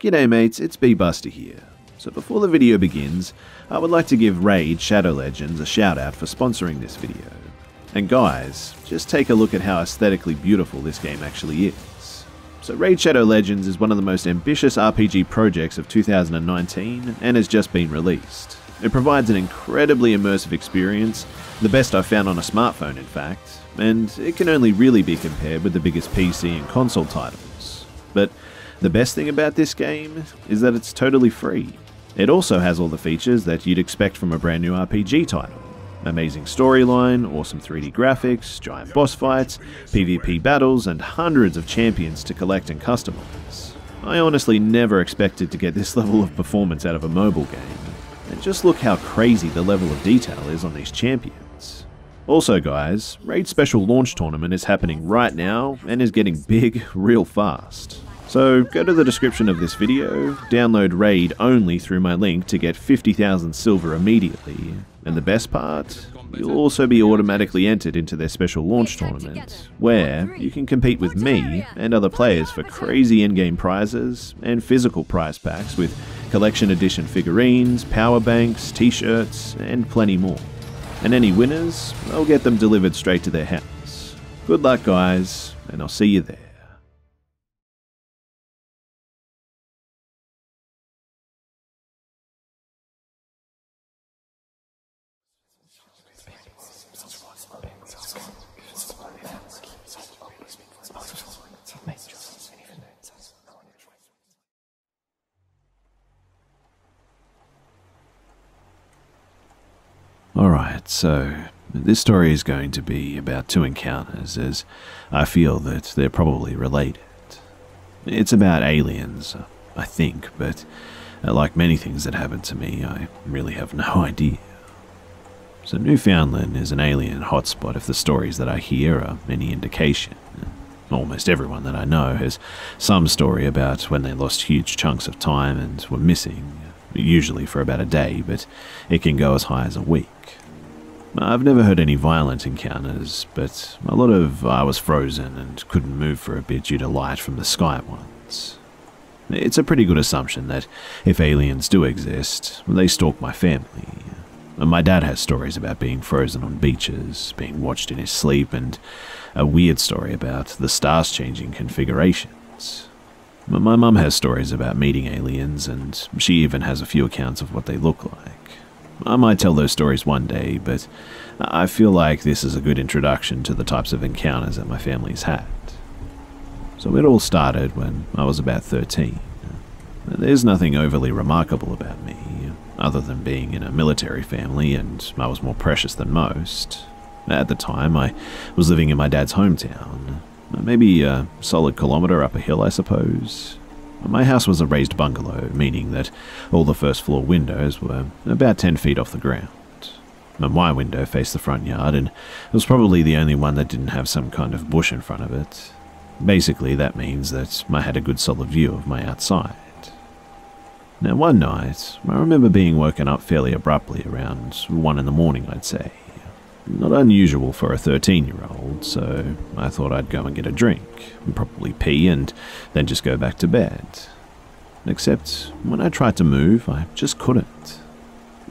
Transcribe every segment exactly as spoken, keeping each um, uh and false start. G'day mates, it's B-Buster here. So before the video begins, I would like to give Raid Shadow Legends a shout out for sponsoring this video. And guys, just take a look at how aesthetically beautiful this game actually is. So Raid Shadow Legends is one of the most ambitious R P G projects of two thousand nineteen and has just been released. It provides an incredibly immersive experience, the best I've found on a smartphone in fact, and it can only really be compared with the biggest P C and console titles. But the best thing about this game is that it's totally free. It also has all the features that you'd expect from a brand new R P G title. Amazing storyline, awesome three D graphics, giant boss fights, PvP battles, and hundreds of champions to collect and customize. I honestly never expected to get this level of performance out of a mobile game, and just look how crazy the level of detail is on these champions. Also guys, Raid's special launch tournament is happening right now and is getting big real fast. So go to the description of this video, download Raid only through my link to get fifty thousand silver immediately, and the best part, you'll also be automatically entered into their special launch tournament, where you can compete with me and other players for crazy in-game prizes and physical prize packs with collection edition figurines, power banks, t-shirts, and plenty more. And any winners, I'll get them delivered straight to their house. Good luck guys, and I'll see you there. Alright, so this story is going to be about two encounters, as I feel that they're probably related. It's about aliens, I think, but like many things that happen to me, I really have no idea. So Newfoundland is an alien hotspot if the stories that I hear are any indication. Almost everyone that I know has some story about when they lost huge chunks of time and were missing, usually for about a day, but it can go as high as a week. I've never heard any violent encounters, but a lot of I was frozen and couldn't move for a bit due to light from the sky ones. It's a pretty good assumption that if aliens do exist, they stalk my family. My dad has stories about being frozen on beaches, being watched in his sleep, and a weird story about the stars changing configurations. My mum has stories about meeting aliens, and she even has a few accounts of what they look like. I might tell those stories one day, but I feel like this is a good introduction to the types of encounters that my family's had. So it all started when I was about thirteen. There's nothing overly remarkable about me, other than being in a military family, and I was more precious than most. At the time, I was living in my dad's hometown, maybe a solid kilometre up a hill, I suppose. My house was a raised bungalow, meaning that all the first floor windows were about ten feet off the ground. My window faced the front yard, and it was probably the only one that didn't have some kind of bush in front of it. Basically, that means that I had a good solid view of my outside. Now one night, I remember being woken up fairly abruptly around one in the morning, I'd say. Not unusual for a thirteen-year-old, so I thought I'd go and get a drink, probably pee, and then just go back to bed. Except, when I tried to move, I just couldn't.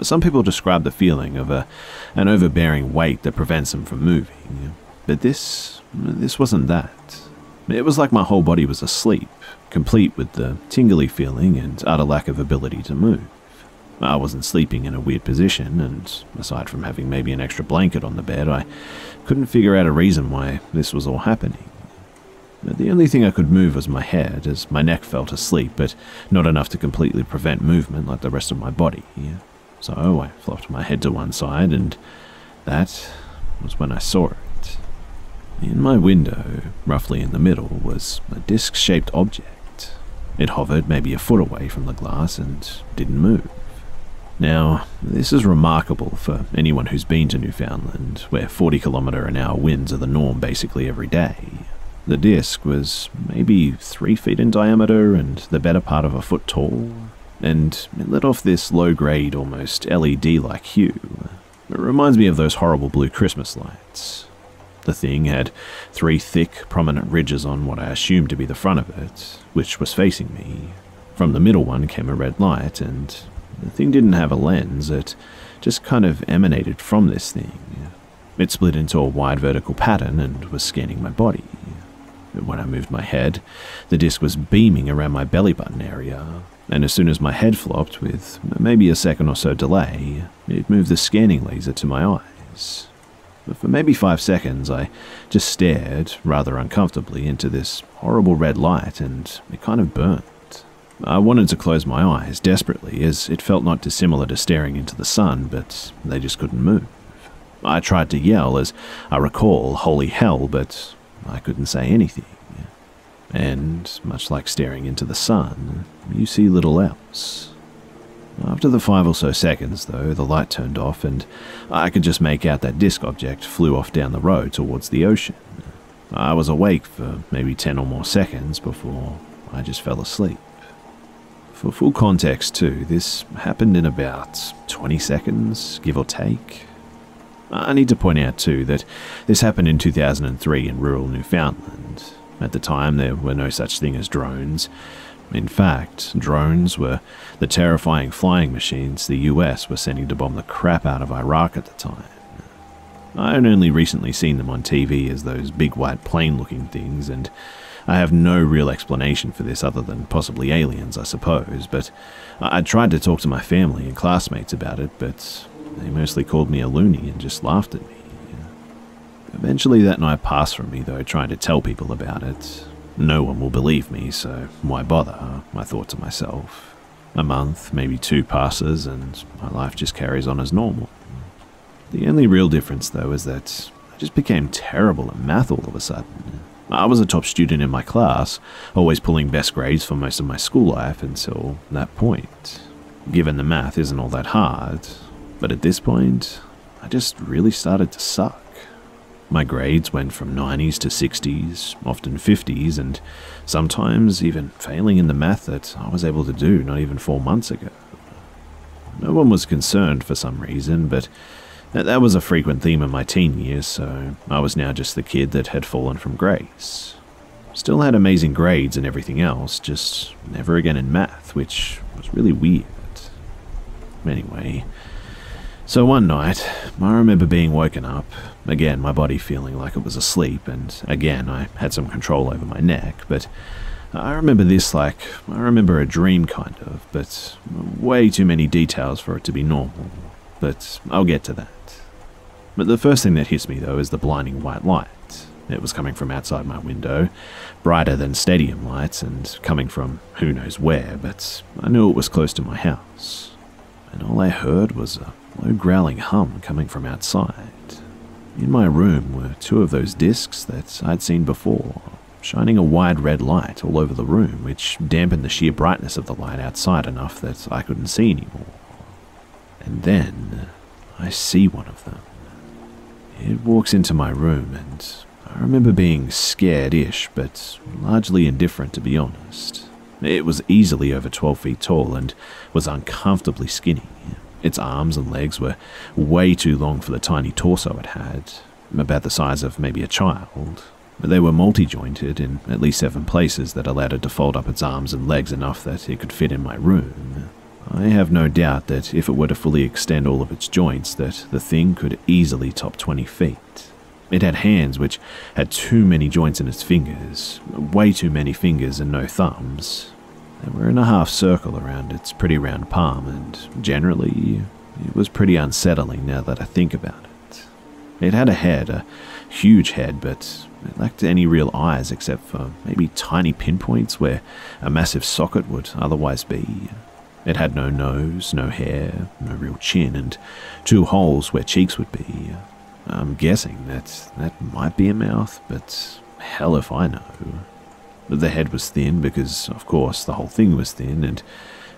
Some people describe the feeling of a, an overbearing weight that prevents them from moving, but this, this wasn't that. It was like my whole body was asleep, complete with the tingly feeling and utter lack of ability to move. I wasn't sleeping in a weird position, and aside from having maybe an extra blanket on the bed, I couldn't figure out a reason why this was all happening. But the only thing I could move was my head, as my neck fell to sleep, but not enough to completely prevent movement like the rest of my body. So I flopped my head to one side, and that was when I saw it. In my window, roughly in the middle, was a disc-shaped object. It hovered maybe a foot away from the glass and didn't move. Now, this is remarkable for anyone who's been to Newfoundland, where forty kilometre an hour winds are the norm basically every day. The disc was maybe three feet in diameter and the better part of a foot tall, and it let off this low-grade, almost L E D-like hue. It reminds me of those horrible blue Christmas lights. The thing had three thick, prominent ridges on what I assumed to be the front of it, which was facing me. From the middle one came a red light, and the thing didn't have a lens, it just kind of emanated from this thing. It split into a wide vertical pattern and was scanning my body. When I moved my head, the disc was beaming around my belly button area, and as soon as my head flopped, with maybe a second or so delay, it moved the scanning laser to my eyes. For maybe five seconds, I just stared, rather uncomfortably, into this horrible red light, and it kind of burnt. I wanted to close my eyes, desperately, as it felt not dissimilar to staring into the sun, but they just couldn't move. I tried to yell, as I recall, holy hell, but I couldn't say anything. And, much like staring into the sun, you see little else. After the five or so seconds, though, the light turned off, and I could just make out that disc object flew off down the road towards the ocean. I was awake for maybe ten or more seconds before I just fell asleep. For full context, too, this happened in about twenty seconds, give or take. I need to point out, too, that this happened in two thousand three in rural Newfoundland. At the time, there were no such thing as drones. In fact, drones were the terrifying flying machines the U S were sending to bomb the crap out of Iraq at the time. I had only recently seen them on T V as those big white plane-looking things, and I have no real explanation for this other than possibly aliens, I suppose, but I tried to talk to my family and classmates about it, but they mostly called me a loony and just laughed at me. Eventually that night passed from me, though, trying to tell people about it. No one will believe me, so why bother, I thought to myself. A month, maybe two passes, and my life just carries on as normal. The only real difference, though, is that I just became terrible at math all of a sudden. I was a top student in my class, always pulling best grades for most of my school life until that point. Given the math isn't all that hard, but at this point, I just really started to suck. My grades went from nineties to sixties, often fifties, and sometimes even failing in the math that I was able to do not even four months ago. No one was concerned for some reason, but that was a frequent theme in my teen years, so I was now just the kid that had fallen from grace. Still had amazing grades and everything else, just never again in math, which was really weird. Anyway, so one night, I remember being woken up, again my body feeling like it was asleep, and again I had some control over my neck, but I remember this like, I remember a dream kind of, but way too many details for it to be normal, but I'll get to that. But the first thing that hits me though is the blinding white light. It was coming from outside my window, brighter than stadium lights, and coming from who knows where, but I knew it was close to my house, and all I heard was a low growling hum coming from outside. In my room were two of those discs that I'd seen before, shining a wide red light all over the room, which dampened the sheer brightness of the light outside enough that I couldn't see anymore. And then I see one of them. It walks into my room, and I remember being scared-ish, but largely indifferent, to be honest. It was easily over twelve feet tall and was uncomfortably skinny. Its arms and legs were way too long for the tiny torso it had, about the size of maybe a child. They were multi-jointed in at least seven places that allowed it to fold up its arms and legs enough that it could fit in my room. I have no doubt that if it were to fully extend all of its joints, that the thing could easily top twenty feet. It had hands which had too many joints in its fingers, way too many fingers and no thumbs. They were in a half circle around its pretty round palm, and generally, it was pretty unsettling now that I think about it. It had a head, a huge head, but it lacked any real eyes except for maybe tiny pinpoints where a massive socket would otherwise be. It had no nose, no hair, no real chin, and two holes where cheeks would be. I'm guessing that that might be a mouth, but hell if I know. The head was thin because, of course, the whole thing was thin, and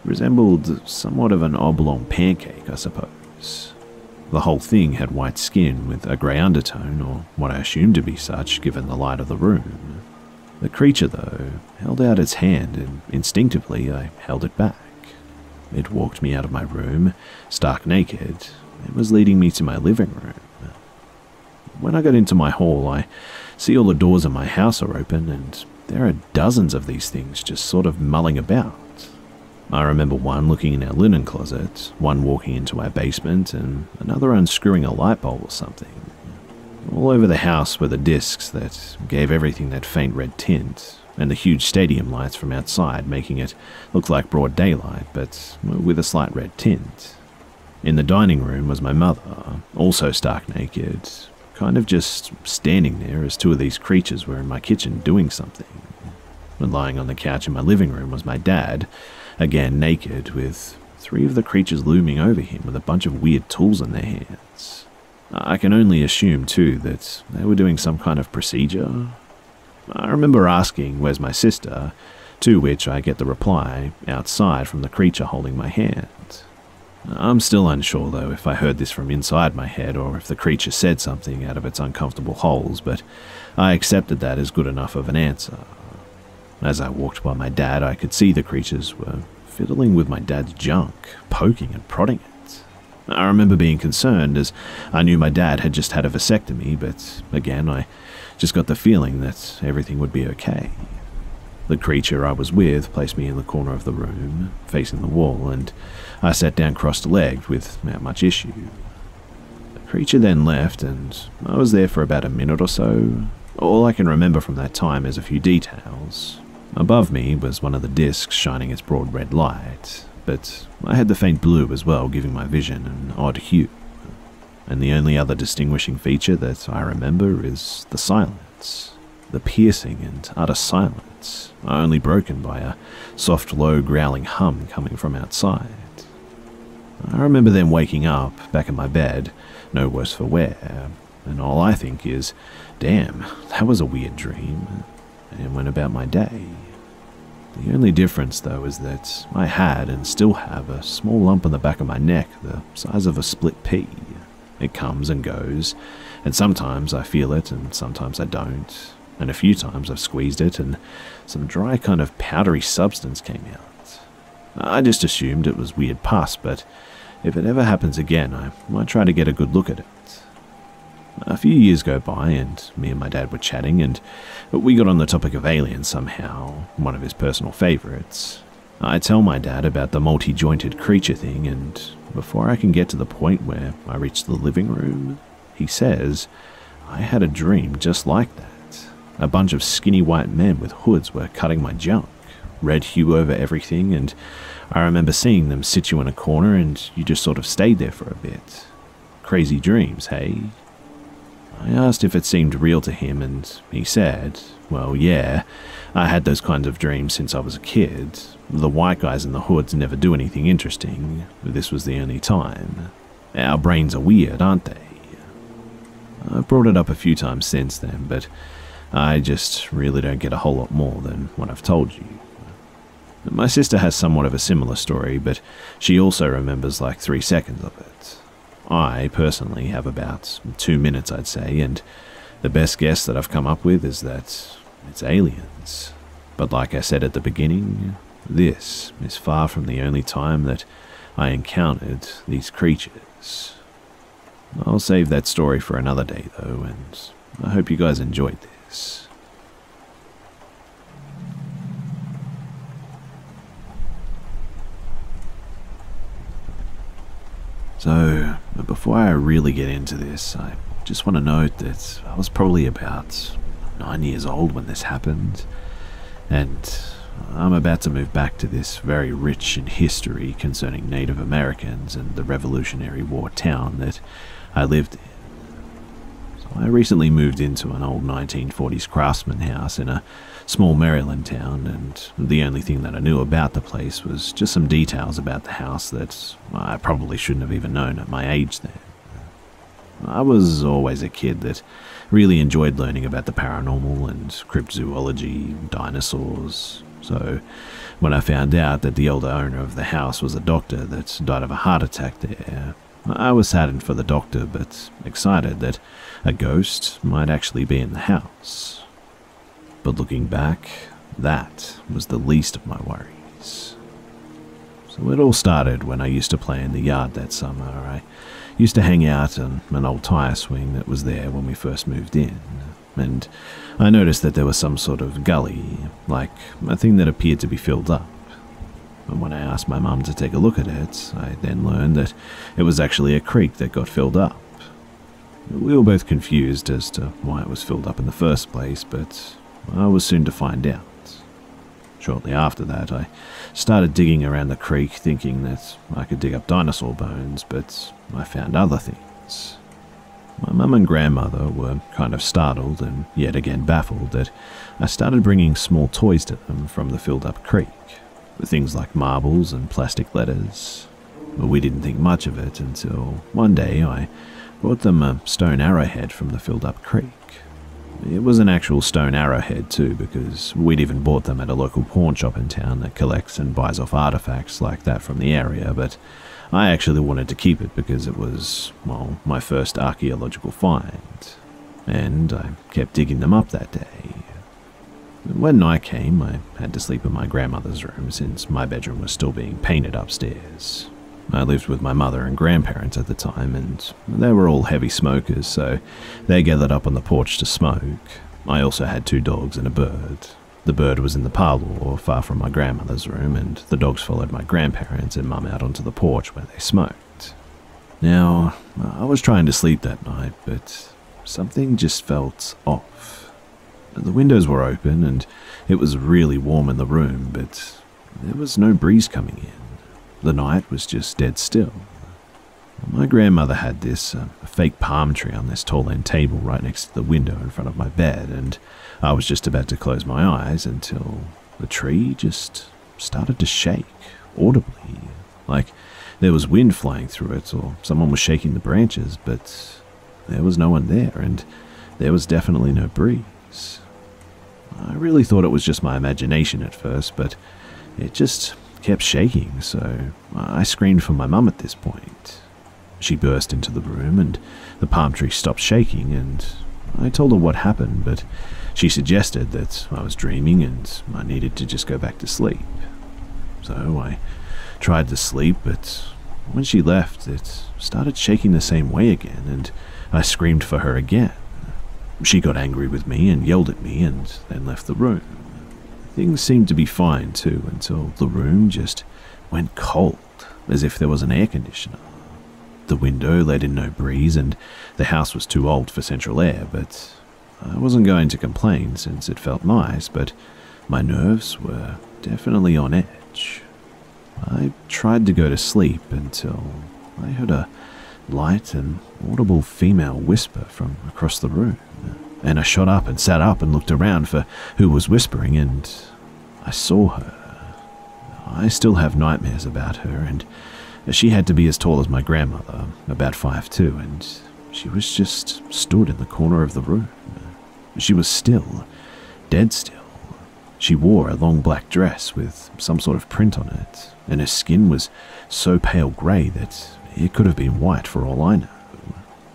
resembled somewhat of an oblong pancake, I suppose. The whole thing had white skin with a grey undertone, or what I assumed to be such, given the light of the room. The creature, though, held out its hand, and instinctively I held it back. It walked me out of my room, stark naked, and was leading me to my living room. When I got into my hall, I see all the doors in my house are open, and there are dozens of these things just sort of mulling about. I remember one looking in our linen closet, one walking into our basement, and another unscrewing a light bulb or something. All over the house were the discs that gave everything that faint red tint, and the huge stadium lights from outside making it look like broad daylight, but with a slight red tint. In the dining room was my mother, also stark naked, kind of just standing there as two of these creatures were in my kitchen doing something. And lying on the couch in my living room was my dad, again naked, with three of the creatures looming over him with a bunch of weird tools in their hands. I can only assume, too, that they were doing some kind of procedure. I remember asking, "Where's my sister?" to which I get the reply, "Outside," from the creature holding my hand. I'm still unsure, though, if I heard this from inside my head or if the creature said something out of its uncomfortable holes, but I accepted that as good enough of an answer. As I walked by my dad, I could see the creatures were fiddling with my dad's junk, poking and prodding it. I remember being concerned, as I knew my dad had just had a vasectomy, but again, I just got the feeling that everything would be okay. The creature I was with placed me in the corner of the room, facing the wall, and I sat down cross-legged without much issue. The creature then left, and I was there for about a minute or so. All I can remember from that time is a few details. Above me was one of the discs shining its broad red light, but I had the faint blue as well, giving my vision an odd hue. And the only other distinguishing feature that I remember is the silence. The piercing and utter silence, only broken by a soft, low, growling hum coming from outside. I remember then waking up, back in my bed, no worse for wear, and all I think is, damn, that was a weird dream, and went about my day. The only difference, though, is that I had and still have a small lump on the back of my neck the size of a split pea. It comes and goes, and sometimes I feel it and sometimes I don't, and a few times I've squeezed it and some dry kind of powdery substance came out. I just assumed it was weird pus, but if it ever happens again, I might try to get a good look at it. A few years go by, and me and my dad were chatting, and we got on the topic of aliens somehow, one of his personal favourites. I tell my dad about the multi-jointed creature thing, and before I can get to the point where I reach the living room, he says, "I had a dream just like that. A bunch of skinny white men with hoods were cutting my junk, red hue over everything, and I remember seeing them sit you in a corner and you just sort of stayed there for a bit. Crazy dreams, hey?" I asked if it seemed real to him, and he said, "Well, yeah, I had those kinds of dreams since I was a kid. The white guys in the hoods never do anything interesting, but this was the only time. Our brains are weird, aren't they?" I've brought it up a few times since then, but I just really don't get a whole lot more than what I've told you. My sister has somewhat of a similar story, but she also remembers like three seconds of it. I personally have about two minutes, I'd say, and the best guess that I've come up with is that it's aliens. But like I said at the beginning, this is far from the only time that I encountered these creatures. I'll save that story for another day, though, and I hope you guys enjoyed this. So, before I really get into this, I just want to note that I was probably about nine years old when this happened, and I'm about to move back to this very rich in history concerning Native Americans and the Revolutionary War town that I lived in. So I recently moved into an old nineteen forties craftsman house in a small Maryland town, and the only thing that I knew about the place was just some details about the house that I probably shouldn't have even known at my age then. I was always a kid that really enjoyed learning about the paranormal and cryptozoology, dinosaurs, so when I found out that the older owner of the house was a doctor that died of a heart attack there, I was saddened for the doctor but excited that a ghost might actually be in the house. But looking back, that was the least of my worries. So it all started when I used to play in the yard that summer. I used to hang out on an old tire swing that was there when we first moved in, and I noticed that there was some sort of gully, like a thing that appeared to be filled up. and when I asked my mum to take a look at it, I then learned that it was actually a creek that got filled up. We were both confused as to why it was filled up in the first place, but I was soon to find out. Shortly after that, I started digging around the creek thinking that I could dig up dinosaur bones, but I found other things. My mum and grandmother were kind of startled and yet again baffled that I started bringing small toys to them from the filled-up creek, with things like marbles and plastic letters. But we didn't think much of it until one day I brought them a stone arrowhead from the filled-up creek. It was an actual stone arrowhead too, because we'd even bought them at a local pawn shop in town that collects and buys off artifacts like that from the area, but I actually wanted to keep it because it was, well, my first archaeological find, and I kept digging them up that day. When night came, I had to sleep in my grandmother's room since my bedroom was still being painted upstairs. I lived with my mother and grandparents at the time, and they were all heavy smokers, so they gathered up on the porch to smoke. I also had two dogs and a bird. The bird was in the parlour, or far from my grandmother's room, and the dogs followed my grandparents and mum out onto the porch where they smoked. Now, I was trying to sleep that night, but something just felt off. The windows were open, and it was really warm in the room, but there was no breeze coming in. The night was just dead still. My grandmother had this uh, fake palm tree on this tall end table right next to the window in front of my bed, and I was just about to close my eyes until the tree just started to shake audibly, like there was wind flying through it or someone was shaking the branches, but there was no one there and there was definitely no breeze. I really thought it was just my imagination at first, but it just kept shaking, so I screamed for my mum at this point. She burst into the room and the palm tree stopped shaking, and I told her what happened, but she suggested that I was dreaming and I needed to just go back to sleep. So I tried to sleep, but when she left, it started shaking the same way again, and I screamed for her again. She got angry with me and yelled at me and then left the room. Things seemed to be fine too, until the room just went cold, as if there was an air conditioner. The window let in no breeze, and the house was too old for central air, but I wasn't going to complain since it felt nice, but my nerves were definitely on edge. I tried to go to sleep until I heard a light and audible female whisper from across the room, and I shot up and sat up and looked around for who was whispering, and I saw her. I still have nightmares about her, and she had to be as tall as my grandmother, about five foot two, and she was just stood in the corner of the room. She was still, dead still. She wore a long black dress with some sort of print on it, and her skin was so pale grey that it could have been white for all I know.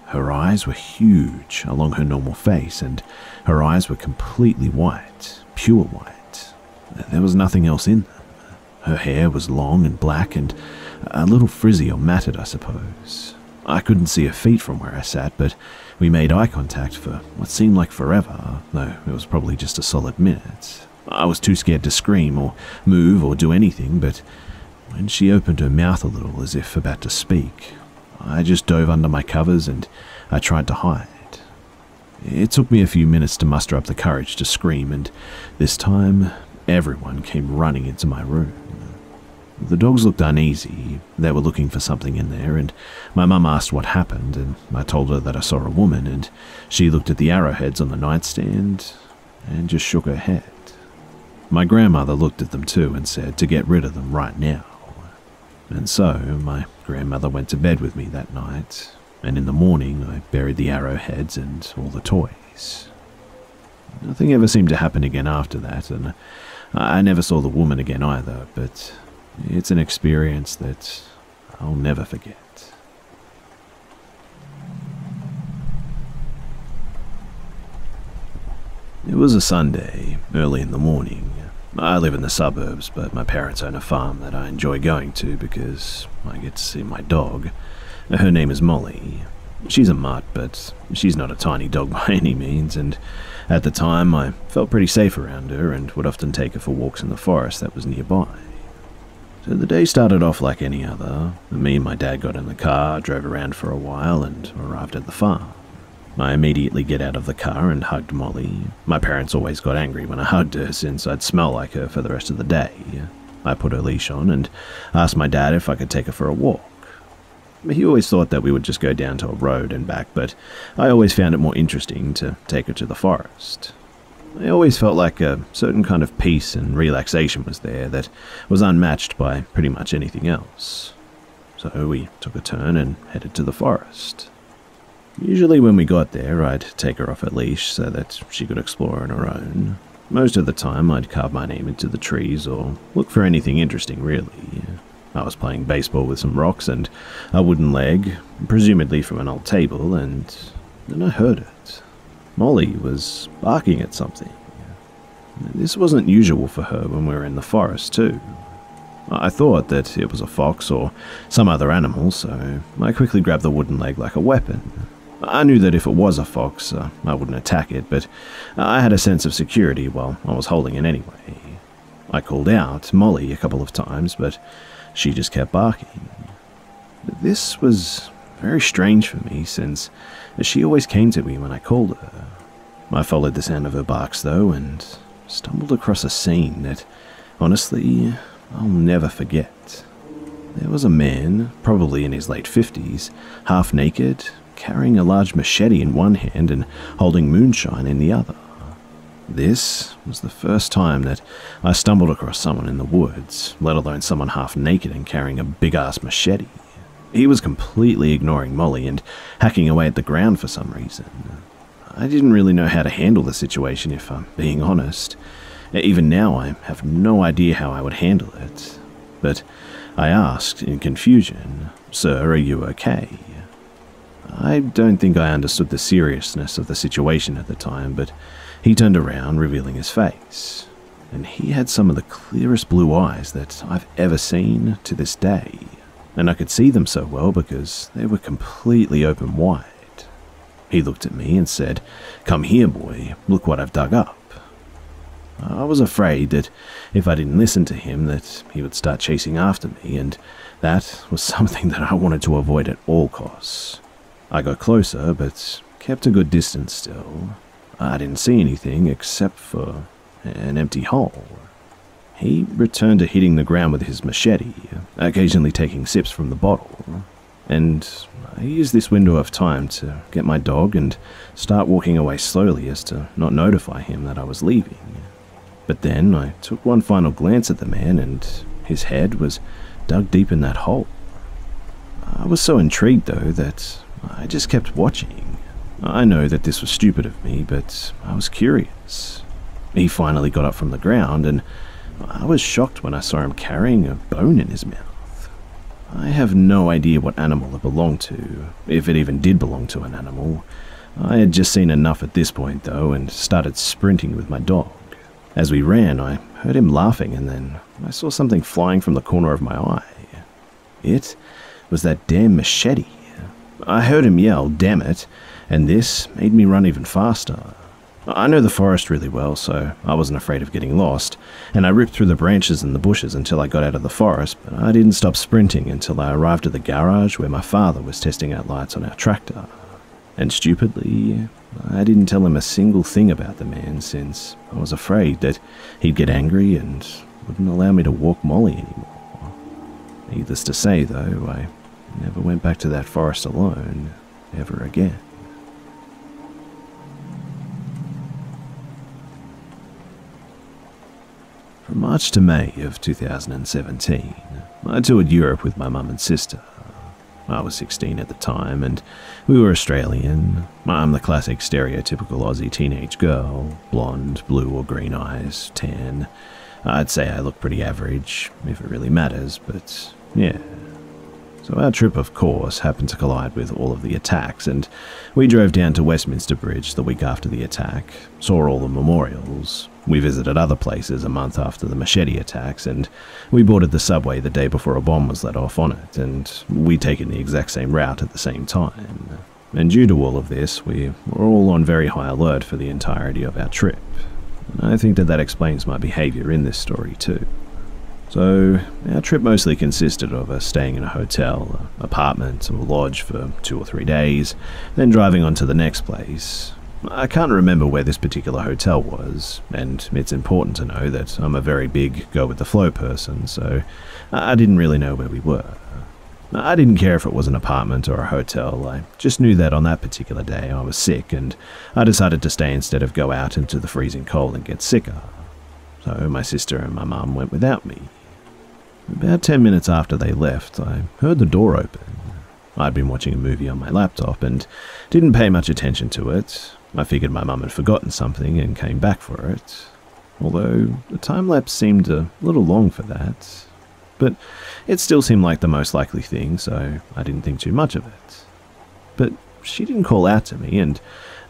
Her eyes were huge along her normal face, and her eyes were completely white, pure white. There was nothing else in them. Her hair was long and black, and a little frizzy or matted, I suppose. I couldn't see her feet from where I sat, but we made eye contact for what seemed like forever, though it was probably just a solid minute. I was too scared to scream or move or do anything, but when she opened her mouth a little as if about to speak, I just dove under my covers and I tried to hide. It took me a few minutes to muster up the courage to scream, and this time everyone came running into my room. The dogs looked uneasy, they were looking for something in there, and my mum asked what happened, and I told her that I saw a woman, and she looked at the arrowheads on the nightstand and just shook her head. My grandmother looked at them too and said to get rid of them right now. And so my grandmother went to bed with me that night, and in the morning I buried the arrowheads and all the toys. Nothing ever seemed to happen again after that, and I never saw the woman again either, but it's an experience that I'll never forget. It was a Sunday, early in the morning. I live in the suburbs, but my parents own a farm that I enjoy going to because I get to see my dog. Her name is Molly. She's a mutt, but she's not a tiny dog by any means, and at the time I felt pretty safe around her and would often take her for walks in the forest that was nearby. So the day started off like any other. Me and my dad got in the car, drove around for a while, and arrived at the farm. I immediately get out of the car and hugged Molly. My parents always got angry when I hugged her since I'd smell like her for the rest of the day. I put her leash on and asked my dad if I could take her for a walk. He always thought that we would just go down to a road and back, but I always found it more interesting to take her to the forest. I always felt like a certain kind of peace and relaxation was there that was unmatched by pretty much anything else. So we took a turn and headed to the forest. Usually when we got there, I'd take her off her leash so that she could explore on her own. Most of the time, I'd carve my name into the trees or look for anything interesting, really. I was playing baseball with some rocks and a wooden leg, presumably from an old table, and then I heard it. Molly was barking at something. This wasn't usual for her when we were in the forest, too. I thought that it was a fox or some other animal, so I quickly grabbed the wooden leg like a weapon. I knew that if it was a fox, uh, I wouldn't attack it, but I had a sense of security while I was holding it anyway. I called out Molly a couple of times, but she just kept barking. This was very strange for me, since she always came to me when I called her. I followed the sound of her barks, though, and stumbled across a scene that, honestly, I'll never forget. There was a man, probably in his late fifties, half naked, carrying a large machete in one hand and holding moonshine in the other. This was the first time that I stumbled across someone in the woods, let alone someone half naked and carrying a big-ass machete. He was completely ignoring Molly and hacking away at the ground for some reason. I didn't really know how to handle the situation, if I'm being honest. Even now, I have no idea how I would handle it. But I asked in confusion, "Sir, are you okay?" I don't think I understood the seriousness of the situation at the time, but he turned around, revealing his face, and he had some of the clearest blue eyes that I've ever seen to this day, and I could see them so well because they were completely open wide. He looked at me and said, "Come here, boy, look what I've dug up." I was afraid that if I didn't listen to him that he would start chasing after me, and that was something that I wanted to avoid at all costs. I got closer, but kept a good distance still. I didn't see anything except for an empty hole. He returned to hitting the ground with his machete, occasionally taking sips from the bottle, and I used this window of time to get my dog and start walking away slowly as to not notify him that I was leaving. But then I took one final glance at the man, and his head was dug deep in that hole. I was so intrigued, though, that I just kept watching. I know that this was stupid of me, but I was curious. He finally got up from the ground, and I was shocked when I saw him carrying a bone in his mouth. I have no idea what animal it belonged to, if it even did belong to an animal. I had just seen enough at this point, though, and started sprinting with my dog. As we ran, I heard him laughing, and then I saw something flying from the corner of my eye. It was that damn machete. I heard him yell, "Damn it," and this made me run even faster. I know the forest really well, so I wasn't afraid of getting lost, and I ripped through the branches and the bushes until I got out of the forest, but I didn't stop sprinting until I arrived at the garage where my father was testing out lights on our tractor. And stupidly, I didn't tell him a single thing about the man, since I was afraid that he'd get angry and wouldn't allow me to walk Molly anymore. Needless to say, though, I never went back to that forest alone ever again. From March to May of two thousand seventeen, I toured Europe with my mum and sister. I was sixteen at the time, and we were Australian. I'm the classic stereotypical Aussie teenage girl, blonde, blue or green eyes, tan. I'd say I look pretty average, if it really matters, but yeah. So our trip, of course, happened to collide with all of the attacks, and we drove down to Westminster Bridge the week after the attack, saw all the memorials. We visited other places a month after the machete attacks, and we boarded the subway the day before a bomb was let off on it, and we'd taken the exact same route at the same time. And due to all of this, we were all on very high alert for the entirety of our trip. And I think that that explains my behavior in this story, too. So our trip mostly consisted of us staying in a hotel, apartment, or lodge for two or three days, then driving on to the next place. I can't remember where this particular hotel was, and it's important to know that I'm a very big go-with-the-flow person, so I didn't really know where we were. I didn't care if it was an apartment or a hotel, I just knew that on that particular day I was sick, and I decided to stay instead of go out into the freezing cold and get sicker. So my sister and my mum went without me. About ten minutes after they left, I heard the door open. I'd been watching a movie on my laptop and didn't pay much attention to it. I figured my mum had forgotten something and came back for it, although the time lapse seemed a little long for that. But it still seemed like the most likely thing, so I didn't think too much of it. But she didn't call out to me, and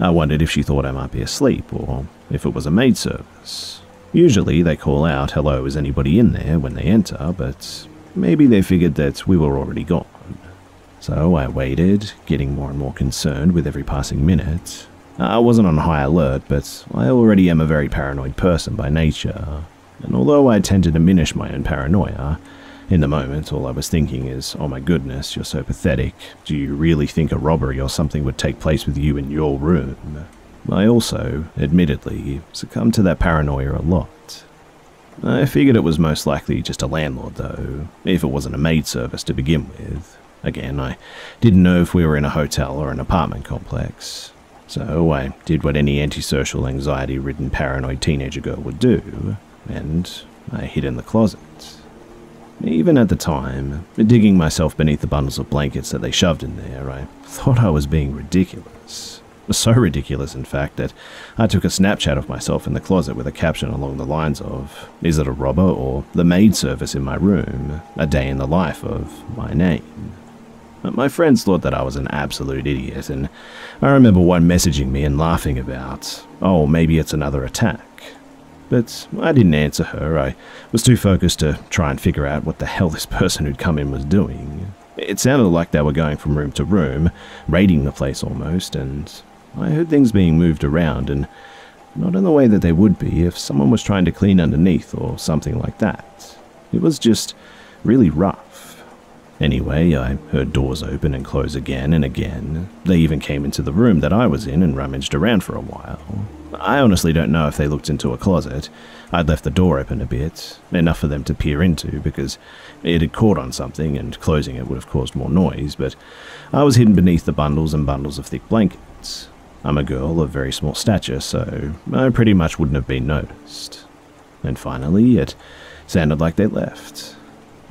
I wondered if she thought I might be asleep or if it was a maid service. Usually they call out, "Hello, is anybody in there?" when they enter, but maybe they figured that we were already gone. So I waited, getting more and more concerned with every passing minute. I wasn't on high alert, but I already am a very paranoid person by nature, and although I tend to diminish my own paranoia, in the moment all I was thinking is, "Oh my goodness, you're so pathetic. Do you really think a robbery or something would take place with you in your room?" I also, admittedly, succumbed to that paranoia a lot. I figured it was most likely just a landlord though, if it wasn't a maid service to begin with. Again, I didn't know if we were in a hotel or an apartment complex. So I did what any antisocial, anxiety-ridden, paranoid teenager girl would do, and I hid in the closet. Even at the time, digging myself beneath the bundles of blankets that they shoved in there, I thought I was being ridiculous. So ridiculous, in fact, that I took a Snapchat of myself in the closet with a caption along the lines of, "Is it a robber or the maid service in my room? A day in the life of my name." My friends thought that I was an absolute idiot, and I remember one messaging me and laughing about, "Oh, maybe it's another attack." But I didn't answer her, I was too focused to try and figure out what the hell this person who'd come in was doing. It sounded like they were going from room to room, raiding the place almost, and I heard things being moved around, and not in the way that they would be if someone was trying to clean underneath or something like that. It was just really rough. Anyway, I heard doors open and close again and again. They even came into the room that I was in and rummaged around for a while. I honestly don't know if they looked into a closet. I'd left the door open a bit, enough for them to peer into because it had caught on something and closing it would have caused more noise, but I was hidden beneath the bundles and bundles of thick blankets. I'm a girl of very small stature, so I pretty much wouldn't have been noticed. And finally, it sounded like they left.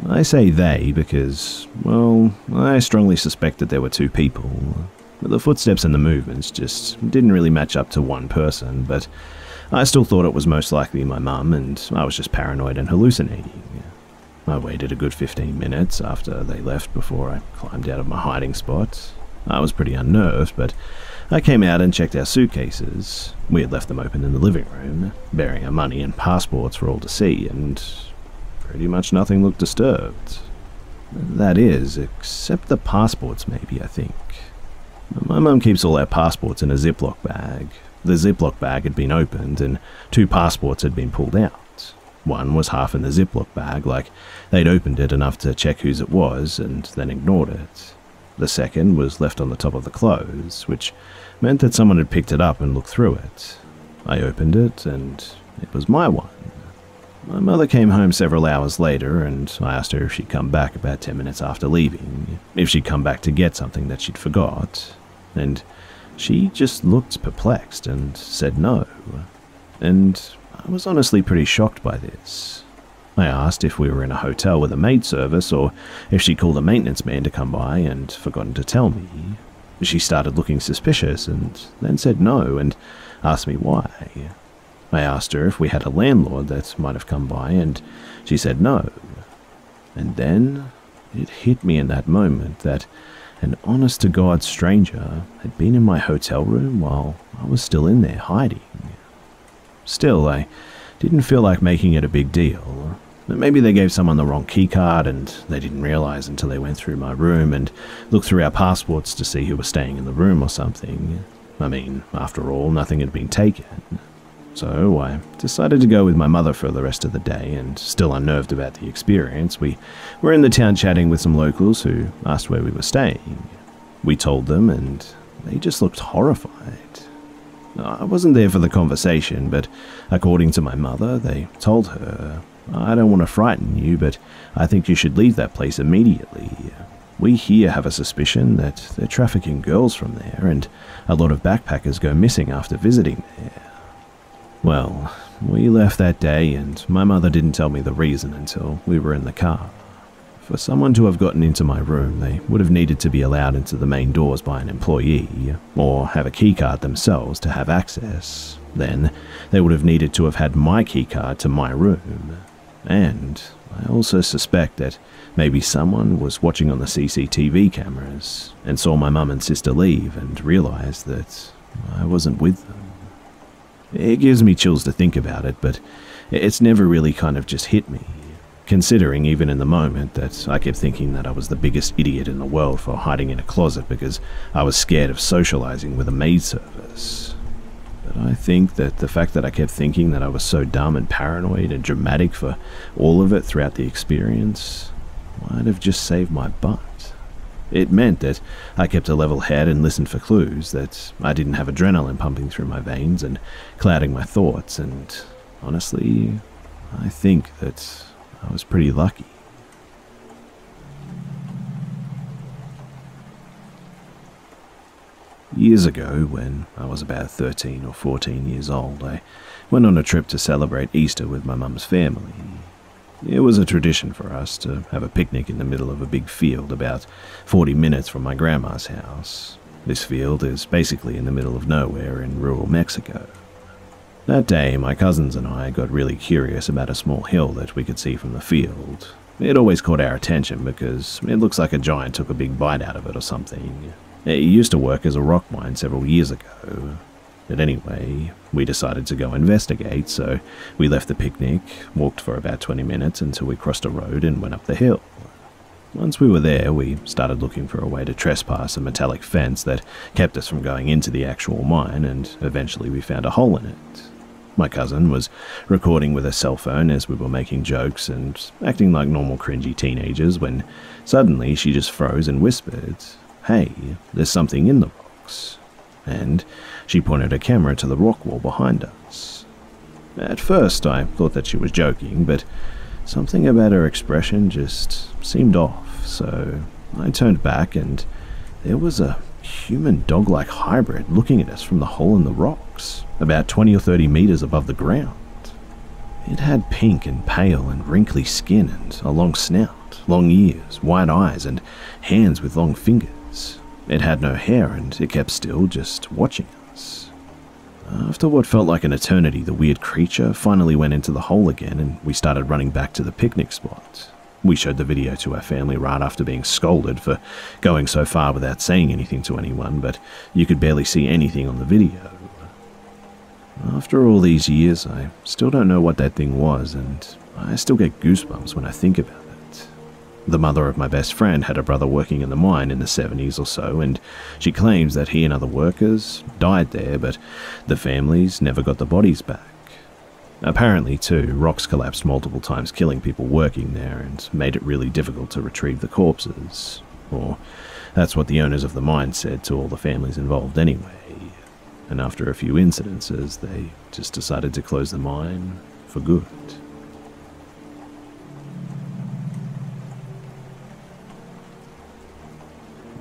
I say they because, well, I strongly suspect that there were two people. The footsteps and the movements just didn't really match up to one person, but I still thought it was most likely my mum and I was just paranoid and hallucinating. I waited a good fifteen minutes after they left before I climbed out of my hiding spot. I was pretty unnerved, but I came out and checked our suitcases. We had left them open in the living room, bearing our money and passports for all to see, and pretty much nothing looked disturbed. That is, except the passports maybe, I think. My mum keeps all our passports in a Ziploc bag. The Ziploc bag had been opened and two passports had been pulled out. One was half in the Ziploc bag, like they'd opened it enough to check whose it was and then ignored it. The second was left on the top of the clothes, which meant that someone had picked it up and looked through it. I opened it and it was my one. My mother came home several hours later, and I asked her if she'd come back about ten minutes after leaving, if she'd come back to get something that she'd forgot, and she just looked perplexed and said no. And I was honestly pretty shocked by this. I asked if we were in a hotel with a maid service or if she called a maintenance man to come by and forgotten to tell me. She started looking suspicious and then said no and asked me why. I asked her if we had a landlord that might have come by, and she said no. And then it hit me in that moment that an honest-to-God stranger had been in my hotel room while I was still in there hiding. Still, I didn't feel like making it a big deal. Maybe they gave someone the wrong keycard and they didn't realize until they went through my room and looked through our passports to see who was staying in the room or something. I mean, after all, nothing had been taken. So I decided to go with my mother for the rest of the day, and still unnerved about the experience, we were in the town chatting with some locals who asked where we were staying. We told them, and they just looked horrified. I wasn't there for the conversation, but according to my mother, they told her, "I don't want to frighten you, but I think you should leave that place immediately. We here have a suspicion that they're trafficking girls from there, and a lot of backpackers go missing after visiting there." Well, we left that day, and my mother didn't tell me the reason until we were in the car. For someone to have gotten into my room, they would have needed to be allowed into the main doors by an employee, or have a keycard themselves to have access. Then, they would have needed to have had my keycard to my room. And I also suspect that maybe someone was watching on the C C T V cameras and saw my mum and sister leave and realized that I wasn't with them. It gives me chills to think about it, but it's never really kind of just hit me, considering even in the moment that I kept thinking that I was the biggest idiot in the world for hiding in a closet because I was scared of socializing with a maid service. But I think that the fact that I kept thinking that I was so dumb and paranoid and dramatic for all of it throughout the experience might have just saved my butt. It meant that I kept a level head and listened for clues, that I didn't have adrenaline pumping through my veins and clouding my thoughts, and honestly, I think that I was pretty lucky. Years ago, when I was about thirteen or fourteen years old, I went on a trip to celebrate Easter with my mum's family. It was a tradition for us to have a picnic in the middle of a big field about forty minutes from my grandma's house. This field is basically in the middle of nowhere in rural Mexico. That day, my cousins and I got really curious about a small hill that we could see from the field. It always caught our attention because it looks like a giant took a big bite out of it or something. It used to work as a rock mine several years ago. But anyway, we decided to go investigate, so we left the picnic, walked for about twenty minutes until we crossed a road and went up the hill. Once we were there, we started looking for a way to trespass a metallic fence that kept us from going into the actual mine, and eventually we found a hole in it. My cousin was recording with her cell phone as we were making jokes and acting like normal cringy teenagers when suddenly she just froze and whispered, "Hey, there's something in the rocks." And she pointed her camera to the rock wall behind us. At first, I thought that she was joking, but something about her expression just seemed off, so I turned back and there was a human dog-like hybrid looking at us from the hole in the rocks, about twenty or thirty meters above the ground. It had pink and pale and wrinkly skin and a long snout, long ears, wide eyes, and hands with long fingers. It had no hair and it kept still, just watching us. After what felt like an eternity, the weird creature finally went into the hole again and we started running back to the picnic spot. We showed the video to our family right after being scolded for going so far without saying anything to anyone, but you could barely see anything on the video. After all these years, I still don't know what that thing was, and I still get goosebumps when I think about it. The mother of my best friend had a brother working in the mine in the seventies or so, and she claims that he and other workers died there, but the families never got the bodies back. Apparently, too, rocks collapsed multiple times, killing people working there, and made it really difficult to retrieve the corpses. Or that's what the owners of the mine said to all the families involved anyway. And after a few incidences, they just decided to close the mine for good.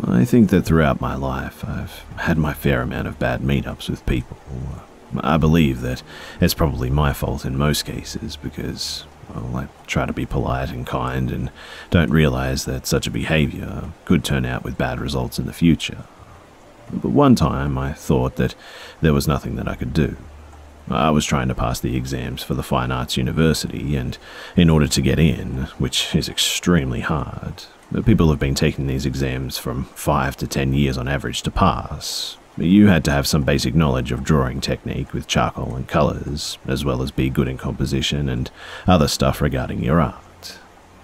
I think that throughout my life, I've had my fair amount of bad meetups with people. I believe that it's probably my fault in most cases because, well, I try to be polite and kind and don't realize that such a behavior could turn out with bad results in the future. But one time I thought that there was nothing that I could do. I was trying to pass the exams for the Fine Arts University, and in order to get in, which is extremely hard, people have been taking these exams from five to ten years on average to pass. You had to have some basic knowledge of drawing technique with charcoal and colors, as well as be good in composition and other stuff regarding your art.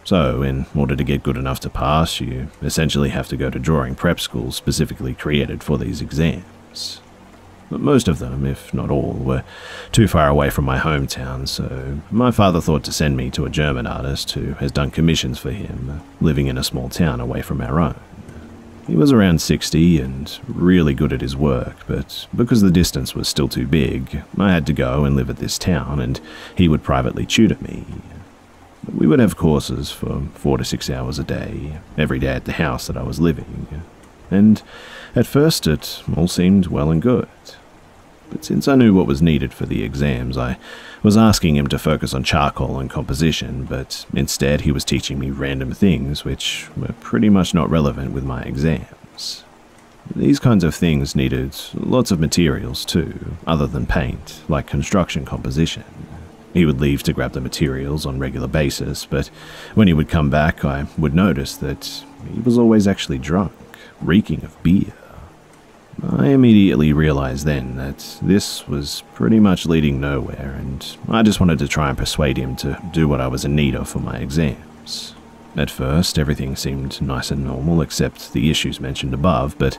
So, in order to get good enough to pass, you essentially have to go to drawing prep schools specifically created for these exams. but most of them, if not all, were too far away from my hometown, so my father thought to send me to a German artist who has done commissions for him, living in a small town away from our own. He was around sixty and really good at his work, but because the distance was still too big, I had to go and live at this town, and he would privately tutor me. We would have courses for four to six hours a day, every day at the house that I was living, and at first it all seemed well and good. But since I knew what was needed for the exams, I was asking him to focus on charcoal and composition, but instead he was teaching me random things which were pretty much not relevant with my exams. These kinds of things needed lots of materials too, other than paint, like construction composition. He would leave to grab the materials on a regular basis, but when he would come back, I would notice that he was always actually drunk, reeking of beer. I immediately realized then that this was pretty much leading nowhere, and I just wanted to try and persuade him to do what I was in need of for my exams. At first, everything seemed nice and normal except the issues mentioned above, but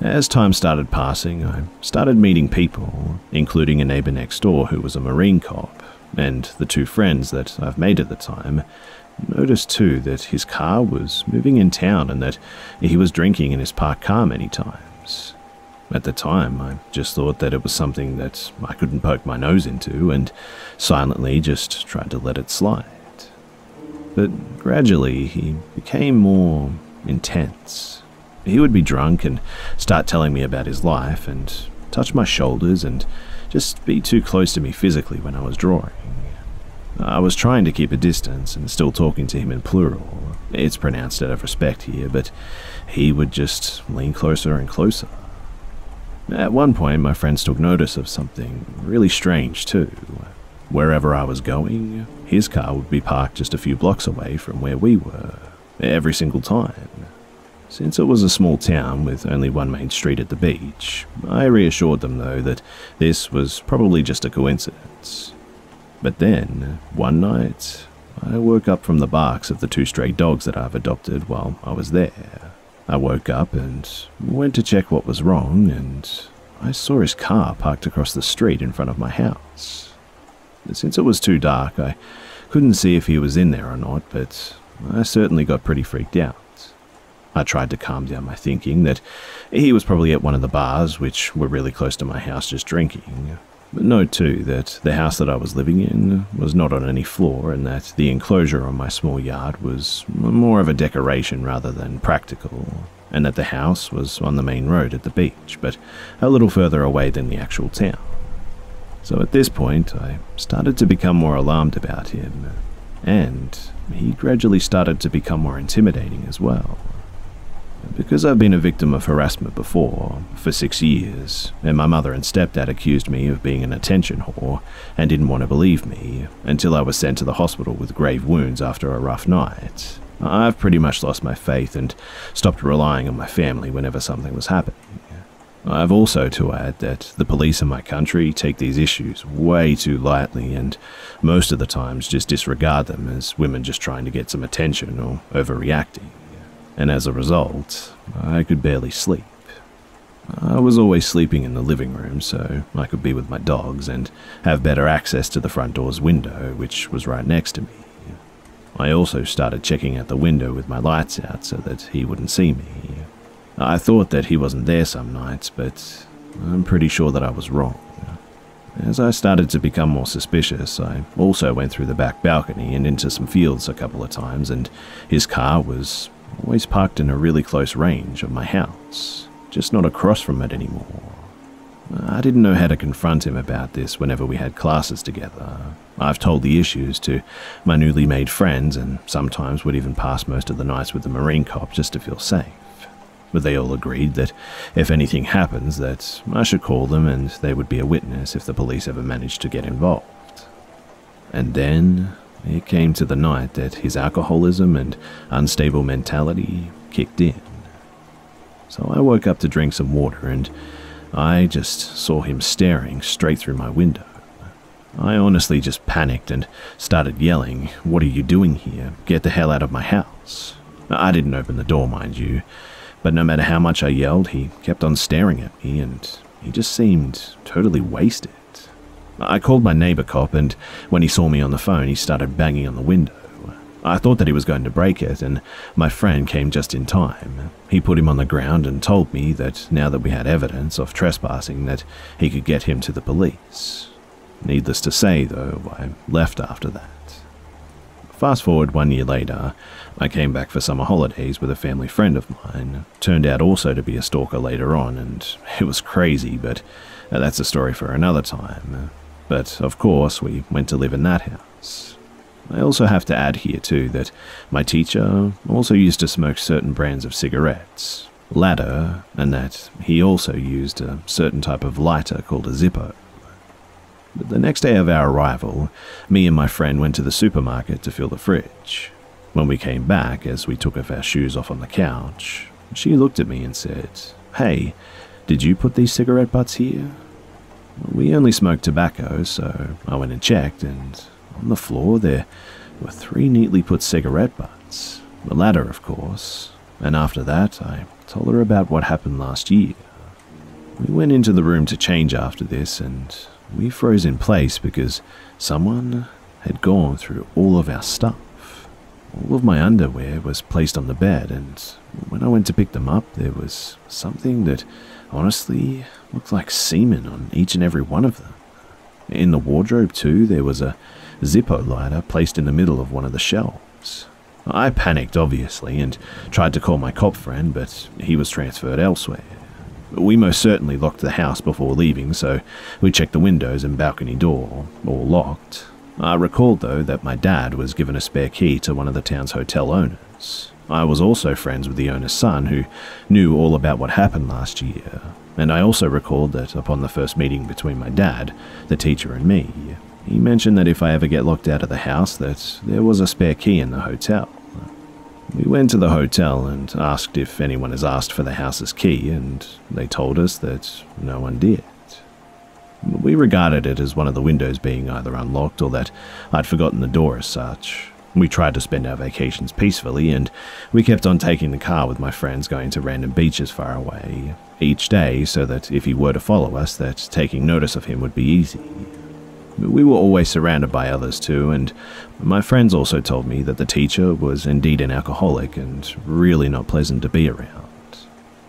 as time started passing, I started meeting people, including a neighbor next door who was a Marine cop, and the two friends that I've made at the time. Noticed too that his car was moving in town and that he was drinking in his parked car many times. At the time, I just thought that it was something that I couldn't poke my nose into and silently just tried to let it slide. But gradually, he became more intense. He would be drunk and start telling me about his life and touch my shoulders and just be too close to me physically when I was drawing. I was trying to keep a distance and still talking to him in plural. It's pronounced out of respect here, but he would just lean closer and closer. At one point, my friends took notice of something really strange too. Wherever I was going, his car would be parked just a few blocks away from where we were, every single time. Since it was a small town with only one main street at the beach, I reassured them though that this was probably just a coincidence. But then, one night, I woke up from the barks of the two stray dogs that I've adopted while I was there. I woke up and went to check what was wrong, and I saw his car parked across the street in front of my house. Since it was too dark, I couldn't see if he was in there or not, but I certainly got pretty freaked out. I tried to calm down my thinking that he was probably at one of the bars which were really close to my house just drinking. But note too that the house that I was living in was not on any floor and that the enclosure on my small yard was more of a decoration rather than practical, and that the house was on the main road at the beach, but a little further away than the actual town. So at this point, I started to become more alarmed about him, and he gradually started to become more intimidating as well. Because I've been a victim of harassment before, for six years, and my mother and stepdad accused me of being an attention whore and didn't want to believe me, until I was sent to the hospital with grave wounds after a rough night, I've pretty much lost my faith and stopped relying on my family whenever something was happening. I've also to add that the police in my country take these issues way too lightly and most of the times just disregard them as women just trying to get some attention or overreacting. And as a result, I could barely sleep. I was always sleeping in the living room so I could be with my dogs and have better access to the front door's window, which was right next to me. I also started checking out the window with my lights out so that he wouldn't see me. I thought that he wasn't there some nights, but I'm pretty sure that I was wrong. As I started to become more suspicious, I also went through the back balcony and into some fields a couple of times, and his car was always parked in a really close range of my house, just not across from it anymore. I didn't know how to confront him about this whenever we had classes together. I've told the issues to my newly made friends and sometimes would even pass most of the nights with the Marine cop just to feel safe. But they all agreed that if anything happens that I should call them and they would be a witness if the police ever managed to get involved. And then it came to the night that his alcoholism and unstable mentality kicked in. So I woke up to drink some water and I just saw him staring straight through my window. I honestly just panicked and started yelling, "What are you doing here? Get the hell out of my house." I didn't open the door, mind you, but no matter how much I yelled, he kept on staring at me and He just seemed totally wasted. I called my neighbor cop, and when he saw me on the phone, he started banging on the window. I thought that he was going to break it, and my friend came just in time. He put him on the ground and told me that now that we had evidence of trespassing, that he could get him to the police. Needless to say, though, I left after that. Fast forward one year later, I came back for summer holidays with a family friend of mine, turned out also to be a stalker later on, and it was crazy, but that's a story for another time. But of course, we went to live in that house. I also have to add here too that my teacher also used to smoke certain brands of cigarettes, latter, and that he also used a certain type of lighter called a Zippo. But the next day of our arrival, me and my friend went to the supermarket to fill the fridge. When we came back, as we took off our shoes off on the couch, she looked at me and said, "Hey, did you put these cigarette butts here?" We only smoked tobacco, so I went and checked, and on the floor there were three neatly put cigarette butts, the latter of course, and after that I told her about what happened last year. We went into the room to change after this, and we froze in place because someone had gone through all of our stuff. All of my underwear was placed on the bed, and when I went to pick them up, there was something that honestly looked like semen on each and every one of them. In the wardrobe too, there was a Zippo lighter placed in the middle of one of the shelves. I panicked, obviously, and tried to call my cop friend, but he was transferred elsewhere. We most certainly locked the house before leaving, so we checked the windows and balcony door, all locked. I recalled, though, that my dad was given a spare key to one of the town's hotel owners. I was also friends with the owner's son, who knew all about what happened last year, and I also recalled that upon the first meeting between my dad, the teacher, and me, he mentioned that if I ever get locked out of the house, that there was a spare key in the hotel. We went to the hotel and asked if anyone has asked for the house's key, and they told us that no one did. We regarded it as one of the windows being either unlocked or that I'd forgotten the door as such. We tried to spend our vacations peacefully, and we kept on taking the car with my friends going to random beaches far away each day, so that if he were to follow us, that taking notice of him would be easy. We were always surrounded by others too, and my friends also told me that the teacher was indeed an alcoholic and really not pleasant to be around.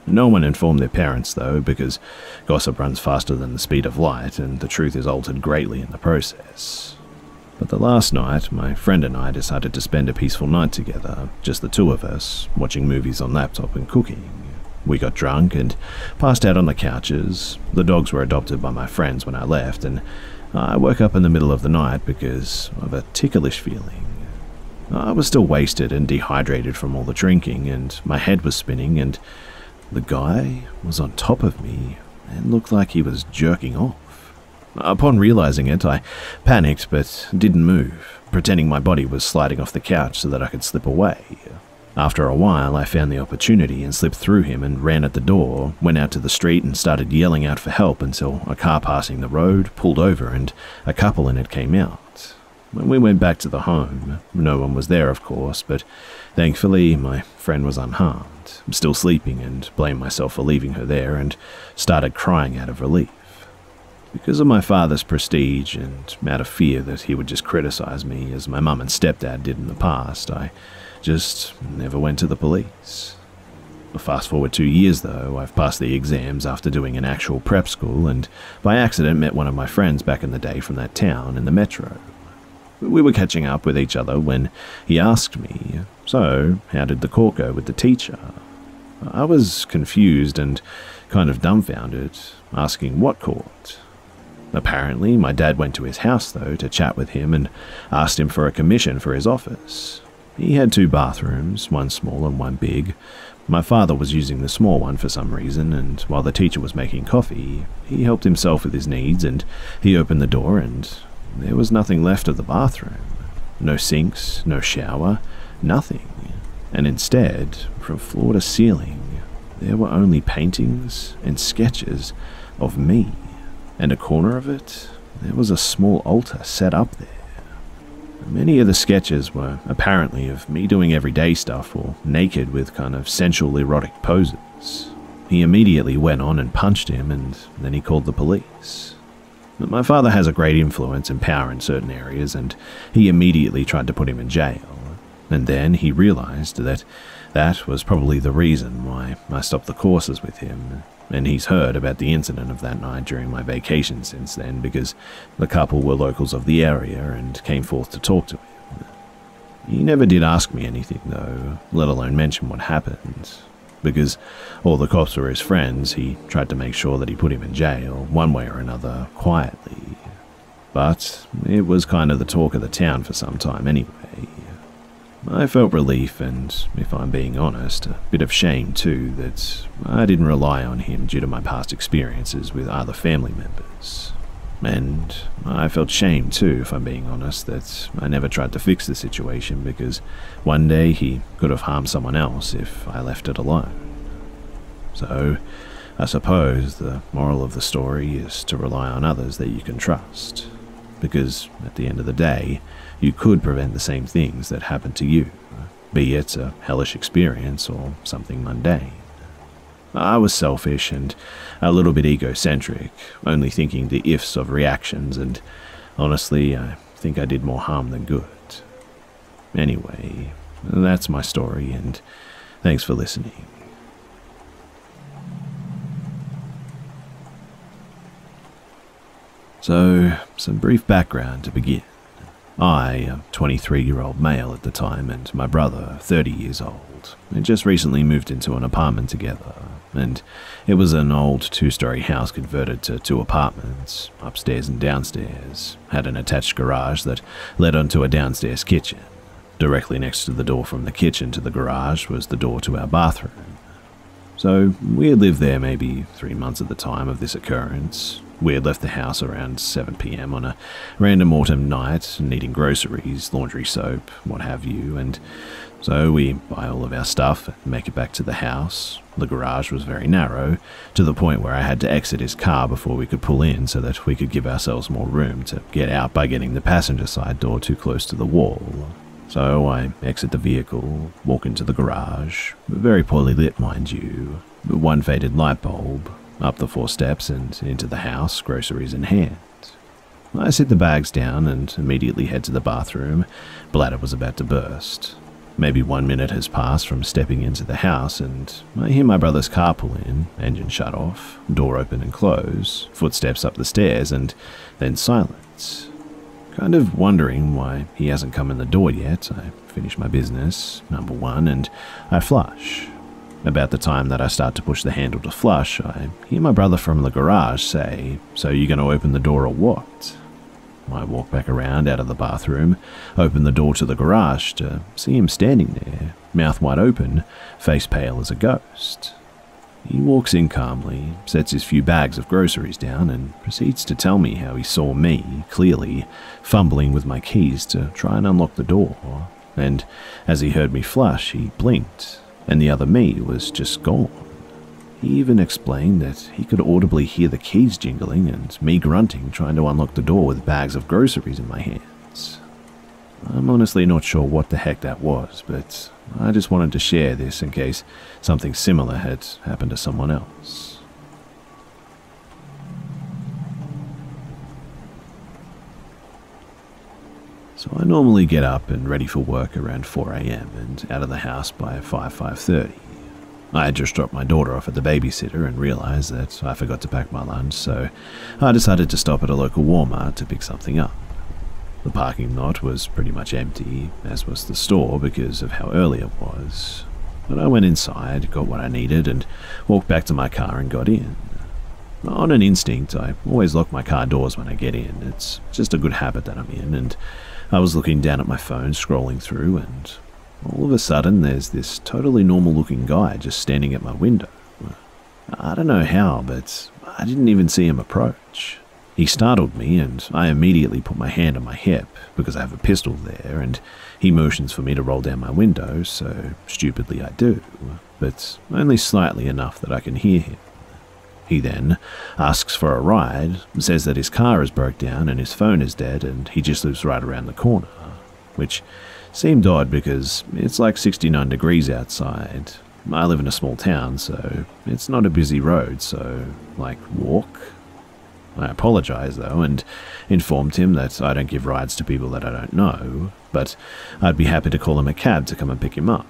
No one informed their parents though, because gossip runs faster than the speed of light, and the truth is altered greatly in the process. But the last night, my friend and I decided to spend a peaceful night together, just the two of us, watching movies on laptop and cooking. We got drunk and passed out on the couches. The dogs were adopted by my friends when I left, and I woke up in the middle of the night because of a ticklish feeling. I was still wasted and dehydrated from all the drinking, and my head was spinning, and the guy was on top of me and looked like he was jerking off. Upon realizing it, I panicked but didn't move, pretending my body was sliding off the couch so that I could slip away. After a while, I found the opportunity and slipped through him and ran at the door, went out to the street and started yelling out for help until a car passing the road pulled over and a couple in it came out. When we went back to the home, no one was there, of course, but thankfully my friend was unharmed, still sleeping, and blamed myself for leaving her there and started crying out of relief. Because of my father's prestige and out of fear that he would just criticize me as my mum and stepdad did in the past, I just never went to the police. Fast forward two years though, I've passed the exams after doing an actual prep school, and by accident met one of my friends back in the day from that town in the metro. We were catching up with each other when he asked me, "So, how did the court go with the teacher?" I was confused and kind of dumbfounded, asking what court? Apparently, my dad went to his house though to chat with him and asked him for a commission for his office. He had two bathrooms, one small and one big. My father was using the small one for some reason, and while the teacher was making coffee, he helped himself with his needs, and he opened the door and there was nothing left of the bathroom. No sinks, no shower, nothing. And instead, from floor to ceiling, there were only paintings and sketches of me, and a corner of it, there was a small altar set up there. Many of the sketches were apparently of me doing everyday stuff or naked with kind of sensual erotic poses. He immediately went on and punched him, and then he called the police. But my father has a great influence and power in certain areas, and he immediately tried to put him in jail. And then he realized that that was probably the reason why I stopped the courses with him, and he's heard about the incident of that night during my vacation since then, because the couple were locals of the area and came forth to talk to him. He never did ask me anything, though, let alone mention what happened. Because all the cops were his friends, he tried to make sure that he put him in jail, one way or another, quietly. But it was kind of the talk of the town for some time anyway. I felt relief and, if I'm being honest, a bit of shame too that I didn't rely on him due to my past experiences with other family members. And I felt shame too, if I'm being honest, that I never tried to fix the situation, because one day he could have harmed someone else if I left it alone. So, I suppose the moral of the story is to rely on others that you can trust, because at the end of the day, you could prevent the same things that happened to you, be it a hellish experience or something mundane. I was selfish and a little bit egocentric, only thinking the ifs of reactions, and honestly, I think I did more harm than good. Anyway, that's my story, and thanks for listening. So, some brief background to begin. I, a twenty-three-year-old male at the time, and my brother, thirty years old, had just recently moved into an apartment together, and it was an old two-story house converted to two apartments, upstairs and downstairs, had an attached garage that led onto a downstairs kitchen. Directly next to the door from the kitchen to the garage was the door to our bathroom. So we had lived there maybe three months at the time of this occurrence. We had left the house around seven p m on a random autumn night, needing groceries, laundry soap, what have you, and so we buy all of our stuff and make it back to the house. The garage was very narrow, to the point where I had to exit his car before we could pull in so that we could give ourselves more room to get out by getting the passenger side door too close to the wall. So I exit the vehicle, walk into the garage, very poorly lit mind you, one faded light bulb, up the four steps and into the house, groceries in hand. I sit the bags down and immediately head to the bathroom, bladder was about to burst. Maybe one minute has passed from stepping into the house and I hear my brother's car pull in, engine shut off, door open and close, footsteps up the stairs and then silence. Kind of wondering why he hasn't come in the door yet, I finish my business, number one, and I flush. About the time that I start to push the handle to flush, I hear my brother from the garage say, "So you gonna open the door or what?" I walk back around out of the bathroom, open the door to the garage to see him standing there, mouth wide open, face pale as a ghost. He walks in calmly, sets his few bags of groceries down, and proceeds to tell me how he saw me, clearly, fumbling with my keys to try and unlock the door, and as he heard me flush, he blinked. And the other me was just gone. He even explained that he could audibly hear the keys jingling and me grunting trying to unlock the door with bags of groceries in my hands. I'm honestly not sure what the heck that was, but I just wanted to share this in case something similar had happened to someone else. So I normally get up and ready for work around four a m and out of the house by five, five thirty. I had just dropped my daughter off at the babysitter and realized that I forgot to pack my lunch, so I decided to stop at a local Walmart to pick something up. The parking lot was pretty much empty, as was the store because of how early it was. But I went inside, got what I needed, and walked back to my car and got in. On an instinct, I always lock my car doors when I get in. It's just a good habit that I'm in, and I was looking down at my phone, scrolling through, and all of a sudden there's this totally normal-looking guy just standing at my window. I don't know how, but I didn't even see him approach. He startled me, and I immediately put my hand on my hip, because I have a pistol there, and he motions for me to roll down my window, so stupidly I do, but only slightly enough that I can hear him. He then asks for a ride, says that his car is broke down and his phone is dead and he just lives right around the corner, which seemed odd because it's like sixty-nine degrees outside, I live in a small town, so it's not a busy road, so, like, walk? I apologised, though, and informed him that I don't give rides to people that I don't know, but I'd be happy to call him a cab to come and pick him up.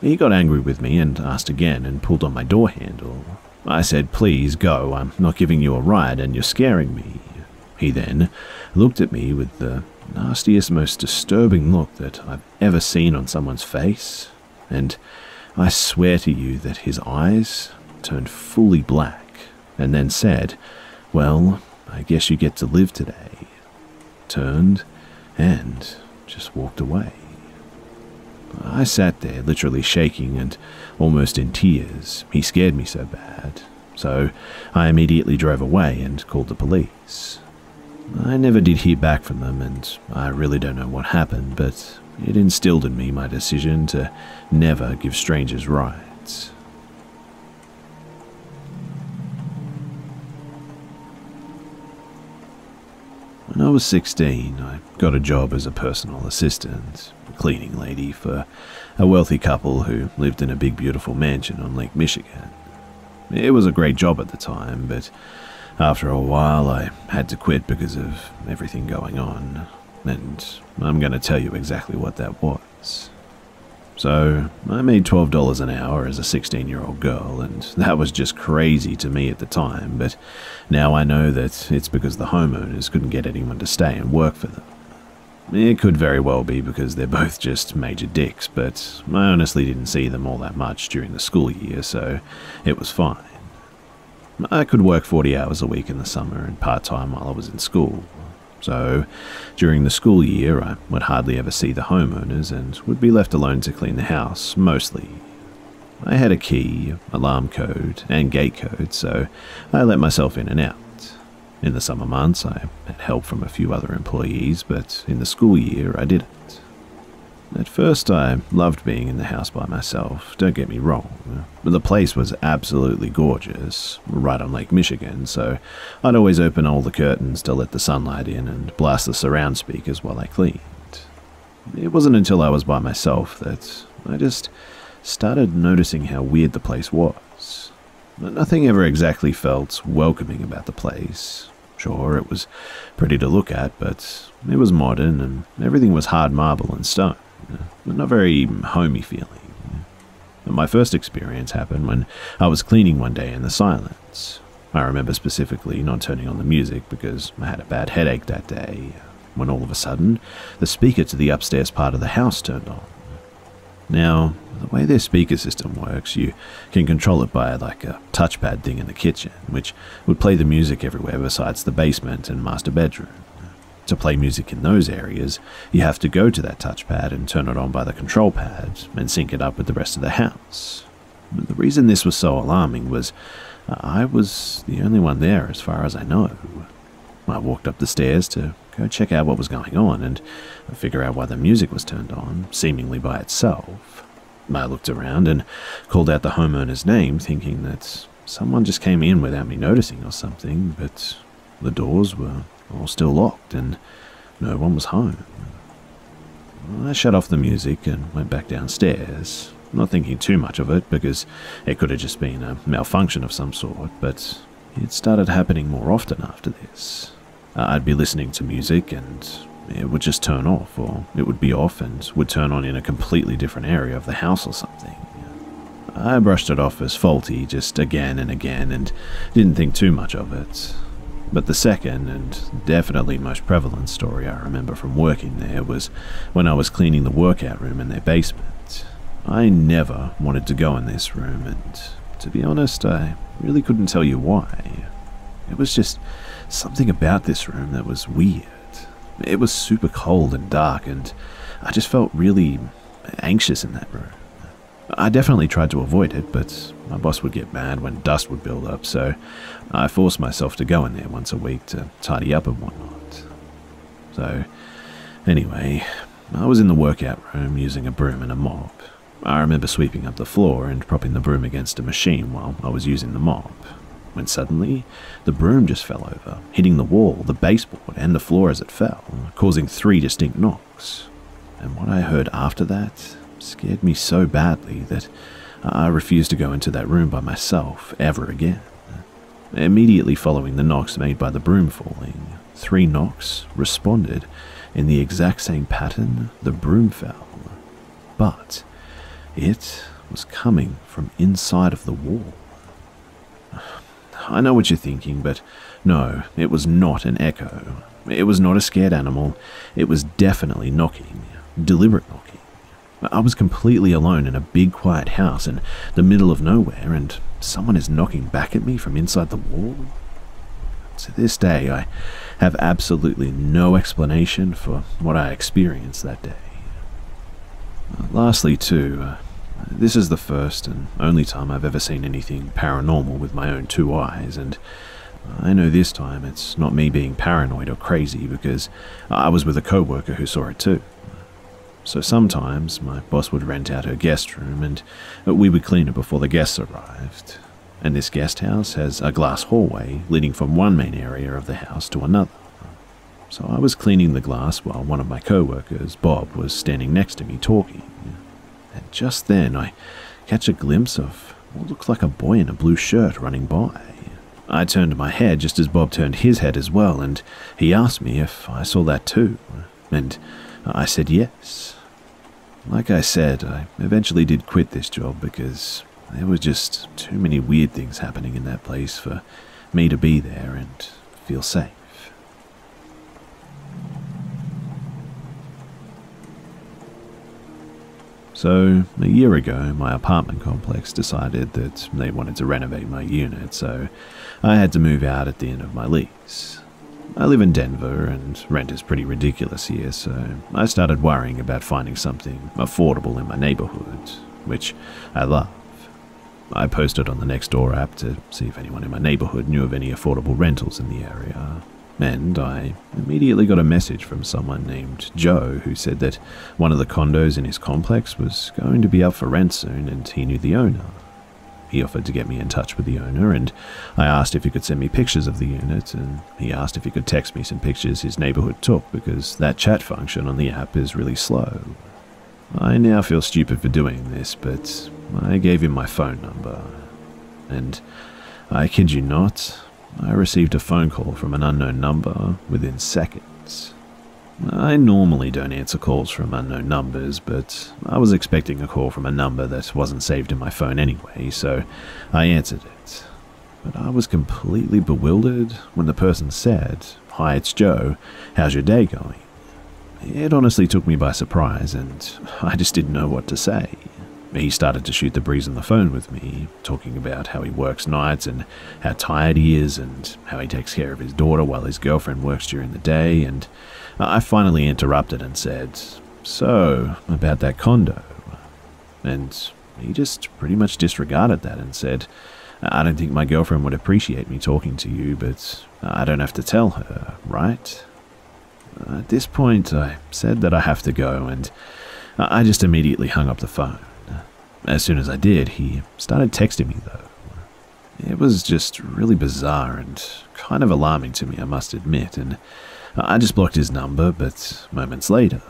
He got angry with me and asked again and pulled on my door handle. I said, please go, I'm not giving you a ride and you're scaring me. He then looked at me with the nastiest, most disturbing look that I've ever seen on someone's face, and I swear to you that his eyes turned fully black, and then said, well, I guess you get to live today. Turned and just walked away. I sat there literally shaking and almost in tears. He scared me so bad. So I immediately drove away and called the police. I never did hear back from them, and I really don't know what happened, but it instilled in me my decision to never give strangers rides. When I was sixteen, I got a job as a personal assistant, a cleaning lady for a wealthy couple who lived in a big beautiful mansion on Lake Michigan. It was a great job at the time, but after a while I had to quit because of everything going on, and I'm going to tell you exactly what that was. So I made twelve dollars an hour as a sixteen-year-old girl, and that was just crazy to me at the time, but now I know that it's because the homeowners couldn't get anyone to stay and work for them. It could very well be because they're both just major dicks, but I honestly didn't see them all that much during the school year, so it was fine. I could work forty hours a week in the summer and part-time while I was in school. So, during the school year, I would hardly ever see the homeowners and would be left alone to clean the house, mostly. I had a key, alarm code, and gate code, so I let myself in and out. In the summer months, I had help from a few other employees, but in the school year, I didn't. At first, I loved being in the house by myself, don't get me wrong. The place was absolutely gorgeous, right on Lake Michigan, so I'd always open all the curtains to let the sunlight in and blast the surround speakers while I cleaned. It wasn't until I was by myself that I just started noticing how weird the place was. Nothing ever exactly felt welcoming about the place. Sure, it was pretty to look at, but it was modern and everything was hard marble and stone. Not very homey feeling. My first experience happened when I was cleaning one day in the silence. I remember specifically not turning on the music because I had a bad headache that day, when all of a sudden, the speaker to the upstairs part of the house turned on. Now, the way their speaker system works, you can control it by like a touchpad thing in the kitchen, which would play the music everywhere besides the basement and master bedroom. To play music in those areas, you have to go to that touchpad and turn it on by the control pad and sync it up with the rest of the house. But the reason this was so alarming was I was the only one there as far as I know. I walked up the stairs to go check out what was going on and figure out why the music was turned on, seemingly by itself. I looked around and called out the homeowner's name, thinking that someone just came in without me noticing or something, but the doors were all still locked and no one was home. I shut off the music and went back downstairs, not thinking too much of it because it could have just been a malfunction of some sort, but it started happening more often after this. I'd be listening to music and it would just turn off, or it would be off and would turn on in a completely different area of the house or something. I brushed it off as faulty just again and again and didn't think too much of it. But the second and definitely most prevalent story I remember from working there was when I was cleaning the workout room in their basement. I never wanted to go in this room, and to be honest, I really couldn't tell you why. It was just something about this room that was weird. It was super cold and dark, and I just felt really anxious in that room. I definitely tried to avoid it, but my boss would get mad when dust would build up, so I forced myself to go in there once a week to tidy up and whatnot. So, anyway, I was in the workout room using a broom and a mop. I remember sweeping up the floor and propping the broom against a machine while I was using the mop, when suddenly, the broom just fell over, hitting the wall, the baseboard, and the floor as it fell, causing three distinct knocks. And what I heard after that scared me so badly that I refused to go into that room by myself ever again. Immediately following the knocks made by the broom falling, three knocks responded in the exact same pattern the broom fell, but it was coming from inside of the wall. I know what you're thinking, but no, it was not an echo. It was not a scared animal. It was definitely knocking, deliberate knocking. I was completely alone in a big quiet house in the middle of nowhere, and someone is knocking back at me from inside the wall? To this day, I have absolutely no explanation for what I experienced that day. Lastly, too, uh, this is the first and only time I've ever seen anything paranormal with my own two eyes, and I know this time it's not me being paranoid or crazy because I was with a coworker who saw it too. So sometimes my boss would rent out her guest room and we would clean it before the guests arrived. And this guest house has a glass hallway leading from one main area of the house to another. So I was cleaning the glass while one of my co-workers, Bob, was standing next to me talking. And just then I catch a glimpse of what looked like a boy in a blue shirt running by. I turned my head just as Bob turned his head as well, and he asked me if I saw that too. And I said yes. Like I said, I eventually did quit this job because there were just too many weird things happening in that place for me to be there and feel safe. So, a year ago, my apartment complex decided that they wanted to renovate my unit, so I had to move out at the end of my lease. I live in Denver and rent is pretty ridiculous here, so I started worrying about finding something affordable in my neighborhood, which I love. I posted on the Nextdoor app to see if anyone in my neighborhood knew of any affordable rentals in the area, and I immediately got a message from someone named Joe who said that one of the condos in his complex was going to be up for rent soon and he knew the owner. He offered to get me in touch with the owner, and I asked if he could send me pictures of the unit, and he asked if he could text me some pictures his neighborhood took because that chat function on the app is really slow. I now feel stupid for doing this, but I gave him my phone number, and I kid you not, I received a phone call from an unknown number within seconds. I normally don't answer calls from unknown numbers, but I was expecting a call from a number that wasn't saved in my phone anyway, so I answered it. But I was completely bewildered when the person said, "Hi, it's Joe, how's your day going?" It honestly took me by surprise, and I just didn't know what to say. He started to shoot the breeze on the phone with me, talking about how he works nights and how tired he is and how he takes care of his daughter while his girlfriend works during the day, and I finally interrupted and said, "So, about that condo?" And he just pretty much disregarded that and said, "I don't think my girlfriend would appreciate me talking to you, but I don't have to tell her, right?" At this point, I said that I have to go, and I just immediately hung up the phone. As soon as I did, he started texting me though. It was just really bizarre and kind of alarming to me, I must admit, and I just blocked his number, but moments later,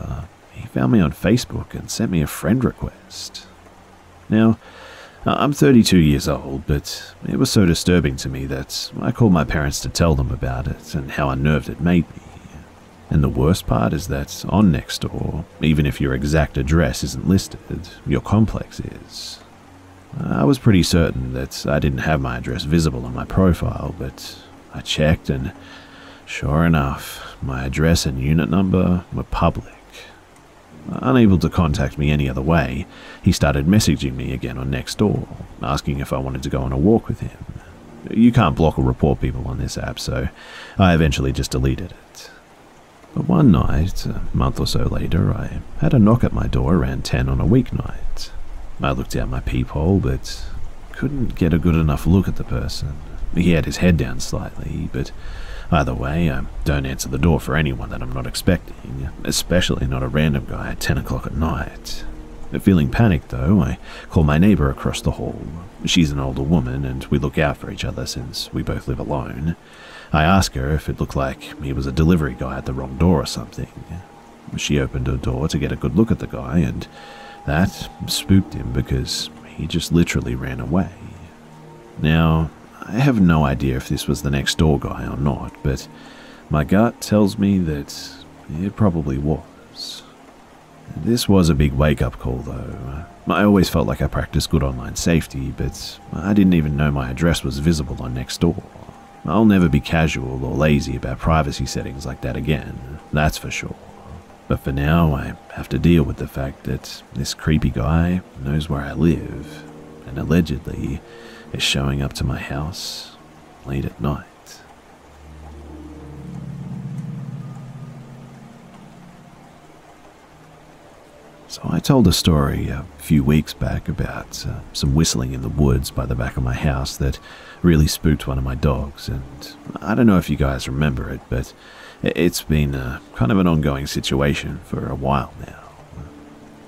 he found me on Facebook and sent me a friend request. Now, I'm thirty-two years old, but it was so disturbing to me that I called my parents to tell them about it and how unnerved it made me. And the worst part is that on Nextdoor, even if your exact address isn't listed, your complex is. I was pretty certain that I didn't have my address visible on my profile, but I checked and sure enough, my address and unit number were public. Unable to contact me any other way, he started messaging me again on Nextdoor, asking if I wanted to go on a walk with him. You can't block or report people on this app, so I eventually just deleted it. But one night, a month or so later, I had a knock at my door around ten on a weeknight. I looked out my peephole, but couldn't get a good enough look at the person. He had his head down slightly, but either way, I don't answer the door for anyone that I'm not expecting, especially not a random guy at ten o'clock at night. Feeling panicked though, I call my neighbor across the hall. She's an older woman, and we look out for each other since we both live alone. I asked her if it looked like he was a delivery guy at the wrong door or something. She opened her door to get a good look at the guy, and that spooked him because He just literally ran away. Now, I have no idea if this was the next door guy or not, but my gut tells me that it probably was. This was a big wake-up call, though. I always felt like I practiced good online safety, but I didn't even know my address was visible on Nextdoor. I'll never be casual or lazy about privacy settings like that again, that's for sure. But for now, I have to deal with the fact that this creepy guy knows where I live, and allegedly is showing up to my house late at night. So I told a story a few weeks back about uh, some whistling in the woods by the back of my house that really spooked one of my dogs, and I don't know if you guys remember it, but it's been uh, kind of an ongoing situation for a while now.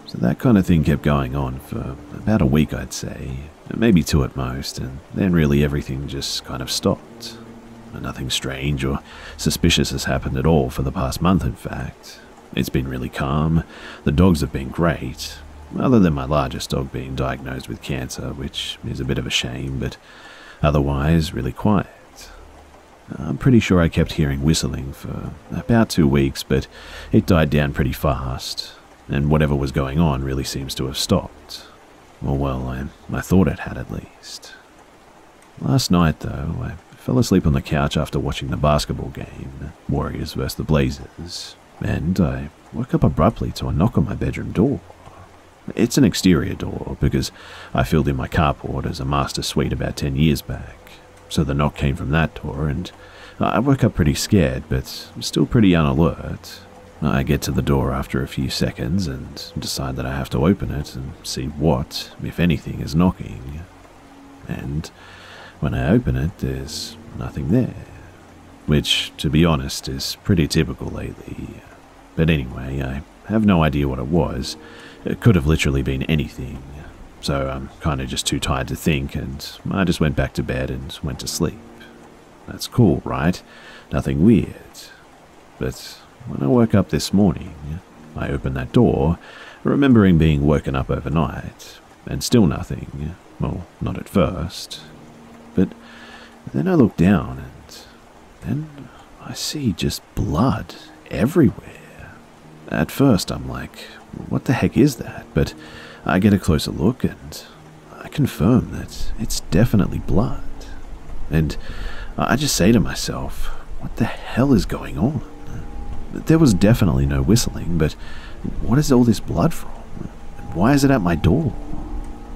So that kind of thing kept going on for about a week, I'd say, maybe two at most, and then really everything just kind of stopped. Nothing strange or suspicious has happened at all for the past month, in fact. It's been really calm, the dogs have been great, other than my largest dog being diagnosed with cancer, which is a bit of a shame, but otherwise really quiet. I'm pretty sure I kept hearing whistling for about two weeks, but it died down pretty fast, and whatever was going on really seems to have stopped. Or well, I, I thought it had at least. Last night though, I fell asleep on the couch after watching the basketball game, Warriors versus the Blazers. And I woke up abruptly to a knock on my bedroom door. It's an exterior door because I filled in my carport as a master suite about ten years back, so the knock came from that door, and I woke up pretty scared but still pretty unalert. I get to the door after a few seconds and decide that I have to open it and see what, if anything, is knocking. And when I open it, there's nothing there. Which, to be honest, is pretty typical lately. But anyway, I have no idea what it was. It could have literally been anything. So I'm kind of just too tired to think, and I just went back to bed and went to sleep. That's cool, right? Nothing weird. But when I woke up this morning, I opened that door, remembering being woken up overnight, and still nothing. Well, not at first. But then I looked down, and then I see just blood everywhere. At first, I'm like, what the heck is that? But I get a closer look, and I confirm that it's definitely blood. And I just say to myself, what the hell is going on? There was definitely no whistling, but what is all this blood from? Why is it at my door?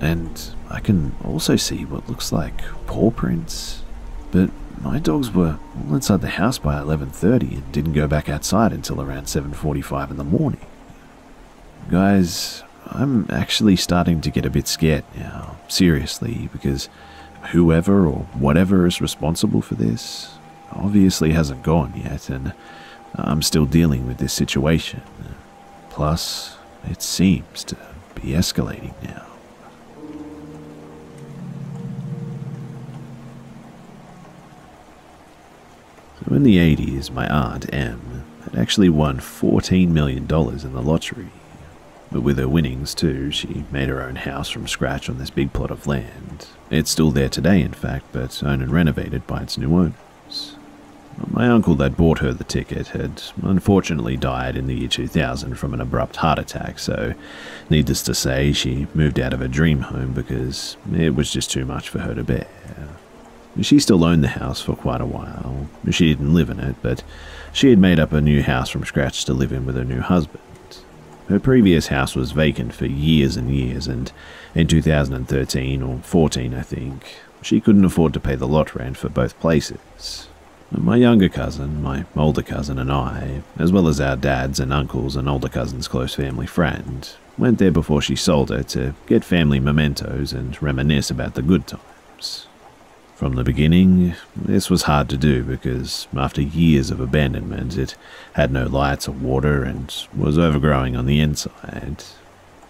And I can also see what looks like paw prints. But my dogs were all inside the house by eleven thirty and didn't go back outside until around seven forty-five in the morning. Guys, I'm actually starting to get a bit scared now, seriously, because whoever or whatever is responsible for this obviously hasn't gone yet, and I'm still dealing with this situation. Plus, it seems to be escalating now. In the eighties, my aunt, Em, had actually won fourteen million dollars in the lottery. But with her winnings too, she made her own house from scratch on this big plot of land. It's still there today, in fact, but owned and renovated by its new owners. My uncle that bought her the ticket had unfortunately died in the year two thousand from an abrupt heart attack, so needless to say, she moved out of her dream home because it was just too much for her to bear. She still owned the house for quite a while. She didn't live in it, but she had made up a new house from scratch to live in with her new husband. Her previous house was vacant for years and years, and in two thousand thirteen or fourteen, I think, she couldn't afford to pay the lot rent for both places. My younger cousin, my older cousin and I, as well as our dads and uncles and older cousin's close family friend, went there before she sold it to get family mementos and reminisce about the good times. From the beginning, this was hard to do because after years of abandonment, it had no lights or water and was overgrowing on the inside.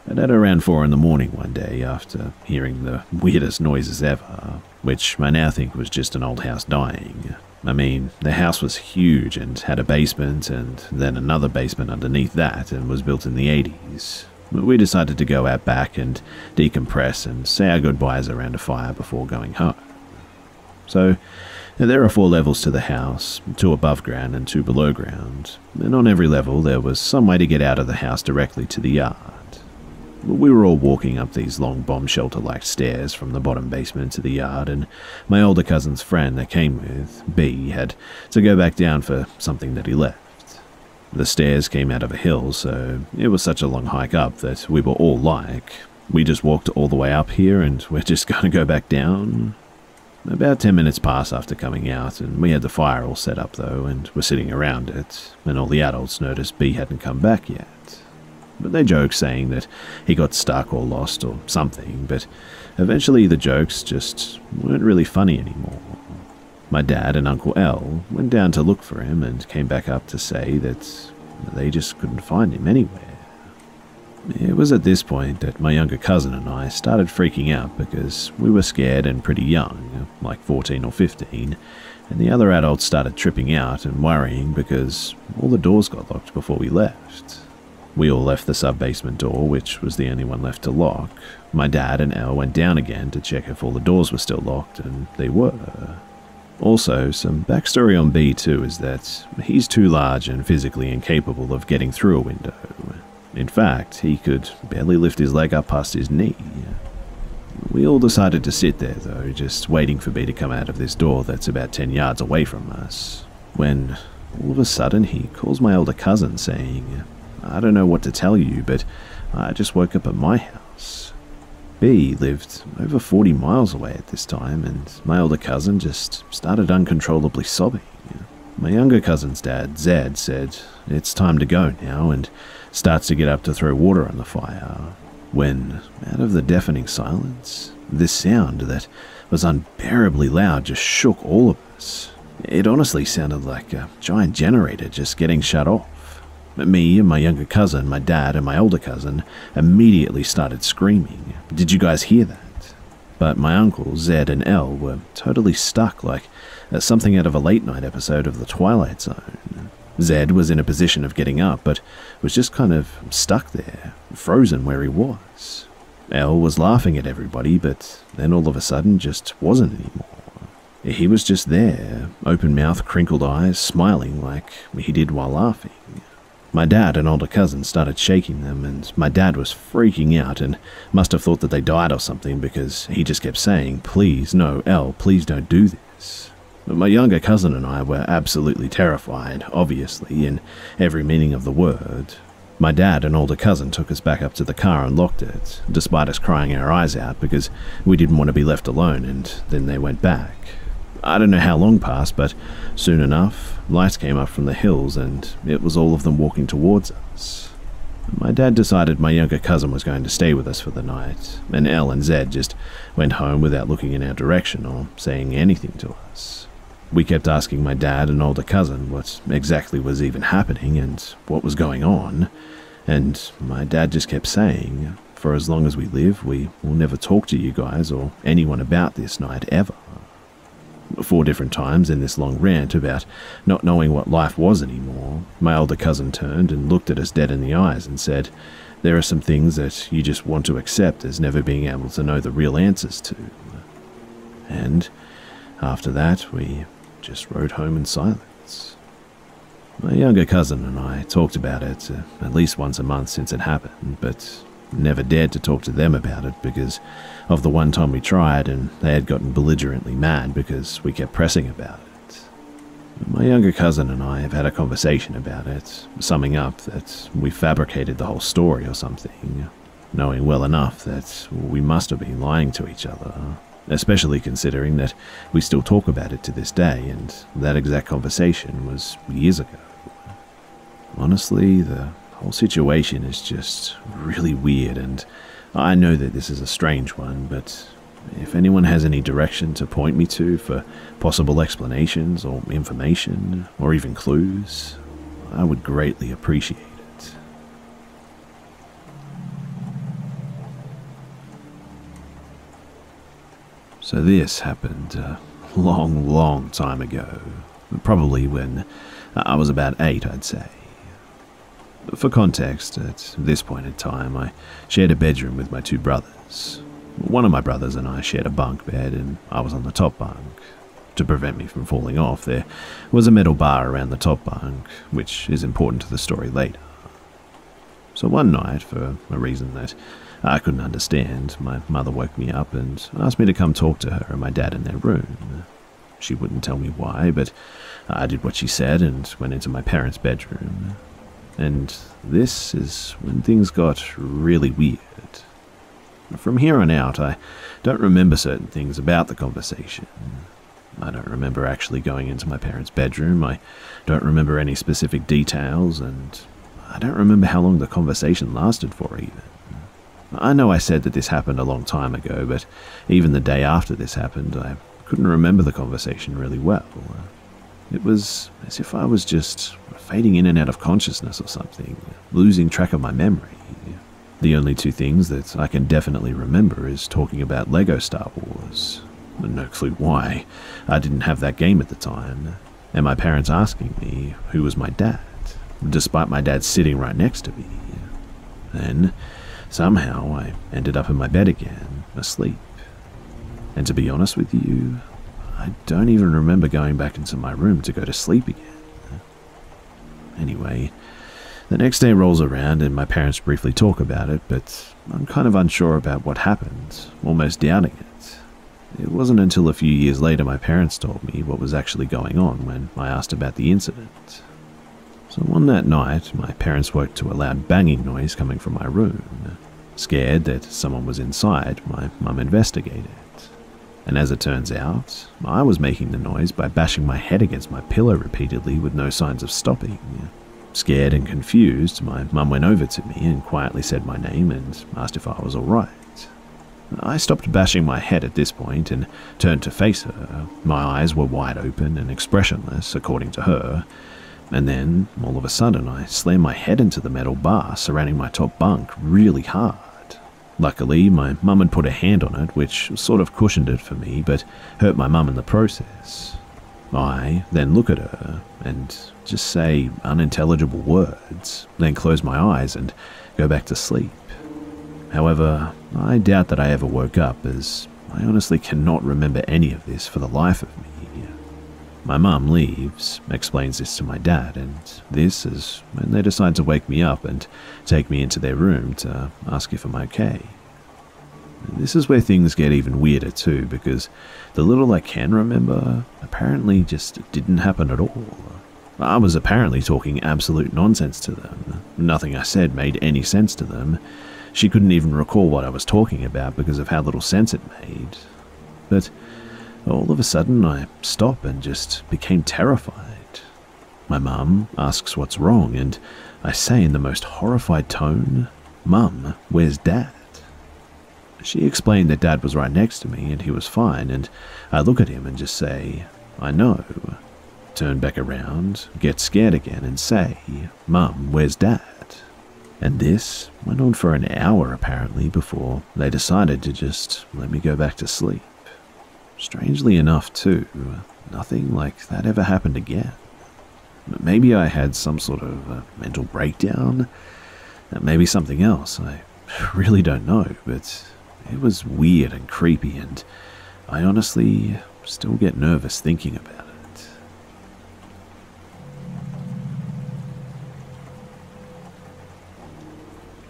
And at around four in the morning one day, after hearing the weirdest noises ever, which I now think was just an old house dying. I mean, the house was huge and had a basement and then another basement underneath that and was built in the eighties. We decided to go out back and decompress and say our goodbyes around a fire before going home. So, there are four levels to the house, two above ground and two below ground, and on every level there was some way to get out of the house directly to the yard. We were all walking up these long bomb shelter-like stairs from the bottom basement to the yard, and my older cousin's friend that came with, B, had to go back down for something that he left. The stairs came out of a hill, so it was such a long hike up that we were all like, we just walked all the way up here and we're just going to go back down. About ten minutes passed after coming out, and we had the fire all set up though, and were sitting around it, and all the adults noticed B hadn't come back yet. But they joked saying that he got stuck or lost or something, but eventually the jokes just weren't really funny anymore. My dad and Uncle L went down to look for him and came back up to say that they just couldn't find him anywhere. It was at this point that my younger cousin and I started freaking out because we were scared and pretty young, like fourteen or fifteen, and the other adults started tripping out and worrying because all the doors got locked before we left. We all left the sub-basement door, which was the only one left to lock. My dad and Elle went down again to check if all the doors were still locked, and they were. Also, some backstory on B too is that he's too large and physically incapable of getting through a window. In fact, he could barely lift his leg up past his knee. We all decided to sit there though, just waiting for B to come out of this door that's about ten yards away from us, when all of a sudden he calls my older cousin saying, "I don't know what to tell you, but I just woke up at my house." B lived over forty miles away at this time, and my older cousin just started uncontrollably sobbing. My younger cousin's dad, Zed, said, "It's time to go now," and starts to get up to throw water on the fire, when, out of the deafening silence, this sound that was unbearably loud just shook all of us. It honestly sounded like a giant generator just getting shut off. Me and my younger cousin, my dad and my older cousin immediately started screaming, "Did you guys hear that?" But my uncle, Zed and Elle were totally stuck like something out of a late-night episode of The Twilight Zone. Zed was in a position of getting up, but was just kind of stuck there, frozen where he was. Elle was laughing at everybody, but then all of a sudden just wasn't anymore. He was just there, open mouth, crinkled eyes, smiling like he did while laughing. My dad and older cousin started shaking them, and my dad was freaking out and must have thought that they died or something because he just kept saying, "Please, no, Elle, please don't do this." But my younger cousin and I were absolutely terrified, obviously, in every meaning of the word. My dad and older cousin took us back up to the car and locked it, despite us crying our eyes out because we didn't want to be left alone, and then they went back. I don't know how long passed, but soon enough, lights came up from the hills and it was all of them walking towards us. My dad decided my younger cousin was going to stay with us for the night, and Elle and Zed just went home without looking in our direction or saying anything to us. We kept asking my dad and older cousin what exactly was even happening and what was going on, and my dad just kept saying, "For as long as we live, we will never talk to you guys or anyone about this night ever." Four different times in this long rant about not knowing what life was anymore, my older cousin turned and looked at us dead in the eyes and said, "There are some things that you just want to accept as never being able to know the real answers to." And after that, we just rode home in silence. My younger cousin and I talked about it uh, at least once a month since it happened, but never dared to talk to them about it because of the one time we tried and they had gotten belligerently mad because we kept pressing about it. My younger cousin and I have had a conversation about it, summing up that we fabricated the whole story or something, knowing well enough that we must have been lying to each other, especially considering that we still talk about it to this day and that exact conversation was years ago. Honestly, the whole situation is just really weird, and I know that this is a strange one, but if anyone has any direction to point me to for possible explanations or information or even clues, I would greatly appreciate it. So this happened a long, long time ago, probably when I was about eight, I'd say. For context, at this point in time, I shared a bedroom with my two brothers. One of my brothers and I shared a bunk bed, and I was on the top bunk. To prevent me from falling off, there was a metal bar around the top bunk, which is important to the story later. So one night, for a reason that I couldn't understand, my mother woke me up and asked me to come talk to her and my dad in their room. She wouldn't tell me why, but I did what she said and went into my parents' bedroom. And this is when things got really weird. From here on out, I don't remember certain things about the conversation. I don't remember actually going into my parents' bedroom, I don't remember any specific details, and I don't remember how long the conversation lasted for even. I know I said that this happened a long time ago, but even the day after this happened, I couldn't remember the conversation really well. It was as if I was just fading in and out of consciousness or something, losing track of my memory. The only two things that I can definitely remember is talking about Lego Star Wars. No clue why. I didn't have that game at the time, and my parents asking me who was my dad, despite my dad sitting right next to me. Then, somehow, I ended up in my bed again, asleep. And to be honest with you, I don't even remember going back into my room to go to sleep again. Anyway, the next day rolls around and my parents briefly talk about it, but I'm kind of unsure about what happened, almost doubting it. It wasn't until a few years later my parents told me what was actually going on when I asked about the incident. So on that night, my parents woke to a loud banging noise coming from my room. Scared that someone was inside, my mum investigated. And as it turns out, I was making the noise by bashing my head against my pillow repeatedly with no signs of stopping. Scared and confused, my mum went over to me and quietly said my name and asked if I was alright. I stopped bashing my head at this point and turned to face her. My eyes were wide open and expressionless, according to her. And then, all of a sudden, I slammed my head into the metal bar surrounding my top bunk really hard. Luckily, my mum had put a hand on it, which sort of cushioned it for me, but hurt my mum in the process. I then look at her and just say unintelligible words, then close my eyes and go back to sleep. However, I doubt that I ever woke up, as I honestly cannot remember any of this for the life of me. My mum leaves, explains this to my dad, and this is when they decide to wake me up and take me into their room to ask if I'm okay. And this is where things get even weirder too, because the little I can remember apparently just didn't happen at all. I was apparently talking absolute nonsense to them. Nothing I said made any sense to them. She couldn't even recall what I was talking about because of how little sense it made. But all of a sudden, I stop and just became terrified. My mum asks what's wrong, and I say in the most horrified tone, "Mum, where's Dad?" She explained that Dad was right next to me and he was fine, and I look at him and just say, "I know." Turn back around, get scared again and say, "Mum, where's Dad?" And this went on for an hour apparently before they decided to just let me go back to sleep. Strangely enough too, nothing like that ever happened again. Maybe I had some sort of a mental breakdown, maybe something else, I really don't know, but it was weird and creepy and I honestly still get nervous thinking about it.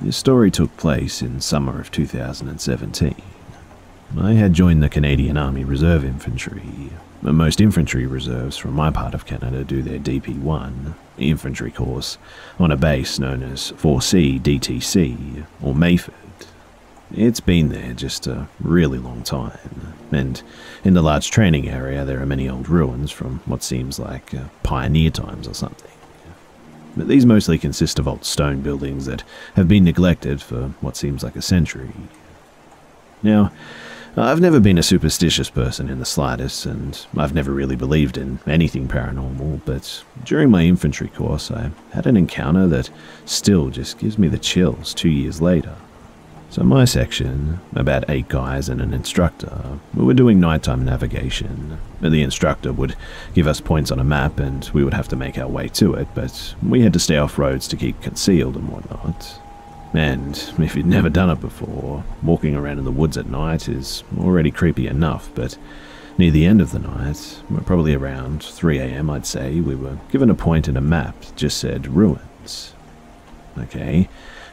This story took place in summer of two thousand seventeen. I had joined the Canadian Army Reserve Infantry. Most infantry reserves from my part of Canada do their D P one, infantry course, on a base known as four C D T C, or Mayford. It's been there just a really long time, and in the large training area there are many old ruins from what seems like uh, pioneer times or something. But these mostly consist of old stone buildings that have been neglected for what seems like a century. Now, I've never been a superstitious person in the slightest, and I've never really believed in anything paranormal, but during my infantry course I had an encounter that still just gives me the chills two years later. So my section, about eight guys and an instructor, we were doing nighttime navigation. The instructor would give us points on a map and we would have to make our way to it, but we had to stay off roads to keep concealed and whatnot. And if you'd never done it before, walking around in the woods at night is already creepy enough, but near the end of the night, probably around three A M I'd say, we were given a point in a map that just said ruins. Okay.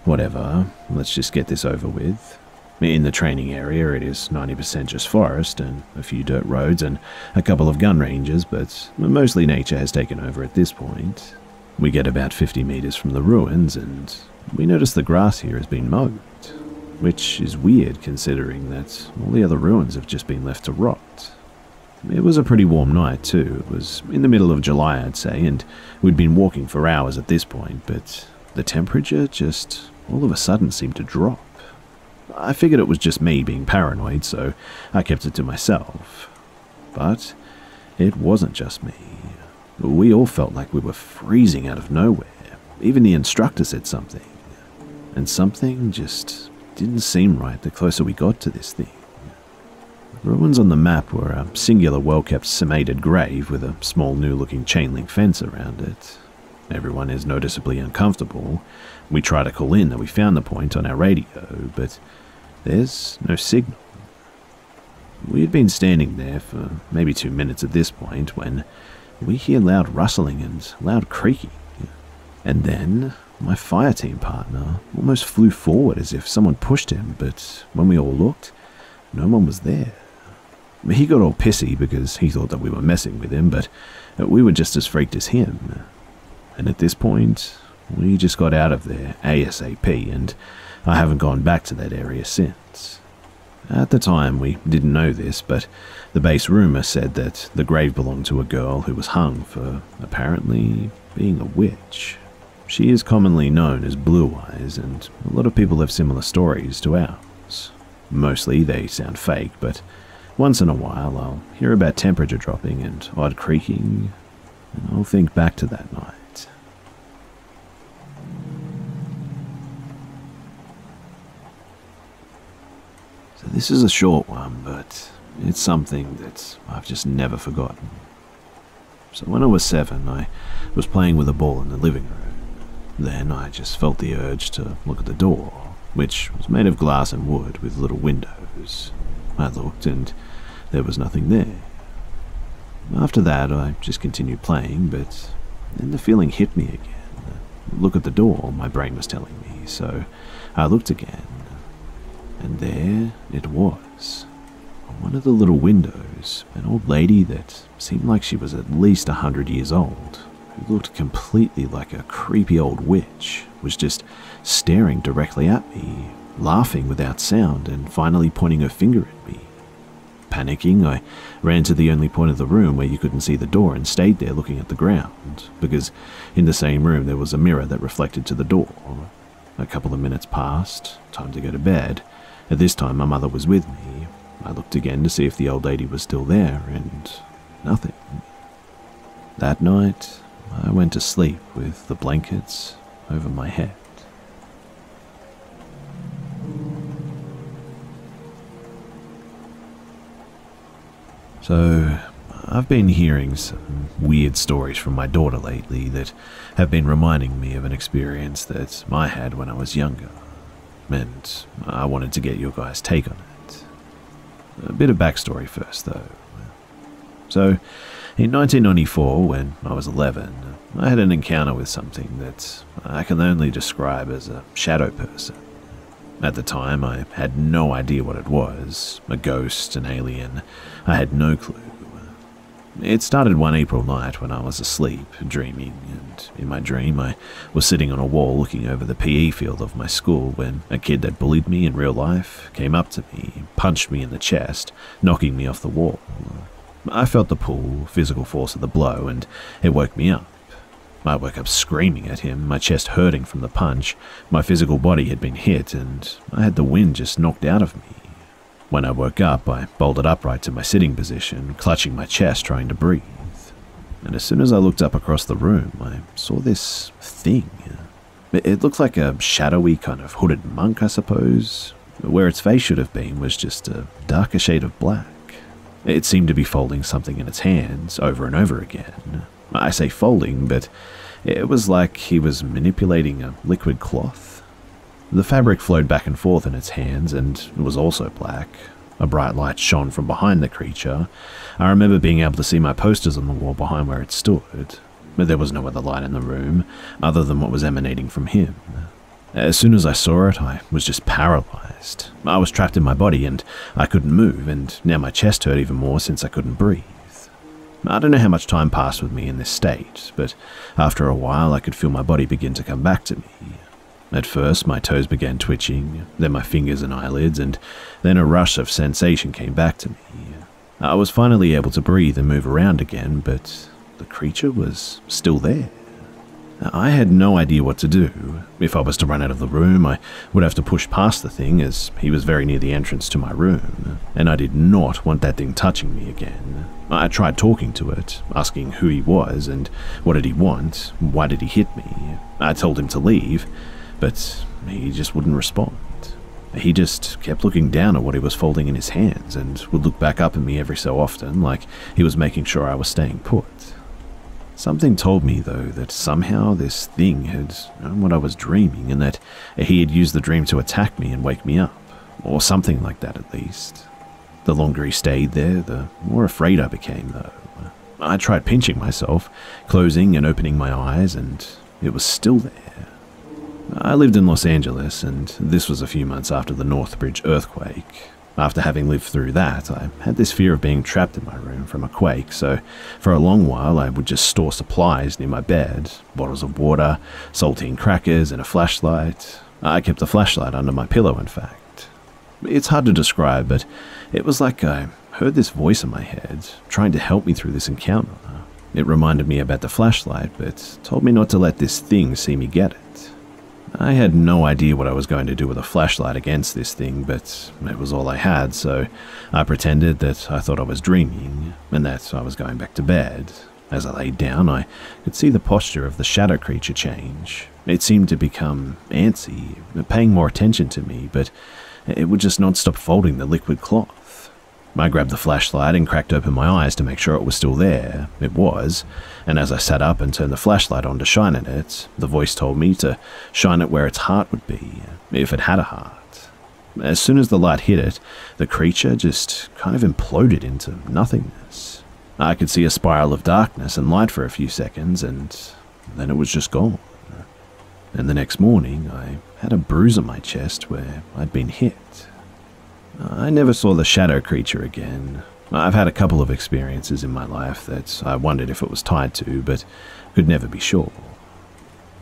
Whatever, let's just get this over with. In the training area, it is ninety percent just forest and a few dirt roads and a couple of gun ranges, but mostly nature has taken over at this point. We get about fifty meters from the ruins and we notice the grass here has been mowed, which is weird considering that all the other ruins have just been left to rot. It was a pretty warm night too. It was in the middle of July, I'd say, and we'd been walking for hours at this point, but the temperature just all of a sudden seemed to drop. I figured it was just me being paranoid, so I kept it to myself. But it wasn't just me. We all felt like we were freezing out of nowhere. Even the instructor said something. And something just didn't seem right the closer we got to this thing. The ruins on the map were a singular well-kept cemented grave with a small new-looking chain-link fence around it. Everyone is noticeably uncomfortable. We try to call in that we found the point on our radio, but there's no signal. We had been standing there for maybe two minutes at this point when we hear loud rustling and loud creaking. And then my fire team partner almost flew forward as if someone pushed him, but when we all looked, no one was there. He got all pissy because he thought that we were messing with him, but we were just as freaked as him. And at this point, we just got out of there ASAP, and I haven't gone back to that area since. At the time, we didn't know this, but the base rumor said that the grave belonged to a girl who was hung for apparently being a witch. She is commonly known as Blue Eyes, and a lot of people have similar stories to ours. Mostly they sound fake, but once in a while I'll hear about temperature dropping and odd creaking, and I'll think back to that night. This is a short one, but it's something that I've just never forgotten. So when I was seven, I was playing with a ball in the living room. Then I just felt the urge to look at the door, which was made of glass and wood with little windows. I looked and there was nothing there. After that, I just continued playing, but then the feeling hit me again. Look at the door, my brain was telling me, so I looked again. And there it was. On one of the little windows, an old lady that seemed like she was at least a hundred years old, who looked completely like a creepy old witch, was just staring directly at me, laughing without sound and finally pointing her finger at me. Panicking, I ran to the only point of the room where you couldn't see the door and stayed there looking at the ground, because in the same room there was a mirror that reflected to the door. A couple of minutes passed, time to go to bed. At this time, my mother was with me. I looked again to see if the old lady was still there, and nothing. That night, I went to sleep with the blankets over my head. So, I've been hearing some weird stories from my daughter lately that have been reminding me of an experience that I had when I was younger. And I wanted to get your guys' take on it. A bit of backstory first, though. So, in nineteen ninety-four, when I was eleven, I had an encounter with something that I can only describe as a shadow person. At the time, I had no idea what it was. A ghost, an alien, I had no clue. It started one April night when I was asleep, dreaming, and in my dream I was sitting on a wall looking over the P E field of my school when a kid that bullied me in real life came up to me, punched me in the chest, knocking me off the wall. I felt the pull, physical force of the blow, and it woke me up. I woke up screaming at him, my chest hurting from the punch, my physical body had been hit, and I had the wind just knocked out of me. When I woke up, I bolted upright to my sitting position, clutching my chest, trying to breathe. And as soon as I looked up across the room, I saw this thing. It looked like a shadowy kind of hooded monk, I suppose. Where its face should have been was just a darker shade of black. It seemed to be folding something in its hands over and over again. I say folding, but it was like he was manipulating a liquid cloth. The fabric flowed back and forth in its hands and was also black. A bright light shone from behind the creature. I remember being able to see my posters on the wall behind where it stood. But there was no other light in the room, other than what was emanating from him. As soon as I saw it, I was just paralyzed. I was trapped in my body and I couldn't move, and now my chest hurt even more since I couldn't breathe. I don't know how much time passed with me in this state, but after a while I could feel my body begin to come back to me. At first, my toes began twitching, then my fingers and eyelids, and then a rush of sensation came back to me. I was finally able to breathe and move around again, but the creature was still there. I had no idea what to do. If I was to run out of the room, I would have to push past the thing, as he was very near the entrance to my room, and I did not want that thing touching me again. I tried talking to it, asking who he was and what did he want, why did he hit me. I told him to leave, but he just wouldn't respond. He just kept looking down at what he was folding in his hands and would look back up at me every so often, like he was making sure I was staying put. Something told me, though, that somehow this thing had known what I was dreaming and that he had used the dream to attack me and wake me up, or something like that at least. The longer he stayed there, the more afraid I became, though. I tried pinching myself, closing and opening my eyes, and it was still there. I lived in Los Angeles, and this was a few months after the Northridge earthquake. After having lived through that, I had this fear of being trapped in my room from a quake, so for a long while I would just store supplies near my bed, bottles of water, saltine crackers, and a flashlight. I kept the flashlight under my pillow, in fact. It's hard to describe, but it was like I heard this voice in my head, trying to help me through this encounter. It reminded me about the flashlight, but told me not to let this thing see me get it. I had no idea what I was going to do with a flashlight against this thing, but it was all I had, so I pretended that I thought I was dreaming and that I was going back to bed. As I lay down, I could see the posture of the shadow creature change. It seemed to become antsy, paying more attention to me, but it would just not stop folding the liquid cloth. I grabbed the flashlight and cracked open my eyes to make sure it was still there. It was, and as I sat up and turned the flashlight on to shine at it, the voice told me to shine it where its heart would be, if it had a heart. As soon as the light hit it, the creature just kind of imploded into nothingness. I could see a spiral of darkness and light for a few seconds, and then it was just gone. And the next morning, I had a bruise on my chest where I'd been hit. I never saw the shadow creature again. I've had a couple of experiences in my life that I wondered if it was tied to, but could never be sure.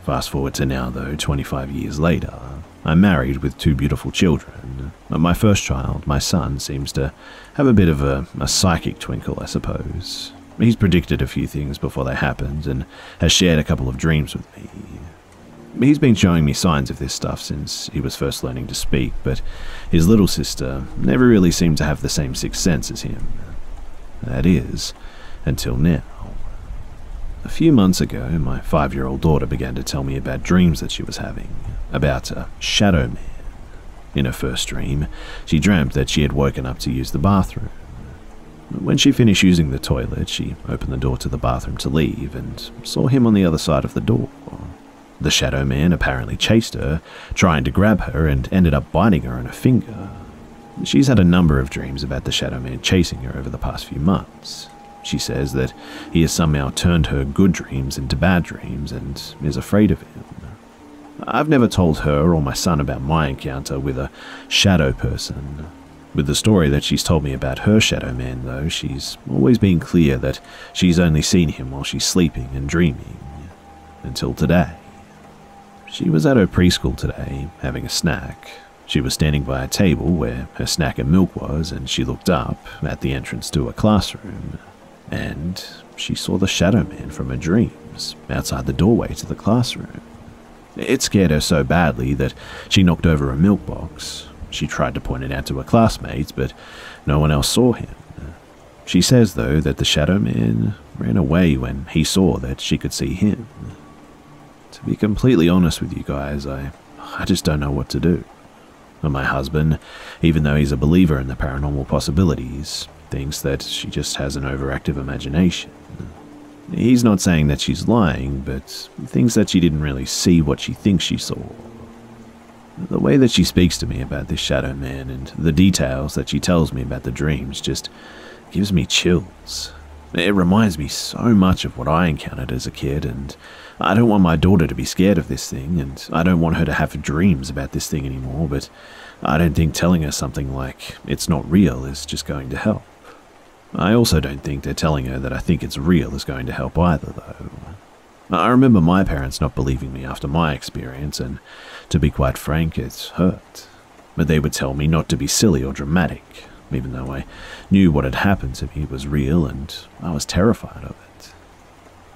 Fast forward to now, though, twenty-five years later, I'm married with two beautiful children. My first child, my son, seems to have a bit of a, a psychic twinkle, I suppose. He's predicted a few things before they happened and has shared a couple of dreams with me. He's been showing me signs of this stuff since he was first learning to speak, but his little sister never really seemed to have the same sixth sense as him. That is, until now. A few months ago, my five-year-old daughter began to tell me about dreams that she was having, about a shadow man. In her first dream, she dreamt that she had woken up to use the bathroom. When she finished using the toilet, she opened the door to the bathroom to leave and saw him on the other side of the door. The shadow man apparently chased her, trying to grab her, and ended up biting her on her finger. She's had a number of dreams about the shadow man chasing her over the past few months. She says that he has somehow turned her good dreams into bad dreams and is afraid of him. I've never told her or my son about my encounter with a shadow person. With the story that she's told me about her shadow man, though, she's always been clear that she's only seen him while she's sleeping and dreaming. Until today. She was at her preschool today, having a snack. She was standing by a table where her snack and milk was, and she looked up at the entrance to her classroom, and she saw the shadow man from her dreams outside the doorway to the classroom. It scared her so badly that she knocked over a milk box. She tried to point it out to her classmates, but no one else saw him. She says, though, that the shadow man ran away when he saw that she could see him. To be completely honest with you guys, I, I just don't know what to do. and my husband, even though he's a believer in the paranormal possibilities, thinks that she just has an overactive imagination. He's not saying that she's lying, but thinks that she didn't really see what she thinks she saw. The way that she speaks to me about this shadow man and the details that she tells me about the dreams just gives me chills. It reminds me so much of what I encountered as a kid, and I don't want my daughter to be scared of this thing, and I don't want her to have dreams about this thing anymore, but I don't think telling her something like it's not real is just going to help. I also don't think that telling her that I think it's real is going to help either, though. I remember my parents not believing me after my experience, and to be quite frank, it hurt. But they would tell me not to be silly or dramatic, even though I knew what had happened to me was real and I was terrified of it.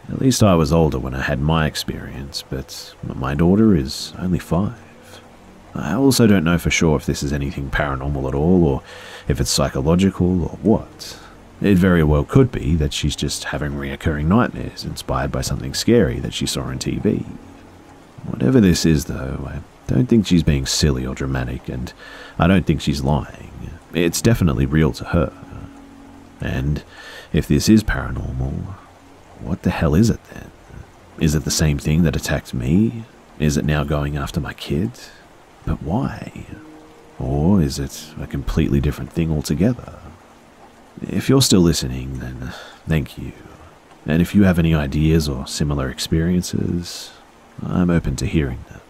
At least I was older when I had my experience, but my daughter is only five. I also don't know for sure if this is anything paranormal at all, or if it's psychological or what. It very well could be that she's just having reoccurring nightmares inspired by something scary that she saw on T V. Whatever this is, though, I don't think she's being silly or dramatic, and I don't think she's lying. It's definitely real to her. And if this is paranormal, what the hell is it then? Is it the same thing that attacked me? Is it now going after my kid? But why? Or is it a completely different thing altogether? If you're still listening, then thank you. And if you have any ideas or similar experiences, I'm open to hearing them.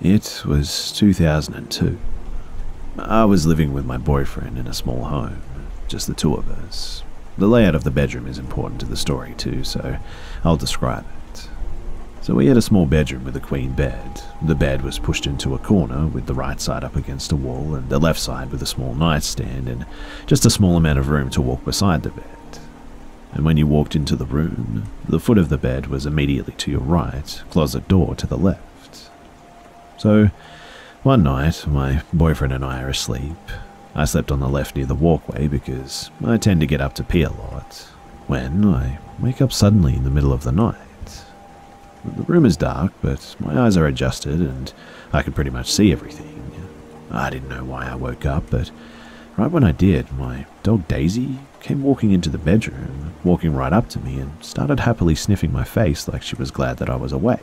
It was two thousand two. I was living with my boyfriend in a small home, just the two of us. The layout of the bedroom is important to the story too, so I'll describe it. So we had a small bedroom with a queen bed. The bed was pushed into a corner with the right side up against a wall and the left side with a small nightstand and just a small amount of room to walk beside the bed. And when you walked into the room, the foot of the bed was immediately to your right, closet door to the left. So, one night, my boyfriend and I are asleep. I slept on the left near the walkway because I tend to get up to pee a lot, when I wake up suddenly in the middle of the night. The room is dark, but my eyes are adjusted and I can pretty much see everything. I didn't know why I woke up, but right when I did, my dog Daisy came walking into the bedroom, walking right up to me and started happily sniffing my face like she was glad that I was awake.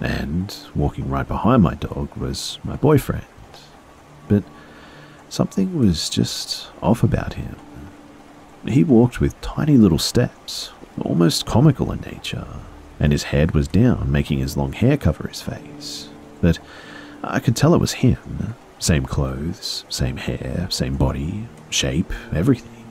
And walking right behind my dog was my boyfriend. But something was just off about him. He walked with tiny little steps, almost comical in nature, and his head was down, making his long hair cover his face. But I could tell it was him. Same clothes, same hair, same body, shape, everything.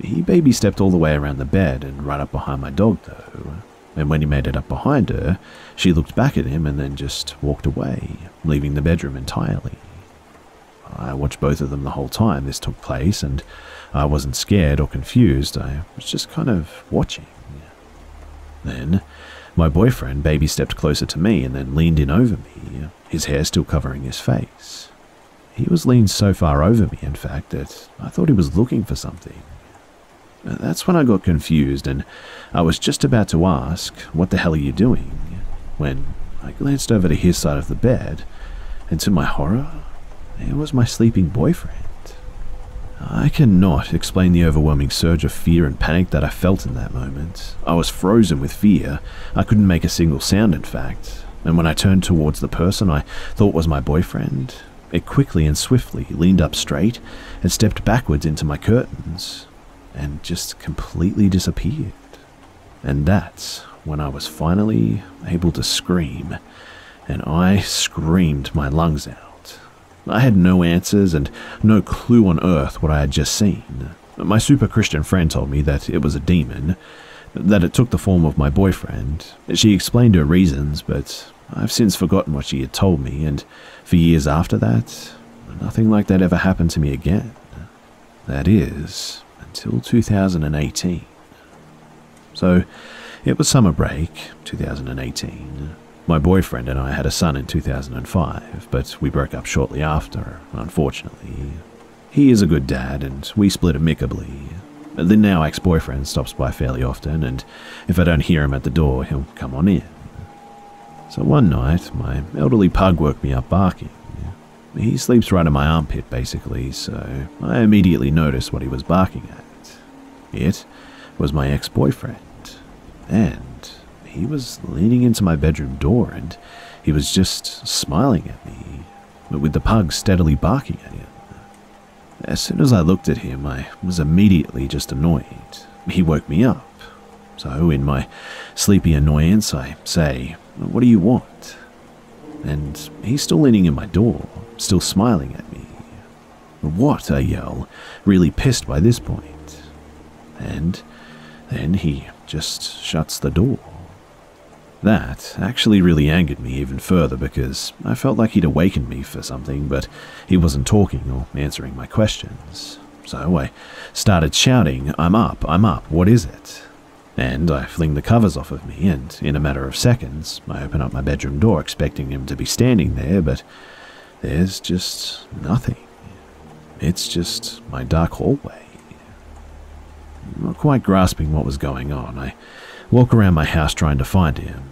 He baby stepped all the way around the bed and right up behind my dog, though. And when he made it up behind her, she looked back at him and then just walked away, leaving the bedroom entirely. I watched both of them the whole time this took place, and I wasn't scared or confused, I was just kind of watching. Then, my boyfriend baby stepped closer to me and then leaned in over me, his hair still covering his face. He was leaned so far over me, in fact, that I thought he was looking for something. That's when I got confused and I was just about to ask, "What the hell are you doing?" when I glanced over to his side of the bed and to my horror, it was my sleeping boyfriend. I cannot explain the overwhelming surge of fear and panic that I felt in that moment. I was frozen with fear. I couldn't make a single sound, in fact, and when I turned towards the person I thought was my boyfriend, it quickly and swiftly leaned up straight and stepped backwards into my curtains. And just completely disappeared. And that's when I was finally able to scream, and I screamed my lungs out. I had no answers and no clue on earth what I had just seen. My super Christian friend told me that it was a demon, that it took the form of my boyfriend. She explained her reasons, but I've since forgotten what she had told me, and for years after that, nothing like that ever happened to me again. That is, until two thousand eighteen. So, it was summer break, two thousand eighteen. My boyfriend and I had a son in two thousand five, but we broke up shortly after, unfortunately. He is a good dad, and we split amicably. The now ex-boyfriend stops by fairly often, and if I don't hear him at the door, he'll come on in. So one night, my elderly pug woke me up barking. He sleeps right in my armpit, basically, so I immediately noticed what he was barking at. It was my ex-boyfriend, and he was leaning into my bedroom door, and he was just smiling at me, with the pug steadily barking at him. As soon as I looked at him, I was immediately just annoyed. He woke me up. So, in my sleepy annoyance, I say, "What do you want?" And he's still leaning in my door, still smiling at me. "What?" I yell, really pissed by this point. And then he just shuts the door. That actually really angered me even further, because I felt like he'd awakened me for something, but he wasn't talking or answering my questions. So I started shouting, "I'm up, I'm up, what is it?" And I fling the covers off of me, and in a matter of seconds, I open up my bedroom door expecting him to be standing there, but there's just nothing. It's just my dark hallway. Not quite grasping what was going on, I walk around my house trying to find him,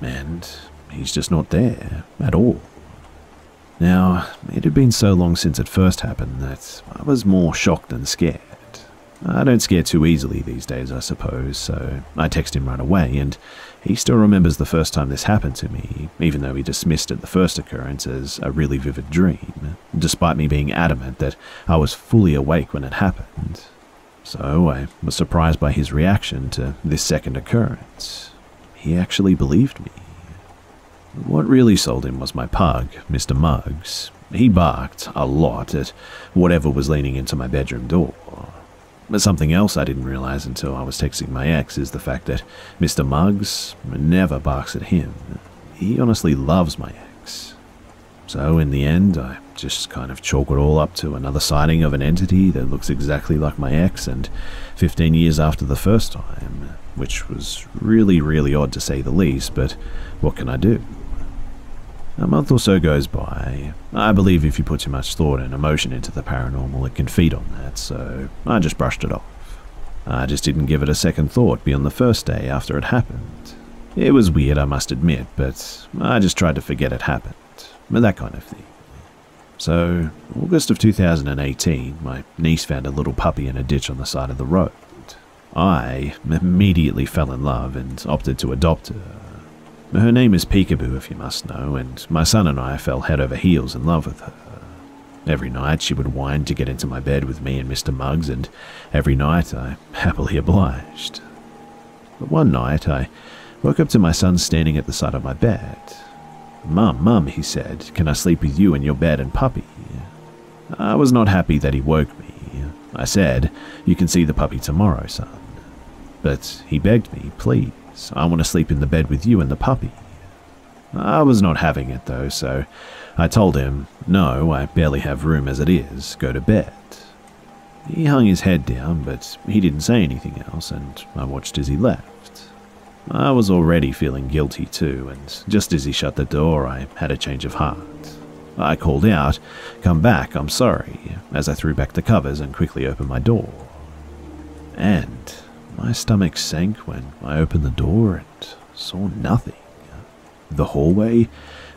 and he's just not there at all. Now, it had been so long since it first happened that I was more shocked than scared. I don't scare too easily these days, I suppose, so I text him right away, and he still remembers the first time this happened to me, even though he dismissed it the first occurrence as a really vivid dream, despite me being adamant that I was fully awake when it happened. So I was surprised by his reaction to this second occurrence. He actually believed me. What really sold him was my pug, Mister Muggs. He barked a lot at whatever was leaning into my bedroom door. But something else I didn't realize until I was texting my ex is the fact that Mister Muggs never barks at him. He honestly loves my ex. So in the end, I just kind of chalk it all up to another sighting of an entity that looks exactly like my ex, and fifteen years after the first time, which was really, really odd to say the least, but what can I do? A month or so goes by. I believe if you put too much thought and emotion into the paranormal, it can feed on that, so I just brushed it off. I just didn't give it a second thought beyond the first day after it happened. It was weird, I must admit, but I just tried to forget it happened. That kind of thing. So, August of two thousand eighteen, my niece found a little puppy in a ditch on the side of the road. I immediately fell in love and opted to adopt her. Her name is Peekaboo, if you must know, and my son and I fell head over heels in love with her. Every night she would whine to get into my bed with me and Mister Muggs, and every night I happily obliged. But one night I woke up to my son standing at the side of my bed. "Mum, Mum," he said, "can I sleep with you in your bed and puppy?" I was not happy that he woke me. I said, "You can see the puppy tomorrow, son." But he begged me, "Please, I want to sleep in the bed with you and the puppy." I was not having it though, so I told him, "No, I barely have room as it is, go to bed." He hung his head down, but he didn't say anything else, and I watched as he left. I was already feeling guilty too, and just as he shut the door, I had a change of heart. I called out, "Come back, I'm sorry," as I threw back the covers and quickly opened my door. And my stomach sank when I opened the door and saw nothing. The hallway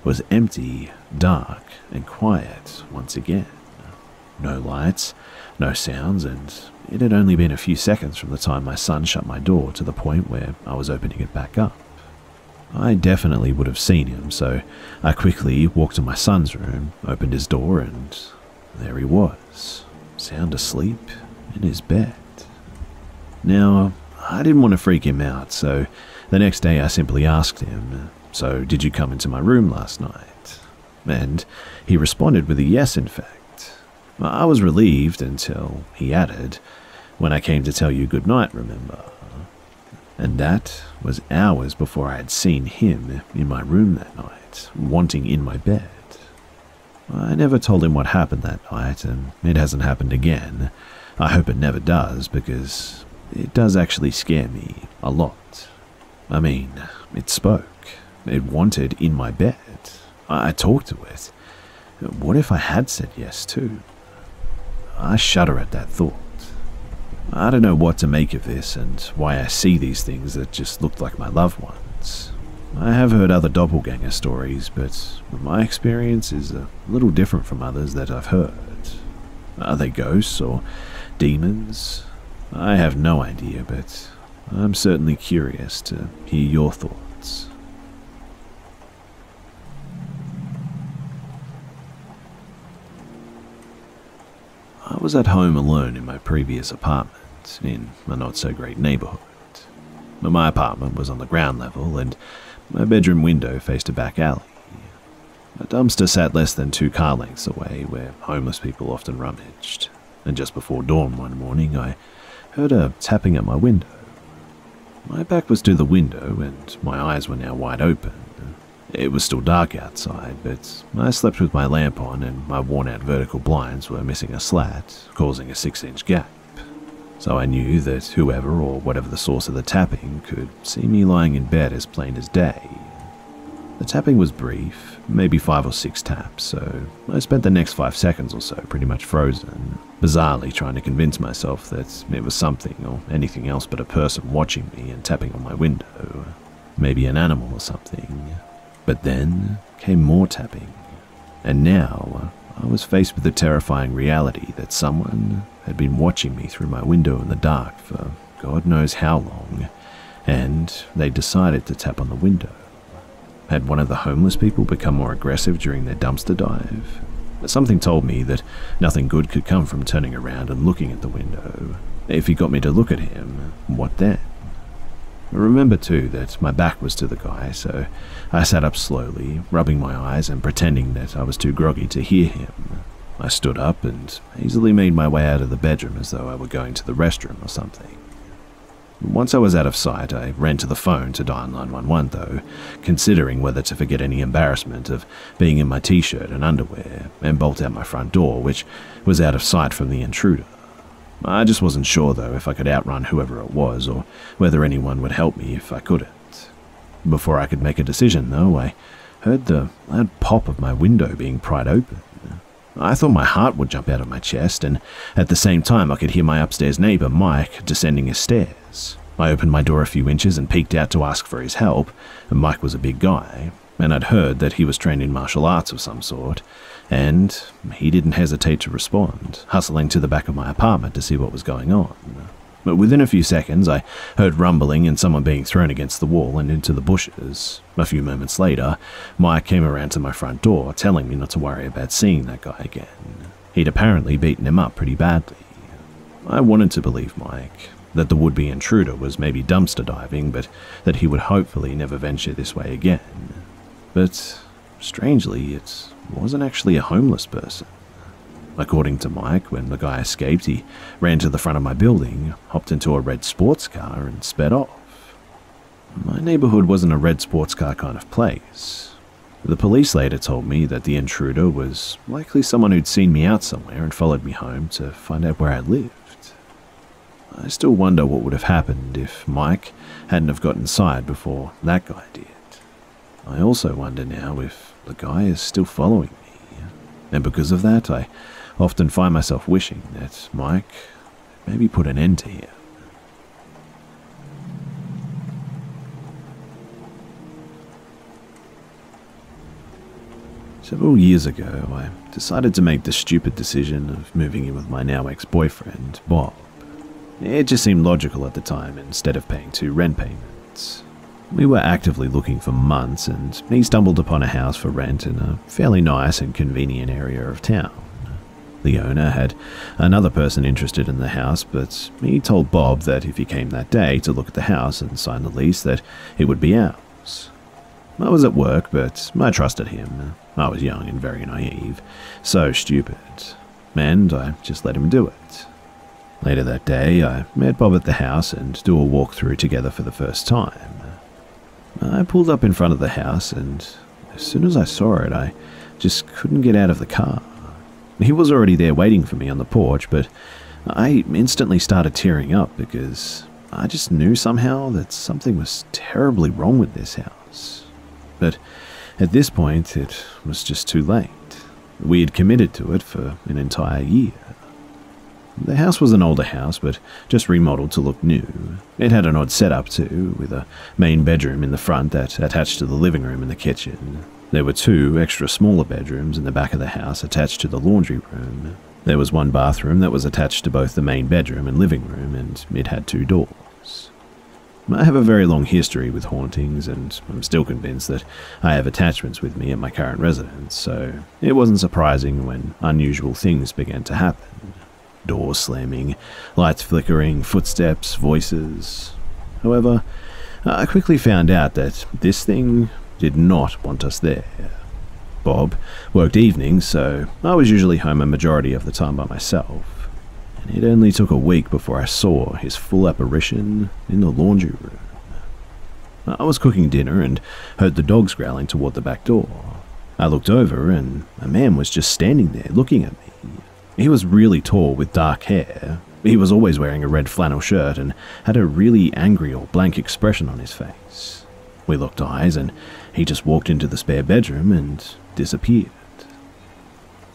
was empty, dark, and quiet once again. No lights, no sounds, and it had only been a few seconds from the time my son shut my door to the point where I was opening it back up. I definitely would have seen him, so I quickly walked to my son's room, opened his door, and there he was, sound asleep in his bed. Now, I didn't want to freak him out, so the next day I simply asked him, "So, did you come into my room last night?" And he responded with a yes, in fact. I was relieved until he added, "When I came to tell you good night, remember?" And that was hours before I had seen him in my room that night, wanting in my bed. I never told him what happened that night, and it hasn't happened again. I hope it never does, because it does actually scare me a lot. I mean, it spoke. It wanted in my bed. I talked to it. What if I had said yes too? I shudder at that thought. I don't know what to make of this and why I see these things that just look like my loved ones. I have heard other doppelganger stories, but my experience is a little different from others that I've heard. Are they ghosts or demons? I have no idea, but I'm certainly curious to hear your thoughts. I was at home alone in my previous apartment, in a not-so-great neighborhood. My apartment was on the ground level, and my bedroom window faced a back alley. A dumpster sat less than two car lengths away, where homeless people often rummaged. And just before dawn one morning, I heard a tapping at my window. My back was to the window, and my eyes were now wide open. It was still dark outside, but I slept with my lamp on and my worn-out vertical blinds were missing a slat, causing a six-inch gap. So I knew that whoever or whatever the source of the tapping could see me lying in bed as plain as day. The tapping was brief, maybe five or six taps, so I spent the next five seconds or so pretty much frozen, bizarrely trying to convince myself that it was something or anything else but a person watching me and tapping on my window, maybe an animal or something. But then came more tapping, and now I was faced with the terrifying reality that someone had been watching me through my window in the dark for God knows how long, and they decided to tap on the window. Had one of the homeless people become more aggressive during their dumpster dive? But something told me that nothing good could come from turning around and looking at the window. If he got me to look at him, what then? Remember too that my back was to the guy, so I sat up slowly, rubbing my eyes and pretending that I was too groggy to hear him. I stood up and easily made my way out of the bedroom as though I were going to the restroom or something. Once I was out of sight, I ran to the phone to dial nine one one though, considering whether to forget any embarrassment of being in my t-shirt and underwear and bolt out my front door, which was out of sight from the intruder. I just wasn't sure though if I could outrun whoever it was or whether anyone would help me if I couldn't. Before I could make a decision though, I heard the loud pop of my window being pried open. I thought my heart would jump out of my chest, and at the same time I could hear my upstairs neighbor Mike descending his stairs. I opened my door a few inches and peeked out to ask for his help, and Mike was a big guy, and I'd heard that he was trained in martial arts of some sort. And he didn't hesitate to respond, hustling to the back of my apartment to see what was going on. But within a few seconds, I heard rumbling and someone being thrown against the wall and into the bushes. A few moments later, Mike came around to my front door, telling me not to worry about seeing that guy again. He'd apparently beaten him up pretty badly. I wanted to believe Mike, that the would-be intruder was maybe dumpster diving, but that he would hopefully never venture this way again. But strangely, it wasn't actually a homeless person. According to Mike, when the guy escaped, he ran to the front of my building, hopped into a red sports car, and sped off. My neighborhood wasn't a red sports car kind of place. The police later told me that the intruder was likely someone who'd seen me out somewhere and followed me home to find out where I lived. I still wonder what would have happened if Mike hadn't have got inside before that guy did. I also wonder now if the guy is still following me, and because of that, I often find myself wishing that Mike maybe put an end to him. Several years ago, I decided to make the stupid decision of moving in with my now ex-boyfriend, Bob. It just seemed logical at the time instead of paying two rent payments. We were actively looking for months, and he stumbled upon a house for rent in a fairly nice and convenient area of town. The owner had another person interested in the house, but he told Bob that if he came that day to look at the house and sign the lease, that it would be ours. I was at work, but I trusted him. I was young and very naive, so stupid, and I just let him do it. Later that day, I met Bob at the house and do a walkthrough together for the first time. I pulled up in front of the house, and as soon as I saw it, I just couldn't get out of the car. He was already there waiting for me on the porch, but I instantly started tearing up because I just knew somehow that something was terribly wrong with this house. But at this point, it was just too late. We had committed to it for an entire year. The house was an older house, but just remodeled to look new. It had an odd setup too, with a main bedroom in the front that attached to the living room and the kitchen. There were two extra smaller bedrooms in the back of the house attached to the laundry room. There was one bathroom that was attached to both the main bedroom and living room, and it had two doors. I have a very long history with hauntings, and I'm still convinced that I have attachments with me at my current residence, so it wasn't surprising when unusual things began to happen. Doors slamming, lights flickering, footsteps, voices. However, I quickly found out that this thing did not want us there. Bob worked evenings, so I was usually home a majority of the time by myself, and it only took a week before I saw his full apparition in the laundry room. I was cooking dinner and heard the dogs growling toward the back door. I looked over and a man was just standing there looking at me. He was really tall with dark hair. He was always wearing a red flannel shirt and had a really angry or blank expression on his face. We locked eyes and he just walked into the spare bedroom and disappeared.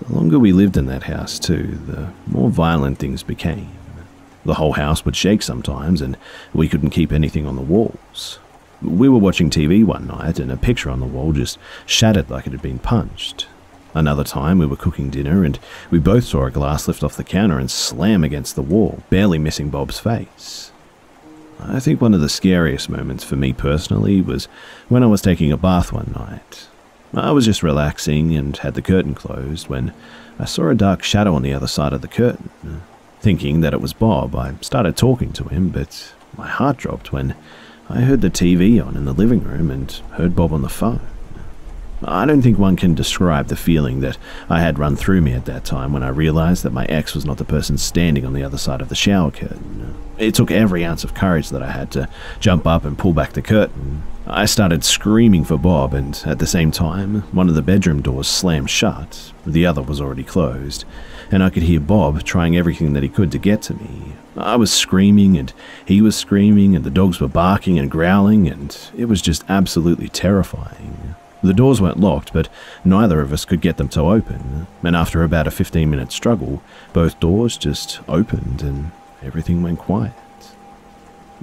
The longer we lived in that house too, the more violent things became. The whole house would shake sometimes and we couldn't keep anything on the walls. We were watching T V one night and a picture on the wall just shattered like it had been punched. Another time we were cooking dinner and we both saw a glass lift off the counter and slam against the wall, barely missing Bob's face. I think one of the scariest moments for me personally was when I was taking a bath one night. I was just relaxing and had the curtain closed when I saw a dark shadow on the other side of the curtain. Thinking that it was Bob, I started talking to him, but my heart dropped when I heard the T V on in the living room and heard Bob on the phone. I don't think one can describe the feeling that I had run through me at that time when I realized that my ex was not the person standing on the other side of the shower curtain. It took every ounce of courage that I had to jump up and pull back the curtain. I started screaming for Bob, and at the same time, one of the bedroom doors slammed shut, the other was already closed, and I could hear Bob trying everything that he could to get to me. I was screaming, and he was screaming, and the dogs were barking and growling, and it was just absolutely terrifying. The doors weren't locked, but neither of us could get them to open, and after about a fifteen minute struggle, both doors just opened and everything went quiet.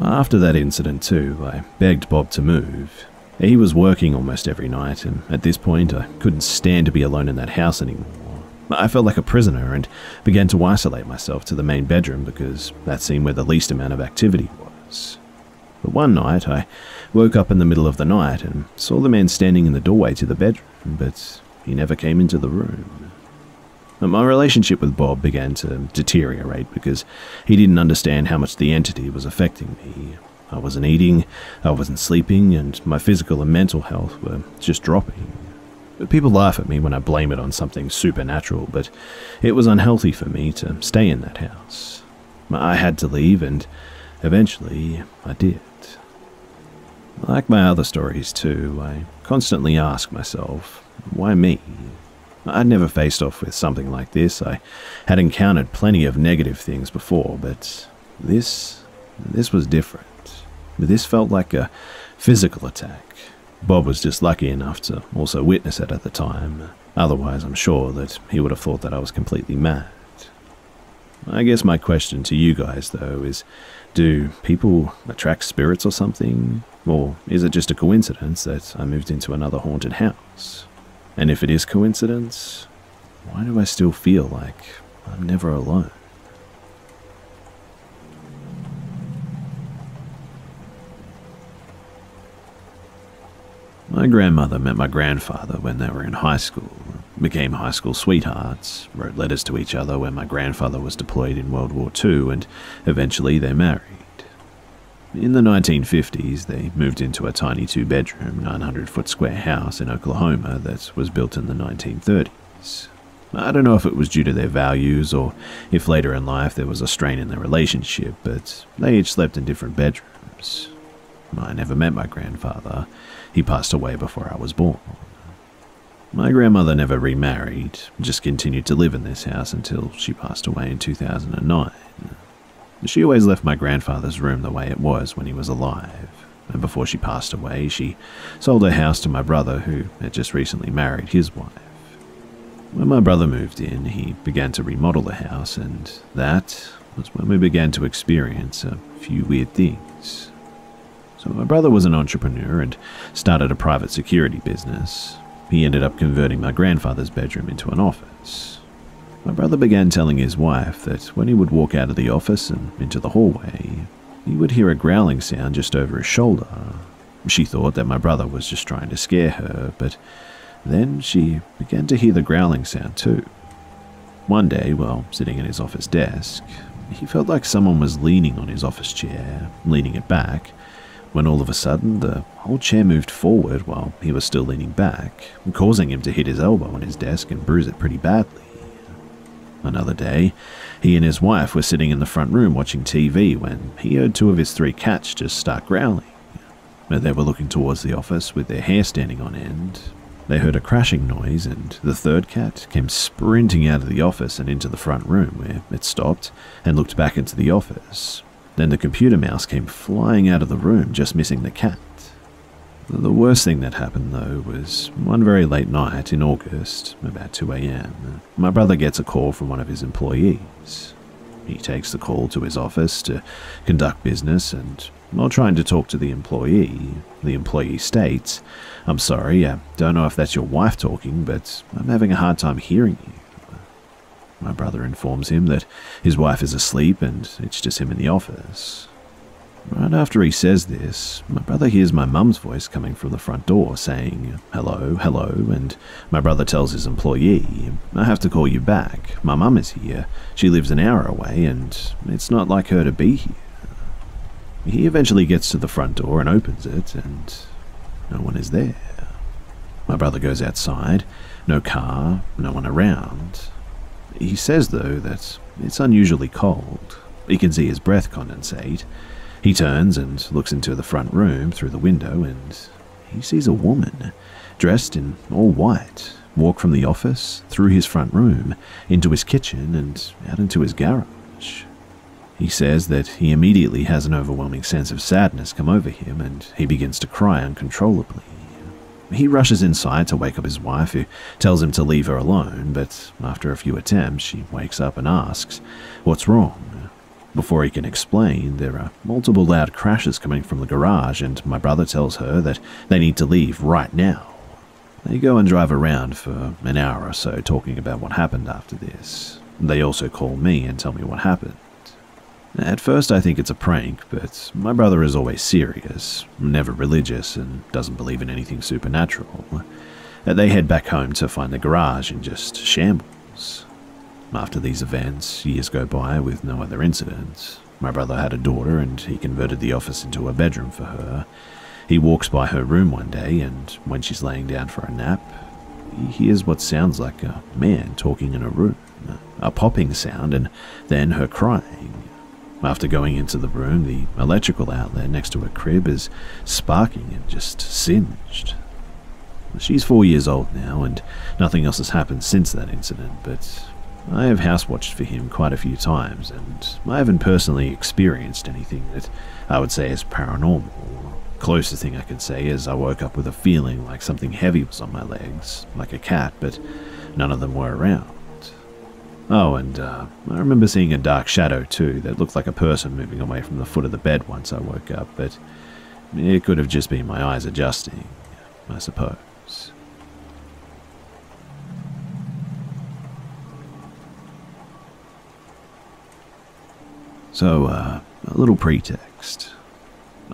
After that incident too, I begged Bob to move. He was working almost every night, and at this point I couldn't stand to be alone in that house anymore. I felt like a prisoner and began to isolate myself to the main bedroom because that seemed where the least amount of activity was. But one night, I woke up in the middle of the night and saw the man standing in the doorway to the bedroom, but he never came into the room. My relationship with Bob began to deteriorate because he didn't understand how much the entity was affecting me. I wasn't eating, I wasn't sleeping, and my physical and mental health were just dropping. People laugh at me when I blame it on something supernatural, but it was unhealthy for me to stay in that house. I had to leave, and eventually I did. Like my other stories too, I constantly ask myself, why me? I'd never faced off with something like this. I had encountered plenty of negative things before, but this, this was different. This felt like a physical attack. Bob was just lucky enough to also witness it at the time. Otherwise, I'm sure that he would have thought that I was completely mad. I guess my question to you guys, though, is do people attract spirits or something? Or is it just a coincidence that I moved into another haunted house? And if it is coincidence, why do I still feel like I'm never alone? My grandmother met my grandfather when they were in high school, became high school sweethearts, wrote letters to each other when my grandfather was deployed in World War Two, and eventually they married. In the nineteen fifties, they moved into a tiny two-bedroom, nine hundred foot square house in Oklahoma that was built in the nineteen thirties. I don't know if it was due to their values or if later in life there was a strain in their relationship, but they each slept in different bedrooms. I never met my grandfather. He passed away before I was born. My grandmother never remarried, just continued to live in this house until she passed away in two thousand nine. She always left my grandfather's room the way it was when he was alive, and before she passed away, she sold her house to my brother, who had just recently married his wife. When my brother moved in, he began to remodel the house, and that was when we began to experience a few weird things. So my brother was an entrepreneur and started a private security business. He ended up converting my grandfather's bedroom into an office. My brother began telling his wife that when he would walk out of the office and into the hallway, he would hear a growling sound just over his shoulder. She thought that my brother was just trying to scare her, but then she began to hear the growling sound too. One day, while sitting at his office desk, he felt like someone was leaning on his office chair, leaning it back, when all of a sudden the whole chair moved forward while he was still leaning back, causing him to hit his elbow on his desk and bruise it pretty badly. Another day, he and his wife were sitting in the front room watching T V when he heard two of his three cats just start growling. They were looking towards the office with their hair standing on end. They heard a crashing noise, and the third cat came sprinting out of the office and into the front room, where it stopped and looked back into the office. Then the computer mouse came flying out of the room, just missing the cat. The worst thing that happened, though, was one very late night in August, about two A M, my brother gets a call from one of his employees. He takes the call to his office to conduct business, and while trying to talk to the employee, the employee states, "I'm sorry, I don't know if that's your wife talking, but I'm having a hard time hearing you." My brother informs him that his wife is asleep and it's just him in the office. Right after he says this, my brother hears my mum's voice coming from the front door saying, "Hello, hello," and my brother tells his employee, "I have to call you back. My mum is here. She lives an hour away and it's not like her to be here." He eventually gets to the front door and opens it, and no one is there. My brother goes outside, no car, no one around. He says, though, that it's unusually cold. He can see his breath condensate. He turns and looks into the front room through the window, and he sees a woman, dressed in all white, walk from the office, through his front room, into his kitchen, and out into his garage. He says that he immediately has an overwhelming sense of sadness come over him, and he begins to cry uncontrollably. He rushes inside to wake up his wife, who tells him to leave her alone, but after a few attempts, she wakes up and asks, "What's wrong?" Before he can explain, there are multiple loud crashes coming from the garage, and my brother tells her that they need to leave right now. They go and drive around for an hour or so talking about what happened after this. They also call me and tell me what happened. At first I think it's a prank, but my brother is always serious, never religious, and doesn't believe in anything supernatural. They head back home to find the garage in just shambles. After these events, years go by with no other incidents. My brother had a daughter and he converted the office into a bedroom for her. He walks by her room one day, and when she's laying down for a nap, he hears what sounds like a man talking in a room, a popping sound, and then her crying. After going into the room, the electrical outlet next to her crib is sparking and just singed. She's four years old now, and nothing else has happened since that incident, but I have housewatched for him quite a few times, and I haven't personally experienced anything that I would say is paranormal. Closest thing I can say is I woke up with a feeling like something heavy was on my legs, like a cat, but none of them were around. Oh, and uh, I remember seeing a dark shadow too that looked like a person moving away from the foot of the bed once I woke up, but it could have just been my eyes adjusting, I suppose. So, uh, a little pretext.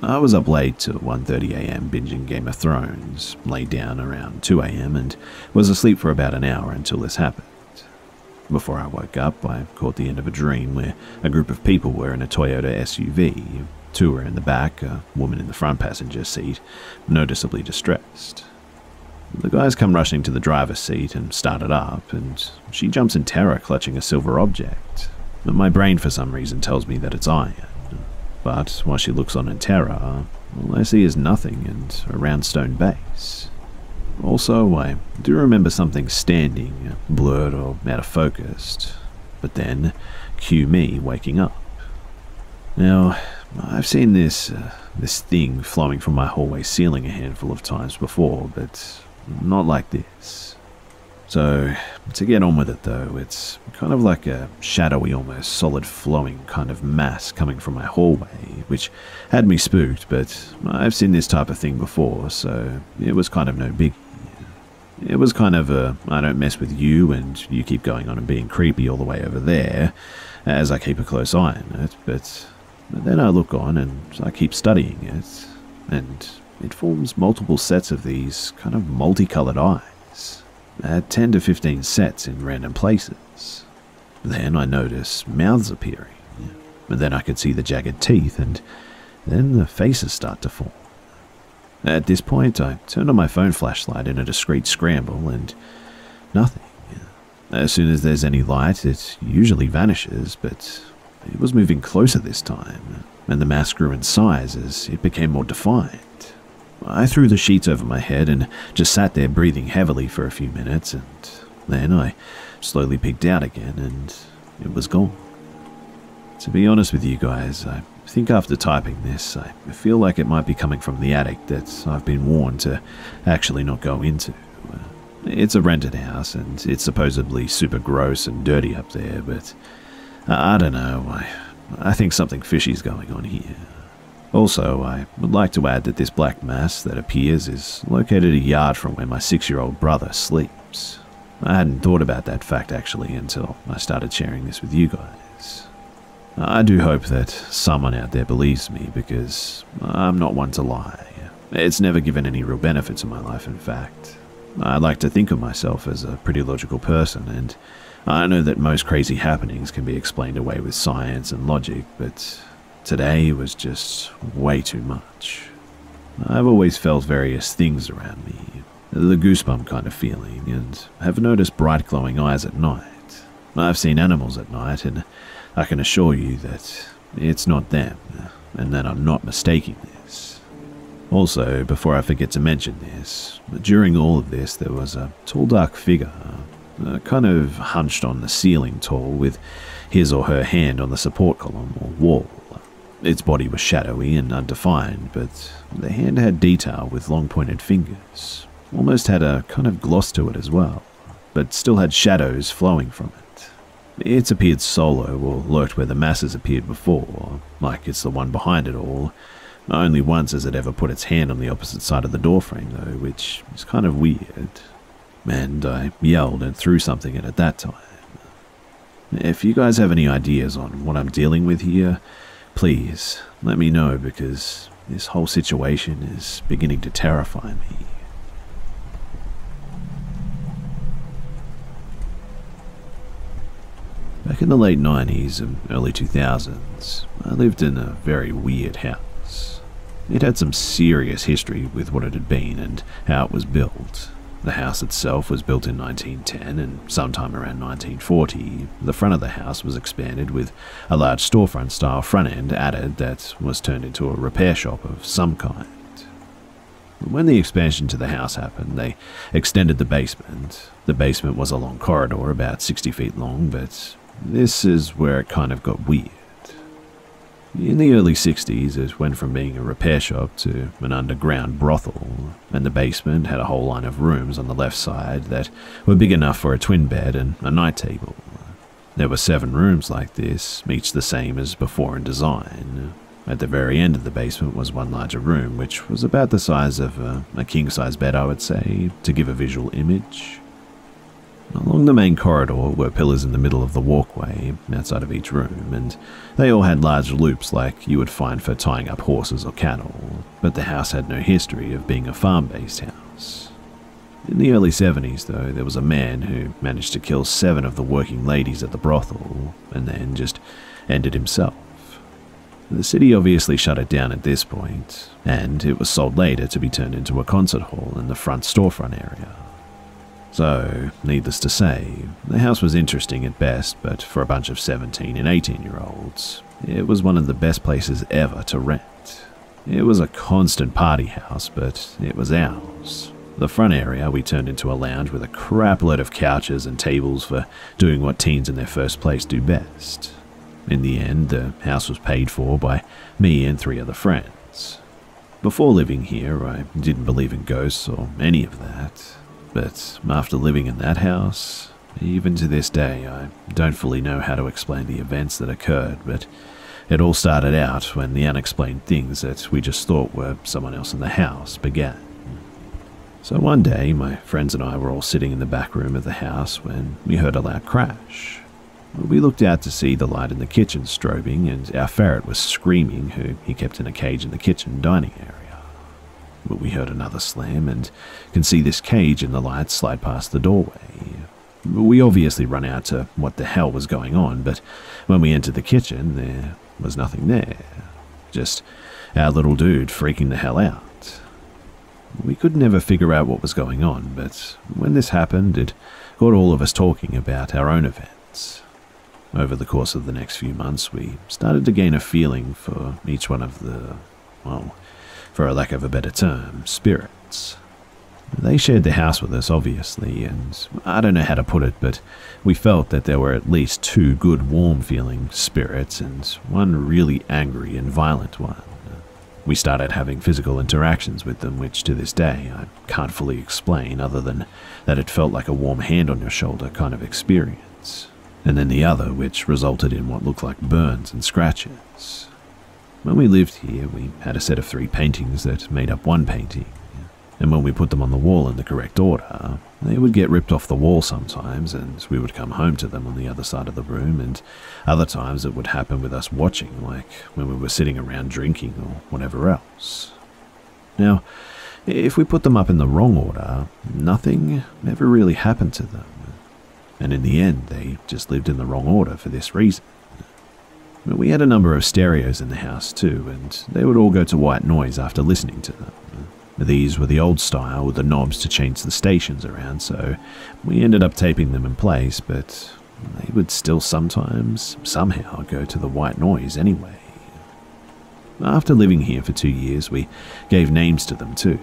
I was up late till one thirty A M binging Game of Thrones, laid down around two A M and was asleep for about an hour until this happened. Before I woke up, I caught the end of a dream where a group of people were in a Toyota S U V. Two were in the back, a woman in the front passenger seat, noticeably distressed. The guys come rushing to the driver's seat and start it up, and she jumps in terror clutching a silver object. My brain for some reason tells me that it's iron, but while she looks on in terror, all I see is nothing and a round stone base. Also, I do remember something standing, blurred or out of focus, but then cue me waking up. Now, I've seen this, uh, this thing flowing from my hallway ceiling a handful of times before, but not like this. So To get on with it though, it's kind of like a shadowy, almost solid flowing kind of mass coming from my hallway, which had me spooked, but I've seen this type of thing before, so it was kind of no big. It was kind of a, I don't mess with you and you keep going on and being creepy all the way over there, as I keep a close eye on it, but then I look on and I keep studying it, and it forms multiple sets of these kind of multicolored eyes, at ten to fifteen sets in random places. Then I notice mouths appearing, and then I could see the jagged teeth, and then the faces start to form. At this point, I turned on my phone flashlight in a discreet scramble, and nothing. As soon as there's any light, it usually vanishes, but it was moving closer this time, and the mass grew in size as it became more defined. I threw the sheets over my head and just sat there breathing heavily for a few minutes, and then I slowly peeked out again, and it was gone. To be honest with you guys, I think after typing this, I feel like it might be coming from the attic that I've been warned to actually not go into. It's a rented house, and it's supposedly super gross and dirty up there, but I don't know, I, I think something fishy's going on here. Also, I would like to add that this black mass that appears is located a yard from where my six-year-old brother sleeps. I hadn't thought about that fact actually until I started sharing this with you guys. I do hope that someone out there believes me, because I'm not one to lie. It's never given any real benefits in my life, in fact. I like to think of myself as a pretty logical person, and I know that most crazy happenings can be explained away with science and logic, but today was just way too much. I've always felt various things around me, the goosebump kind of feeling, and have noticed bright glowing eyes at night. I've seen animals at night, and I can assure you that it's not them, and that I'm not mistaking this. Also, before I forget to mention this, during all of this there was a tall dark figure, uh, kind of hunched on the ceiling tall, with his or her hand on the support column or wall. Its body was shadowy and undefined, but the hand had detail with long pointed fingers, almost had a kind of gloss to it as well, but still had shadows flowing from it. It's appeared solo or lurked where the masses appeared before, like it's the one behind it all. Only once has it ever put its hand on the opposite side of the doorframe though, which is kind of weird. And I yelled and threw something in at that time. If you guys have any ideas on what I'm dealing with here, please let me know, because this whole situation is beginning to terrify me. Back in the late nineties and early two thousands, I lived in a very weird house. It had some serious history with what it had been and how it was built. The house itself was built in nineteen ten, and sometime around nineteen forty, the front of the house was expanded with a large storefront-style front end added that was turned into a repair shop of some kind. When the expansion to the house happened, they extended the basement. The basement was a long corridor, about sixty feet long, but this is where it kind of got weird. In the early sixties, it went from being a repair shop to an underground brothel, and the basement had a whole line of rooms on the left side that were big enough for a twin bed and a night table. There were seven rooms like this, each the same as before in design. At the very end of the basement was one larger room, which was about the size of a, a king-size bed, I would say, to give a visual image. Along the main corridor were pillars in the middle of the walkway outside of each room, and they all had large loops like you would find for tying up horses or cattle, but the house had no history of being a farm-based house. In the early seventies, though, there was a man who managed to kill seven of the working ladies at the brothel, and then just ended himself. The city obviously shut it down at this point, and it was sold later to be turned into a concert hall in the front storefront area. So, needless to say, the house was interesting at best, but for a bunch of seventeen and eighteen-year-olds, it was one of the best places ever to rent. It was a constant party house, but it was ours. The front area we turned into a lounge with a crap load of couches and tables for doing what teens in their first place do best. In the end, the house was paid for by me and three other friends. Before living here, I didn't believe in ghosts or any of that. But after living in that house, Even to this day, I don't fully know how to explain the events that occurred, but it all started out when the unexplained things that we just thought were someone else in the house began. So one day, my friends and I were all sitting in the back room of the house when we heard a loud crash. We looked out to see the light in the kitchen strobing, and our ferret was screaming, who he kept in a cage in the kitchen dining area. But we heard another slam and can see this cage in the light slide past the doorway. We obviously run out to what the hell was going on, but when we entered the kitchen, there was nothing there. Just our little dude freaking the hell out. We could never figure out what was going on, but when this happened, it got all of us talking about our own events. Over the course of the next few months, we started to gain a feeling for each one of the, well, for a lack of a better term, spirits. They shared the house with us, obviously, and I don't know how to put it, but we felt that there were at least two good, warm-feeling spirits and one really angry and violent one. We started having physical interactions with them, which to this day I can't fully explain other than that it felt like a warm hand on your shoulder kind of experience. And then the other, which resulted in what looked like burns and scratches. When we lived here, we had a set of three paintings that made up one painting, and when we put them on the wall in the correct order, they would get ripped off the wall sometimes, and we would come home to them on the other side of the room, and other times it would happen with us watching, like when we were sitting around drinking or whatever else. Now, if we put them up in the wrong order, nothing ever really happened to them, and in the end, they just lived in the wrong order for this reason. We had a number of stereos in the house too, and they would all go to white noise after listening to them. These were the old style with the knobs to change the stations around, so we ended up taping them in place, but they would still sometimes, somehow, go to the white noise anyway. After living here for two years, we gave names to them too.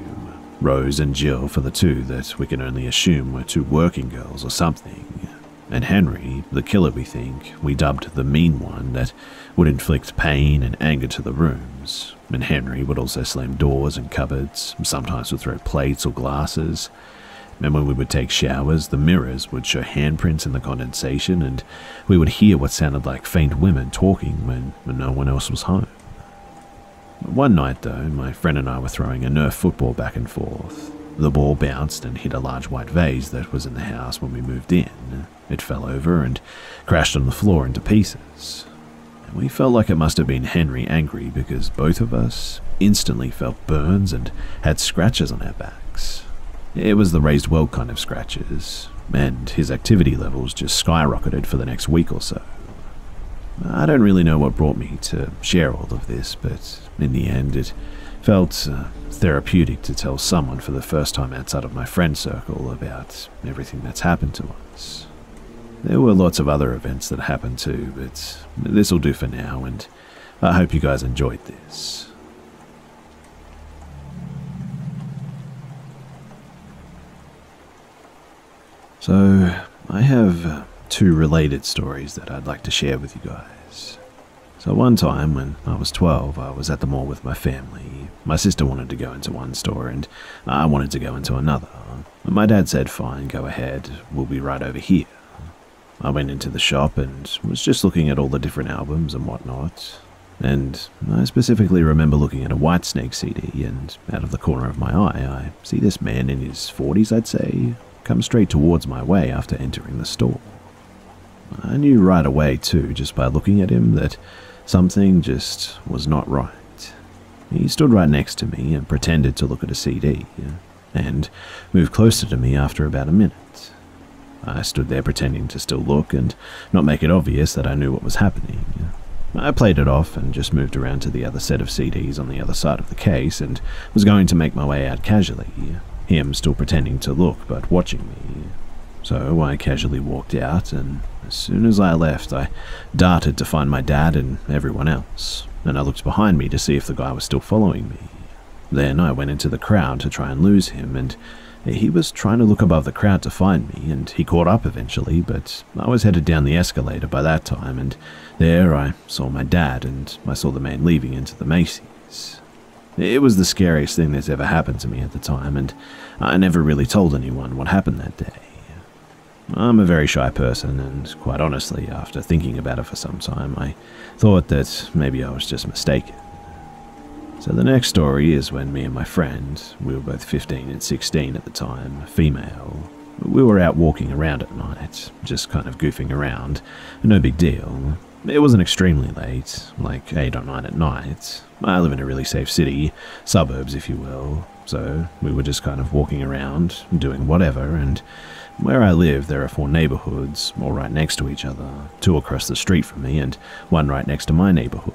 Rose and Jill for the two that we can only assume were two working girls or something. And Henry, the killer we think, we dubbed the mean one that would inflict pain and anger to the rooms. And Henry would also slam doors and cupboards, sometimes would throw plates or glasses. And when we would take showers, the mirrors would show handprints in the condensation, and we would hear what sounded like faint women talking when, when no one else was home. One night though, my friend and I were throwing a Nerf football back and forth. The ball bounced and hit a large white vase that was in the house when we moved in. It fell over and crashed on the floor into pieces. And we felt like it must have been Henry angry because both of us instantly felt burns and had scratches on our backs. It was the raised welt kind of scratches, and his activity levels just skyrocketed for the next week or so. I don't really know what brought me to share all of this, but in the end it felt uh, therapeutic to tell someone for the first time outside of my friend circle about everything that's happened to us. There were lots of other events that happened too, but this'll do for now, and I hope you guys enjoyed this. So, I have two related stories that I'd like to share with you guys. So one time when I was twelve, I was at the mall with my family. My sister wanted to go into one store and I wanted to go into another. My dad said, "Fine, go ahead, we'll be right over here." I went into the shop and was just looking at all the different albums and whatnot, and I specifically remember looking at a Whitesnake C D, and out of the corner of my eye, I see this man in his forties, I'd say, come straight towards my way after entering the store. I knew right away too, just by looking at him, that something just was not right. He stood right next to me and pretended to look at a C D, and moved closer to me after about a minute. I stood there pretending to still look and not make it obvious that I knew what was happening. I played it off and just moved around to the other set of C Ds on the other side of the case and was going to make my way out casually, him still pretending to look but watching me. So I casually walked out, and as soon as I left, I darted to find my dad and everyone else, and I looked behind me to see if the guy was still following me. Then I went into the crowd to try and lose him, and he was trying to look above the crowd to find me, and he caught up eventually, but I was headed down the escalator by that time, and there I saw my dad, and I saw the man leaving into the Macy's. It was the scariest thing that's ever happened to me at the time, and I never really told anyone what happened that day. I'm a very shy person, and quite honestly, after thinking about it for some time, I thought that maybe I was just mistaken. So the next story is when me and my friend, we were both fifteen and sixteen at the time, female, we were out walking around at night, just kind of goofing around, no big deal. It wasn't extremely late, like eight or nine at night. I live in a really safe city, suburbs if you will, so we were just kind of walking around, doing whatever, and where I live there are four neighborhoods, all right next to each other, two across the street from me and one right next to my neighborhood.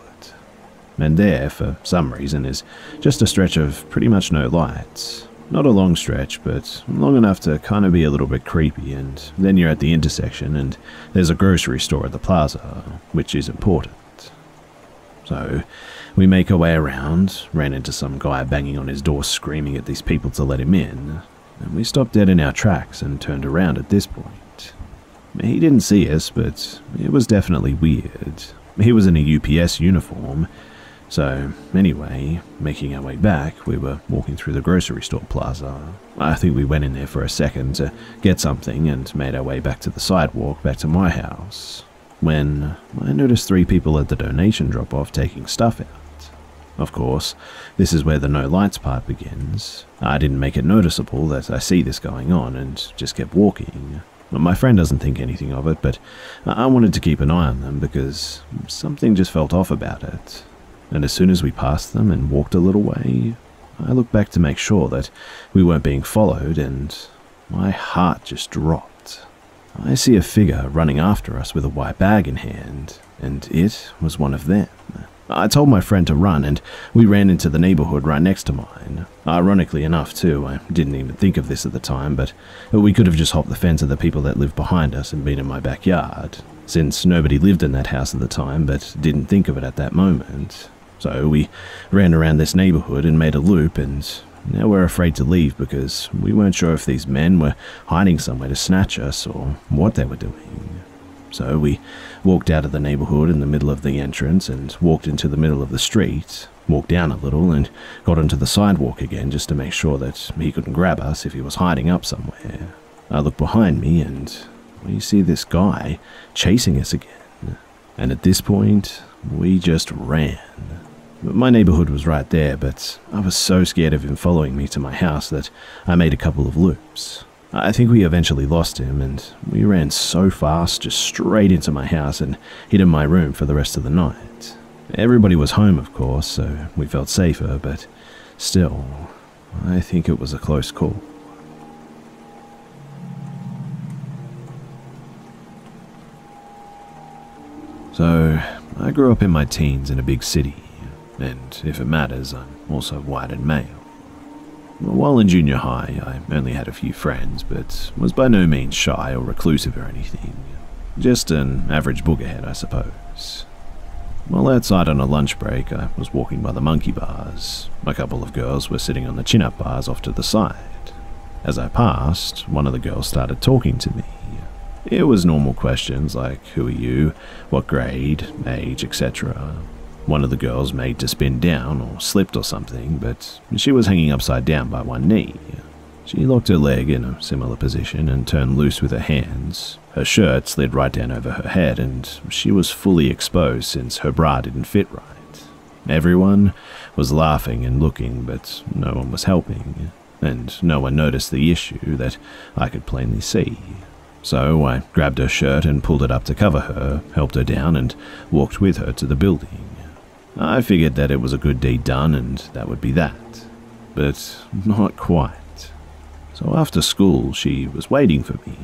And there, for some reason, is just a stretch of pretty much no lights. Not a long stretch, but long enough to kind of be a little bit creepy, and then you're at the intersection and there's a grocery store at the plaza, which is important. So we make our way around, ran into some guy banging on his door screaming at these people to let him in, and we stopped dead in our tracks and turned around at this point. He didn't see us, but it was definitely weird. He was in a U P S uniform. So, anyway, making our way back, we were walking through the grocery store plaza. I think we went in there for a second to get something and made our way back to the sidewalk, back to my house, when I noticed three people at the donation drop-off taking stuff out. Of course, this is where the no lights part begins. I didn't make it noticeable that I see this going on and just kept walking. My friend doesn't think anything of it, but I wanted to keep an eye on them because something just felt off about it. And as soon as we passed them and walked a little way, I looked back to make sure that we weren't being followed, and my heart just dropped. I see a figure running after us with a white bag in hand, and it was one of them. I told my friend to run, and we ran into the neighborhood right next to mine. Ironically enough, too, I didn't even think of this at the time, but we could have just hopped the fence of the people that lived behind us and been in my backyard, since nobody lived in that house at the time, but didn't think of it at that moment. So we ran around this neighborhood and made a loop, and now we're afraid to leave because we weren't sure if these men were hiding somewhere to snatch us or what they were doing. So we walked out of the neighborhood in the middle of the entrance and walked into the middle of the street, walked down a little and got onto the sidewalk again just to make sure that he couldn't grab us if he was hiding up somewhere. I looked behind me and we see this guy chasing us again, and at this point we just ran. My neighborhood was right there, but I was so scared of him following me to my house that I made a couple of loops. I think we eventually lost him, and we ran so fast, just straight into my house and hid in my room for the rest of the night. Everybody was home, of course, so we felt safer, but still, I think it was a close call. So, I grew up in my teens in a big city. And if it matters, I'm also white and male. While in junior high, I only had a few friends, but was by no means shy or reclusive or anything. Just an average boogerhead, I suppose. While outside on a lunch break, I was walking by the monkey bars. A couple of girls were sitting on the chin-up bars off to the side. As I passed, one of the girls started talking to me. It was normal questions like, who are you, what grade, age, et cetera. One of the girls made to spin down or slipped or something, but she was hanging upside down by one knee. She locked her leg in a similar position and turned loose with her hands. Her shirt slid right down over her head, and she was fully exposed since her bra didn't fit right. Everyone was laughing and looking, but no one was helping, and no one noticed the issue that I could plainly see. So I grabbed her shirt and pulled it up to cover her, helped her down, and walked with her to the building. I figured that it was a good deed done and that would be that, but not quite. So after school, she was waiting for me,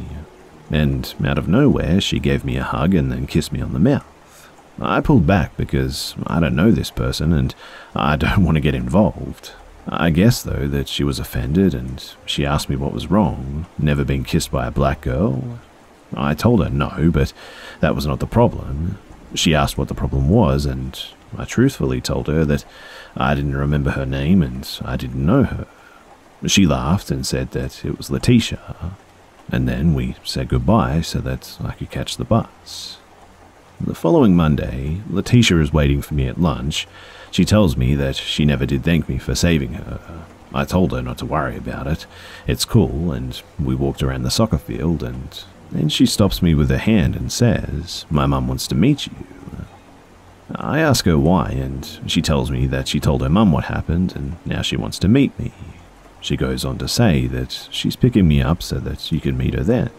and out of nowhere, she gave me a hug and then kissed me on the mouth. I pulled back because I don't know this person and I don't want to get involved. I guess, though, that she was offended and she asked me what was wrong, never been kissed by a black girl. I told her no, but that was not the problem. She asked what the problem was, and I truthfully told her that I didn't remember her name and I didn't know her. She laughed and said that it was Letitia, and then we said goodbye so that I could catch the bus. The following Monday, Letitia is waiting for me at lunch. She tells me that she never did thank me for saving her. I told her not to worry about it, it's cool, and we walked around the soccer field, and And she stops me with her hand and says, "My mum wants to meet you." I ask her why, and she tells me that she told her mum what happened, and now she wants to meet me. She goes on to say that she's picking me up so that you can meet her then,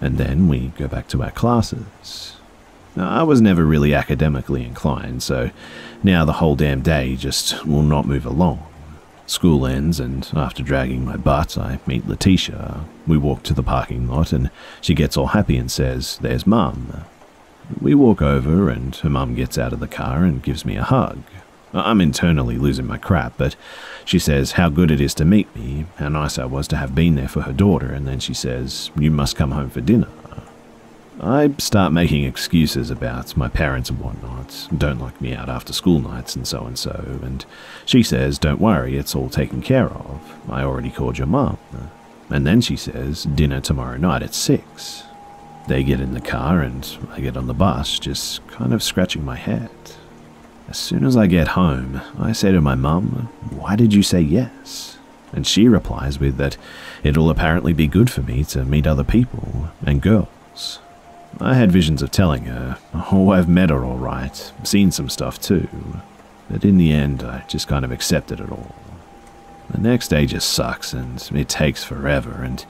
and then we go back to our classes. Now, I was never really academically inclined, so now the whole damn day just will not move along. School ends, and after dragging my butt, I meet Letitia. We walk to the parking lot, and she gets all happy and says, "There's Mum." We walk over, and her mum gets out of the car and gives me a hug. I'm internally losing my crap, but she says how good it is to meet me, how nice I was to have been there for her daughter, and then she says, "You must come home for dinner." I start making excuses about my parents and whatnot, don't like me out after school nights and so and so, and she says, "Don't worry, it's all taken care of. I already called your mum." And then she says, "Dinner tomorrow night at six. They get in the car and I get on the bus, just kind of scratching my head. As soon as I get home, I say to my mum, "Why did you say yes?" And she replies with that it'll apparently be good for me to meet other people and girls. I had visions of telling her, "Oh, I've met her all right, seen some stuff too," but in the end, I just kind of accepted it all. The next day just sucks, and it takes forever, and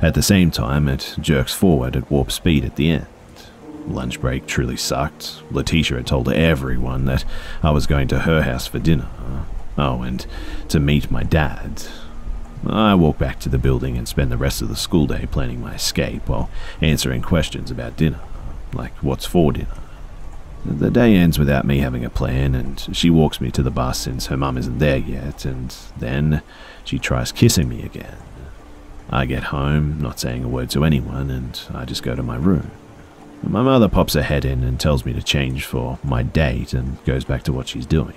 at the same time, it jerks forward at warp speed at the end. Lunch break truly sucked. Letitia had told everyone that I was going to her house for dinner. Oh, and to meet my dad. I walk back to the building and spend the rest of the school day planning my escape while answering questions about dinner, like what's for dinner. The day ends without me having a plan, and she walks me to the bus since her mum isn't there yet, and then she tries kissing me again. I get home, not saying a word to anyone, and I just go to my room. My mother pops her head in and tells me to change for my date and goes back to what she's doing.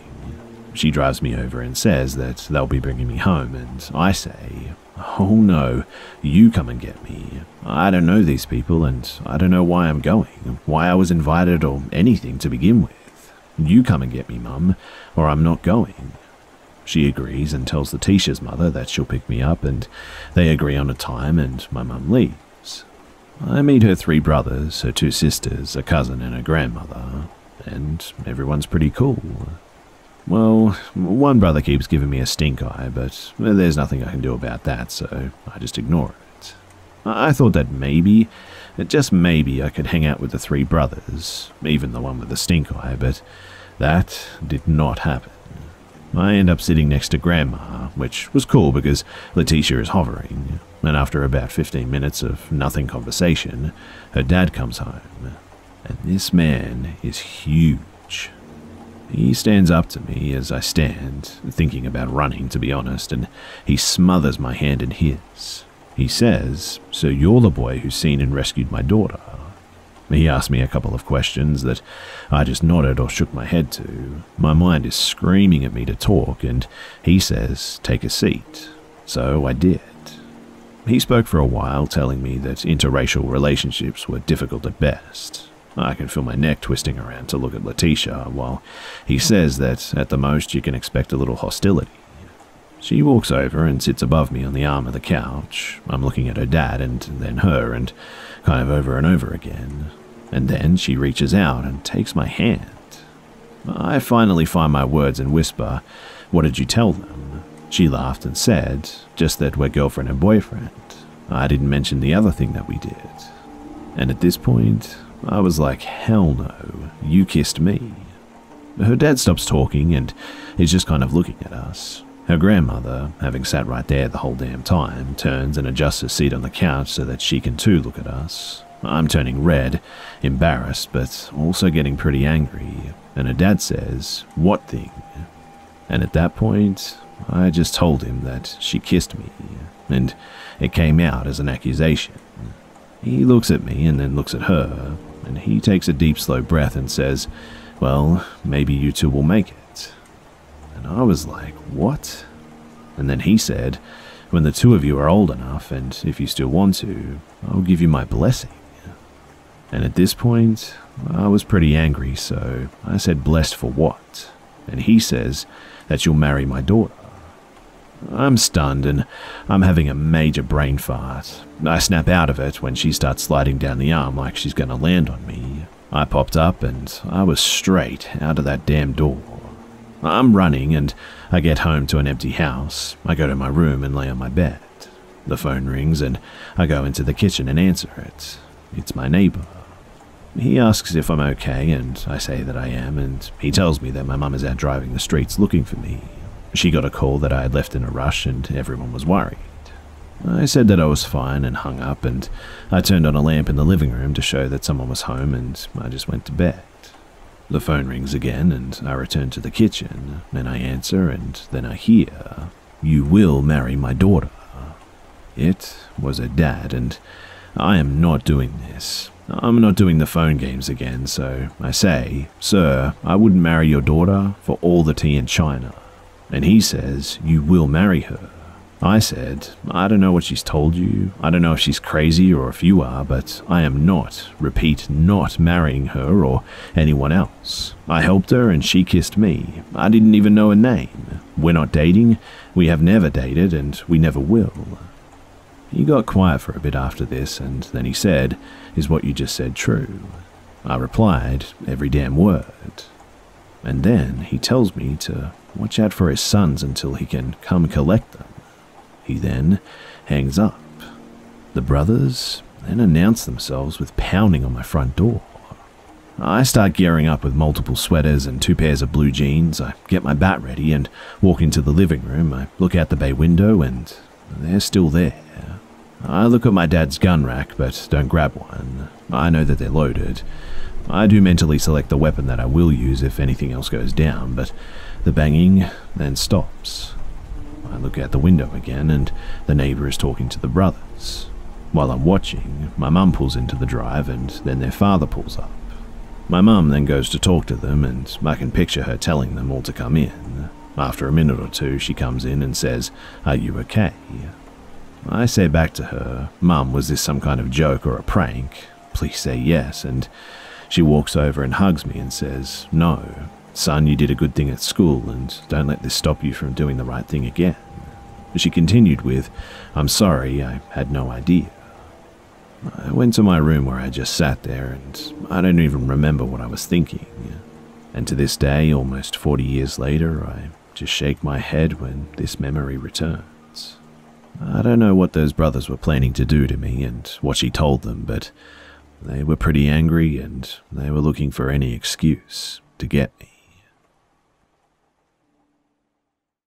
She drives me over and says that they'll be bringing me home, and I say, "Oh no, you come and get me. I don't know these people, and I don't know why I'm going, why I was invited or anything to begin with. You come and get me, Mum, or I'm not going." She agrees and tells Letitia's mother that she'll pick me up, and they agree on a time, and my mum leaves. I meet her three brothers, her two sisters, a cousin and her grandmother, and everyone's pretty cool. Well, one brother keeps giving me a stink eye, but there's nothing I can do about that, so I just ignore it. I thought that maybe, just maybe, I could hang out with the three brothers, even the one with the stink eye, but that did not happen. I end up sitting next to Grandma, which was cool because Letitia is hovering, and after about fifteen minutes of nothing conversation, her dad comes home, and this man is huge. He stands up to me as I stand, thinking about running, to be honest, and he smothers my hand in his. He says, "So you're the boy who's seen and rescued my daughter?" He asked me a couple of questions that I just nodded or shook my head to. My mind is screaming at me to talk, and he says, "Take a seat." So I did. He spoke for a while, telling me that interracial relationships were difficult at best. I can feel my neck twisting around to look at Letitia, while he says that at the most you can expect a little hostility. She walks over and sits above me on the arm of the couch. I'm looking at her dad and then her, and kind of over and over again. And then she reaches out and takes my hand. I finally find my words and whisper, "What did you tell them?" She laughed and said, "Just that we're girlfriend and boyfriend. I didn't mention the other thing that we did." And at this point, I was like, "Hell no, you kissed me." Her dad stops talking and is just kind of looking at us. Her grandmother, having sat right there the whole damn time, turns and adjusts her seat on the couch so that she can too look at us. I'm turning red, embarrassed, but also getting pretty angry, and her dad says, "What thing?" And at that point, I just told him that she kissed me, and it came out as an accusation. He looks at me and then looks at her, and he takes a deep, slow breath and says, "Well, maybe you two will make it." And I was like, "What?" And then he said, "When the two of you are old enough, and if you still want to, I'll give you my blessing." And at this point, I was pretty angry, so I said, "Blessed for what?" And he says, "That you'll marry my daughter." I'm stunned and I'm having a major brain fart. I snap out of it when she starts sliding down the arm like she's gonna land on me. I popped up and I was straight out of that damn door. I'm running and I get home to an empty house. I go to my room and lay on my bed. The phone rings and I go into the kitchen and answer it. It's my neighbor. He asks if I'm okay and I say that I am, and he tells me that my mum is out driving the streets looking for me. She got a call that I had left in a rush and everyone was worried. I said that I was fine and hung up, and I turned on a lamp in the living room to show that someone was home, and I just went to bed. The phone rings again and I return to the kitchen and I answer, and then I hear, "You will marry my daughter." It was a dad, and I am not doing this. I'm not doing the phone games again, so I say, "Sir, I wouldn't marry your daughter for all the tea in China." And he says, "You will marry her." I said, "I don't know what she's told you. I don't know if she's crazy or if you are, but I am not, repeat, not marrying her or anyone else. I helped her and she kissed me. I didn't even know her name. We're not dating. We have never dated and we never will." He got quiet for a bit after this, and then he said, "Is what you just said true?" I replied, "Every damn word." And then he tells me to watch out for his sons until he can come collect them. He then hangs up. The brothers then announce themselves with pounding on my front door. I start gearing up with multiple sweaters and two pairs of blue jeans. I get my bat ready and walk into the living room. I look out the bay window and they're still there. I look at my dad's gun rack, but don't grab one. I know that they're loaded. I do mentally select the weapon that I will use if anything else goes down, but the banging then stops. I look out the window again, and the neighbor is talking to the brothers. While I'm watching, my mum pulls into the drive, and then their father pulls up. My mum then goes to talk to them, and I can picture her telling them all to come in. After a minute or two, she comes in and says, "Are you okay?" I say back to her, "Mum, was this some kind of joke or a prank? Please say yes." And she walks over and hugs me and says, "No, son, you did a good thing at school and don't let this stop you from doing the right thing again." She continued with, "I'm sorry, I had no idea." I went to my room where I just sat there and I don't even remember what I was thinking. And to this day, almost forty years later, I just shake my head when this memory returns. I don't know what those brothers were planning to do to me and what she told them, but they were pretty angry and they were looking for any excuse to get me.